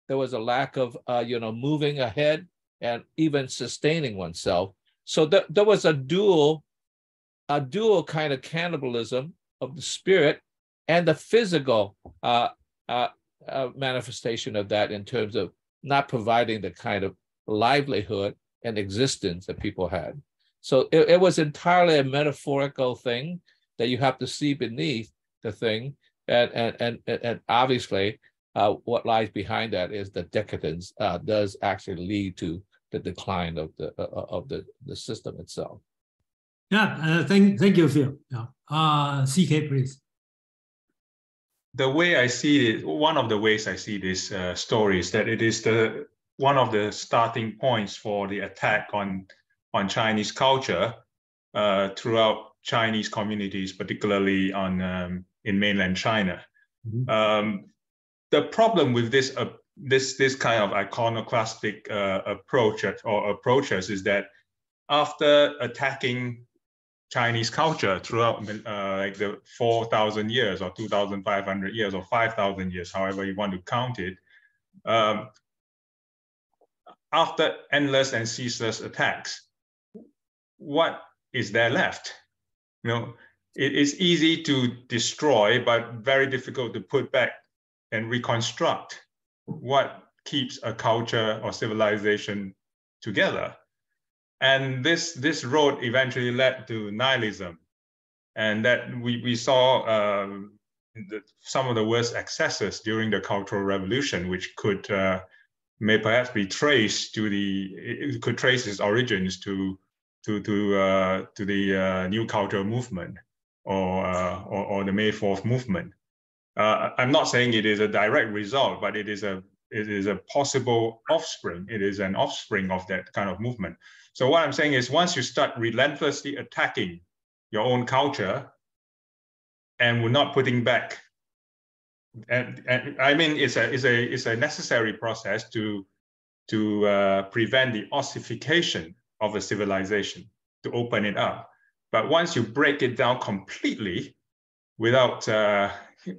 There was a lack of, uh, you know, moving ahead and even sustaining oneself. So th there was a dual, a dual kind of cannibalism of the spirit and the physical uh, uh, uh, manifestation of that, in terms of not providing the kind of livelihood and existence that people had. So it, it was entirely a metaphorical thing that you have to see beneath the thing. And, and, and, and obviously, uh, what lies behind that is the decadence uh, does actually lead to the decline of the uh, of the, the system itself. Yeah, uh, thank, thank you, Phil. Yeah. Uh, C K, please. The way I see it, one of the ways I see this uh, story is that it is the one of the starting points for the attack on, on Chinese culture uh, throughout Chinese communities, particularly on... Um, in mainland China. Mm-hmm. Um, the problem with this uh, this this kind of iconoclastic uh, approach or approaches is that after attacking Chinese culture throughout uh, like the four thousand years or two thousand five hundred years or five thousand years, however you want to count it, um, after endless and ceaseless attacks, what is there left? You know, it is easy to destroy, but very difficult to put back and reconstruct what keeps a culture or civilization together. And this, this road eventually led to nihilism. And that we, we saw um, the, some of the worst excesses during the Cultural Revolution, which could uh, may perhaps be traced to the, it could trace its origins to, to, to, uh, to the uh, New Culture Movement. Or, uh, or or the May Fourth movement. Uh, I'm not saying it is a direct result, but it is a it is a possible offspring. It is an offspring of that kind of movement. So what I'm saying is, once you start relentlessly attacking your own culture, and we're not putting back, and, and I mean it's a it's a it's a necessary process to to uh, prevent the ossification of a civilization, to open it up. But once you break it down completely, without uh,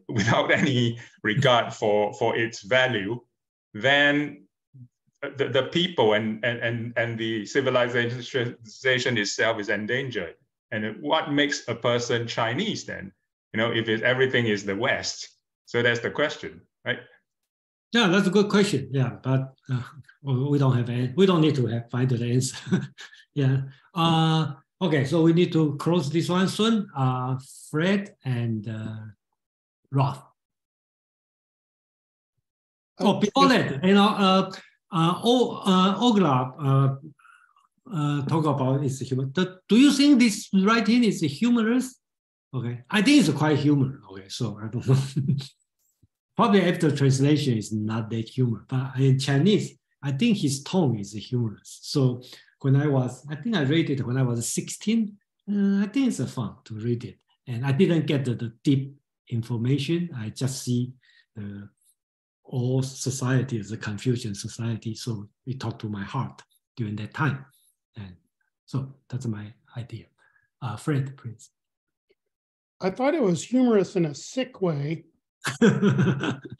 without any regard for for its value, then the, the people and and and the civilization itself is endangered. And what makes a person Chinese then? You know, if it, everything is the West. So that's the question, right? Yeah, that's a good question. Yeah, but uh, we don't have any, we don't need to have, find the answer. Yeah. Uh, Okay, so we need to close this one soon. Uh, Fred and uh, Roth. Oh, before that, you know, uh, uh, Ogla uh, uh, talk about it's humor. Do you think this writing is humorous? Okay, I think it's quite humor. Okay, so I don't know. Probably after translation is not that humor, but in Chinese, I think his tone is humorous. So when I was, I think I read it when I was sixteen. Uh, I think it's fun to read it, and I didn't get the, the deep information. I just see the all society is a Confucian society, so it talked to my heart during that time, and so that's my idea. Uh, Fred, please. I thought it was humorous in a sick way,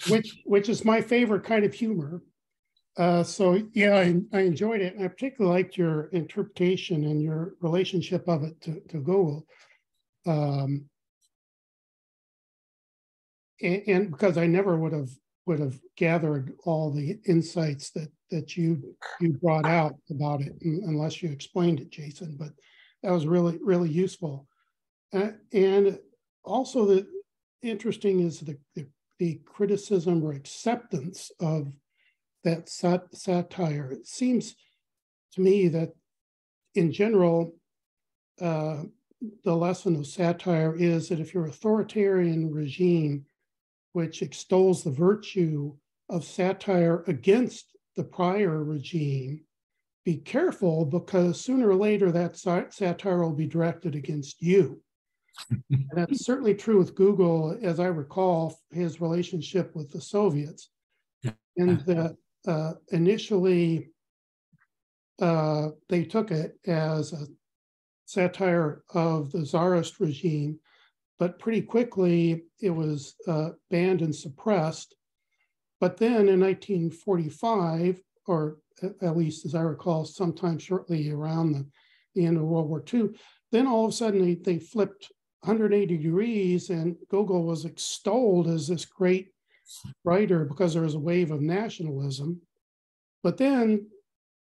which which is my favorite kind of humor. Uh, so yeah, I, I enjoyed it, and I particularly liked your interpretation and your relationship of it to, to Gogol. Um, and, and because I never would have would have gathered all the insights that that you you brought out about it unless you explained it, Jason. But that was really really useful, uh, and also the interesting is the the, the criticism or acceptance of that sat satire. It seems to me that in general, uh, the lesson of satire is that if you're an authoritarian regime which extols the virtue of satire against the prior regime, be careful, because sooner or later that sat satire will be directed against you. And that's certainly true with Gogol, as I recall, his relationship with the Soviets. And that uh, initially uh, they took it as a satire of the Tsarist regime, but pretty quickly it was uh, banned and suppressed. But then in nineteen forty-five, or at least as I recall, sometime shortly around the, the end of World War Two, then all of a sudden they, they flipped one hundred eighty degrees, and Gogol was extolled as this great writer because there was a wave of nationalism. But then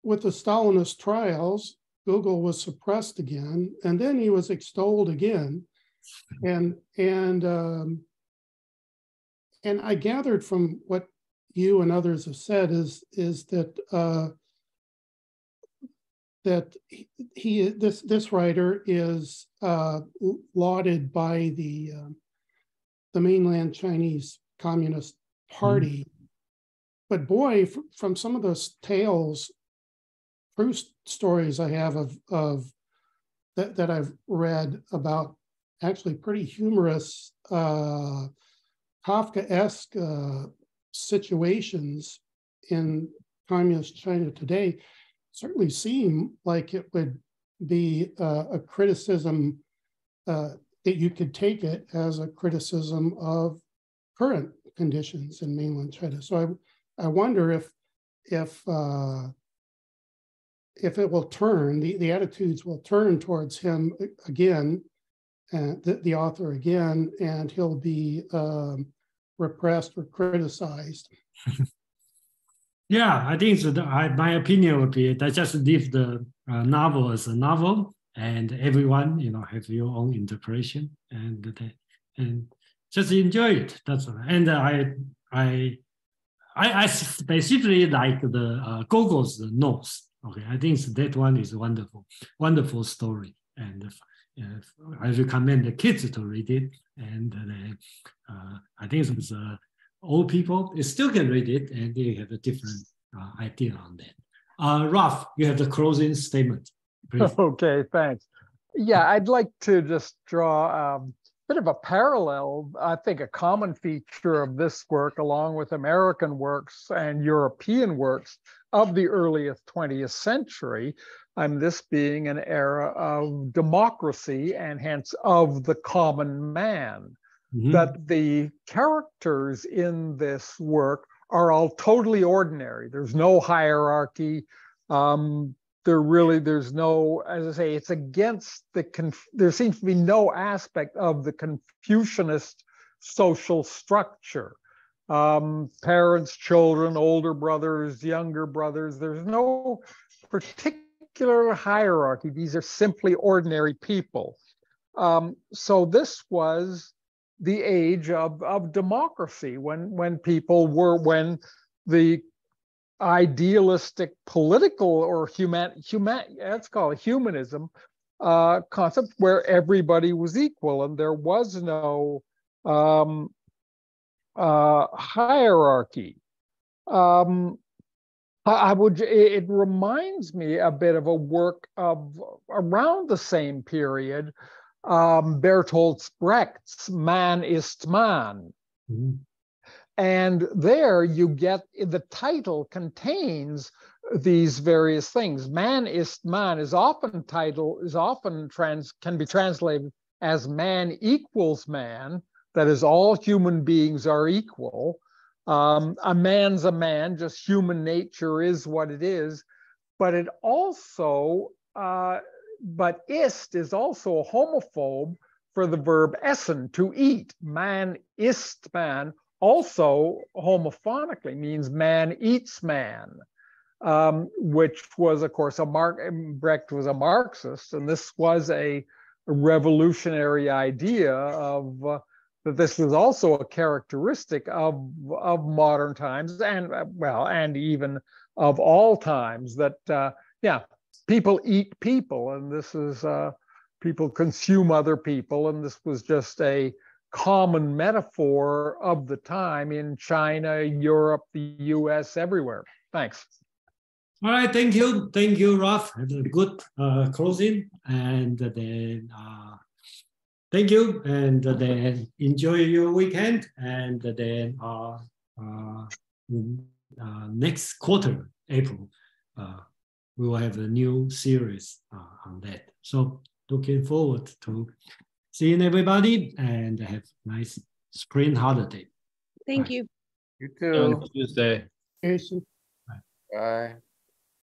with the Stalinist trials, Gogol was suppressed again, and then he was extolled again. And and um, and I gathered from what you and others have said is is that uh, that he, he this this writer is uh, lauded by the uh, the mainland Chinese Communist Party, mm-hmm. But boy, from some of those tales, true stories I have of of that that I've read about. Actually, pretty humorous, uh, Kafkaesque uh, situations in communist China today certainly seem like it would be uh, a criticism uh, that you could take it as a criticism of current conditions in mainland China. So I, I wonder if if uh, if it will turn, the, the attitudes will turn towards him again. And the, the author again, and he'll be um, repressed or criticized. Yeah, I think so. The, I, my opinion would be that just leave the uh, novel as a novel, and everyone, you know, have your own interpretation, and and just enjoy it. That's all. And I I I, I specifically like the uh, Gogol's The Nose. Okay, I think so that one is wonderful, wonderful story, and. Uh, I recommend the kids to read it, and uh, uh, I think it's uh, old people they still can read it, and they have a different uh, idea on that. Uh, Ralph, you have the closing statement. Please. Okay, thanks. Yeah, I'd like to just draw um, a bit of a parallel. I think a common feature of this work, along with American works and European works of the earliest twentieth century. I'm this being an era of democracy and hence of the common man, mm-hmm. That the characters in this work are all totally ordinary. There's no hierarchy. Um, there really, there's no, as I say, it's against the, there seems to be no aspect of the Confucianist social structure. Um, parents, children, older brothers, younger brothers, there's no particular hierarchy. These are simply ordinary people. Um, so this was the age of, of democracy, when when people were, when the idealistic political or human, human let's call it humanism uh, concept, where everybody was equal and there was no um, uh, hierarchy. Um, I would. It reminds me a bit of a work of around the same period, um, Bertolt Brecht's "Man ist Man," mm-hmm. and there you get the title contains these various things. "Man ist Man" is often title is often trans can be translated as "Man equals man." That is, all human beings are equal. Um, a man's a man, just human nature is what it is, but it also, uh, but ist is also a homophobe for the verb essen, to eat. Man ist man also homophonically means man eats man, um, which was, of course, a Marx, Brecht was a Marxist, and this was a revolutionary idea of uh, that this was also a characteristic of, of modern times and, well, and even of all times, that, uh, yeah, people eat people, and this is, uh, people consume other people, and this was just a common metaphor of the time in China, Europe, the U S, everywhere. Thanks. All right, thank you. Thank you, Ralph. Good uh, closing, and then... Uh... Thank you, and then enjoy your weekend, and then uh, uh, uh, next quarter, April, uh, we will have a new series uh, on that. So looking forward to seeing everybody, and have a nice spring holiday. Thank Bye. You. You too. Tuesday. Bye. Bye.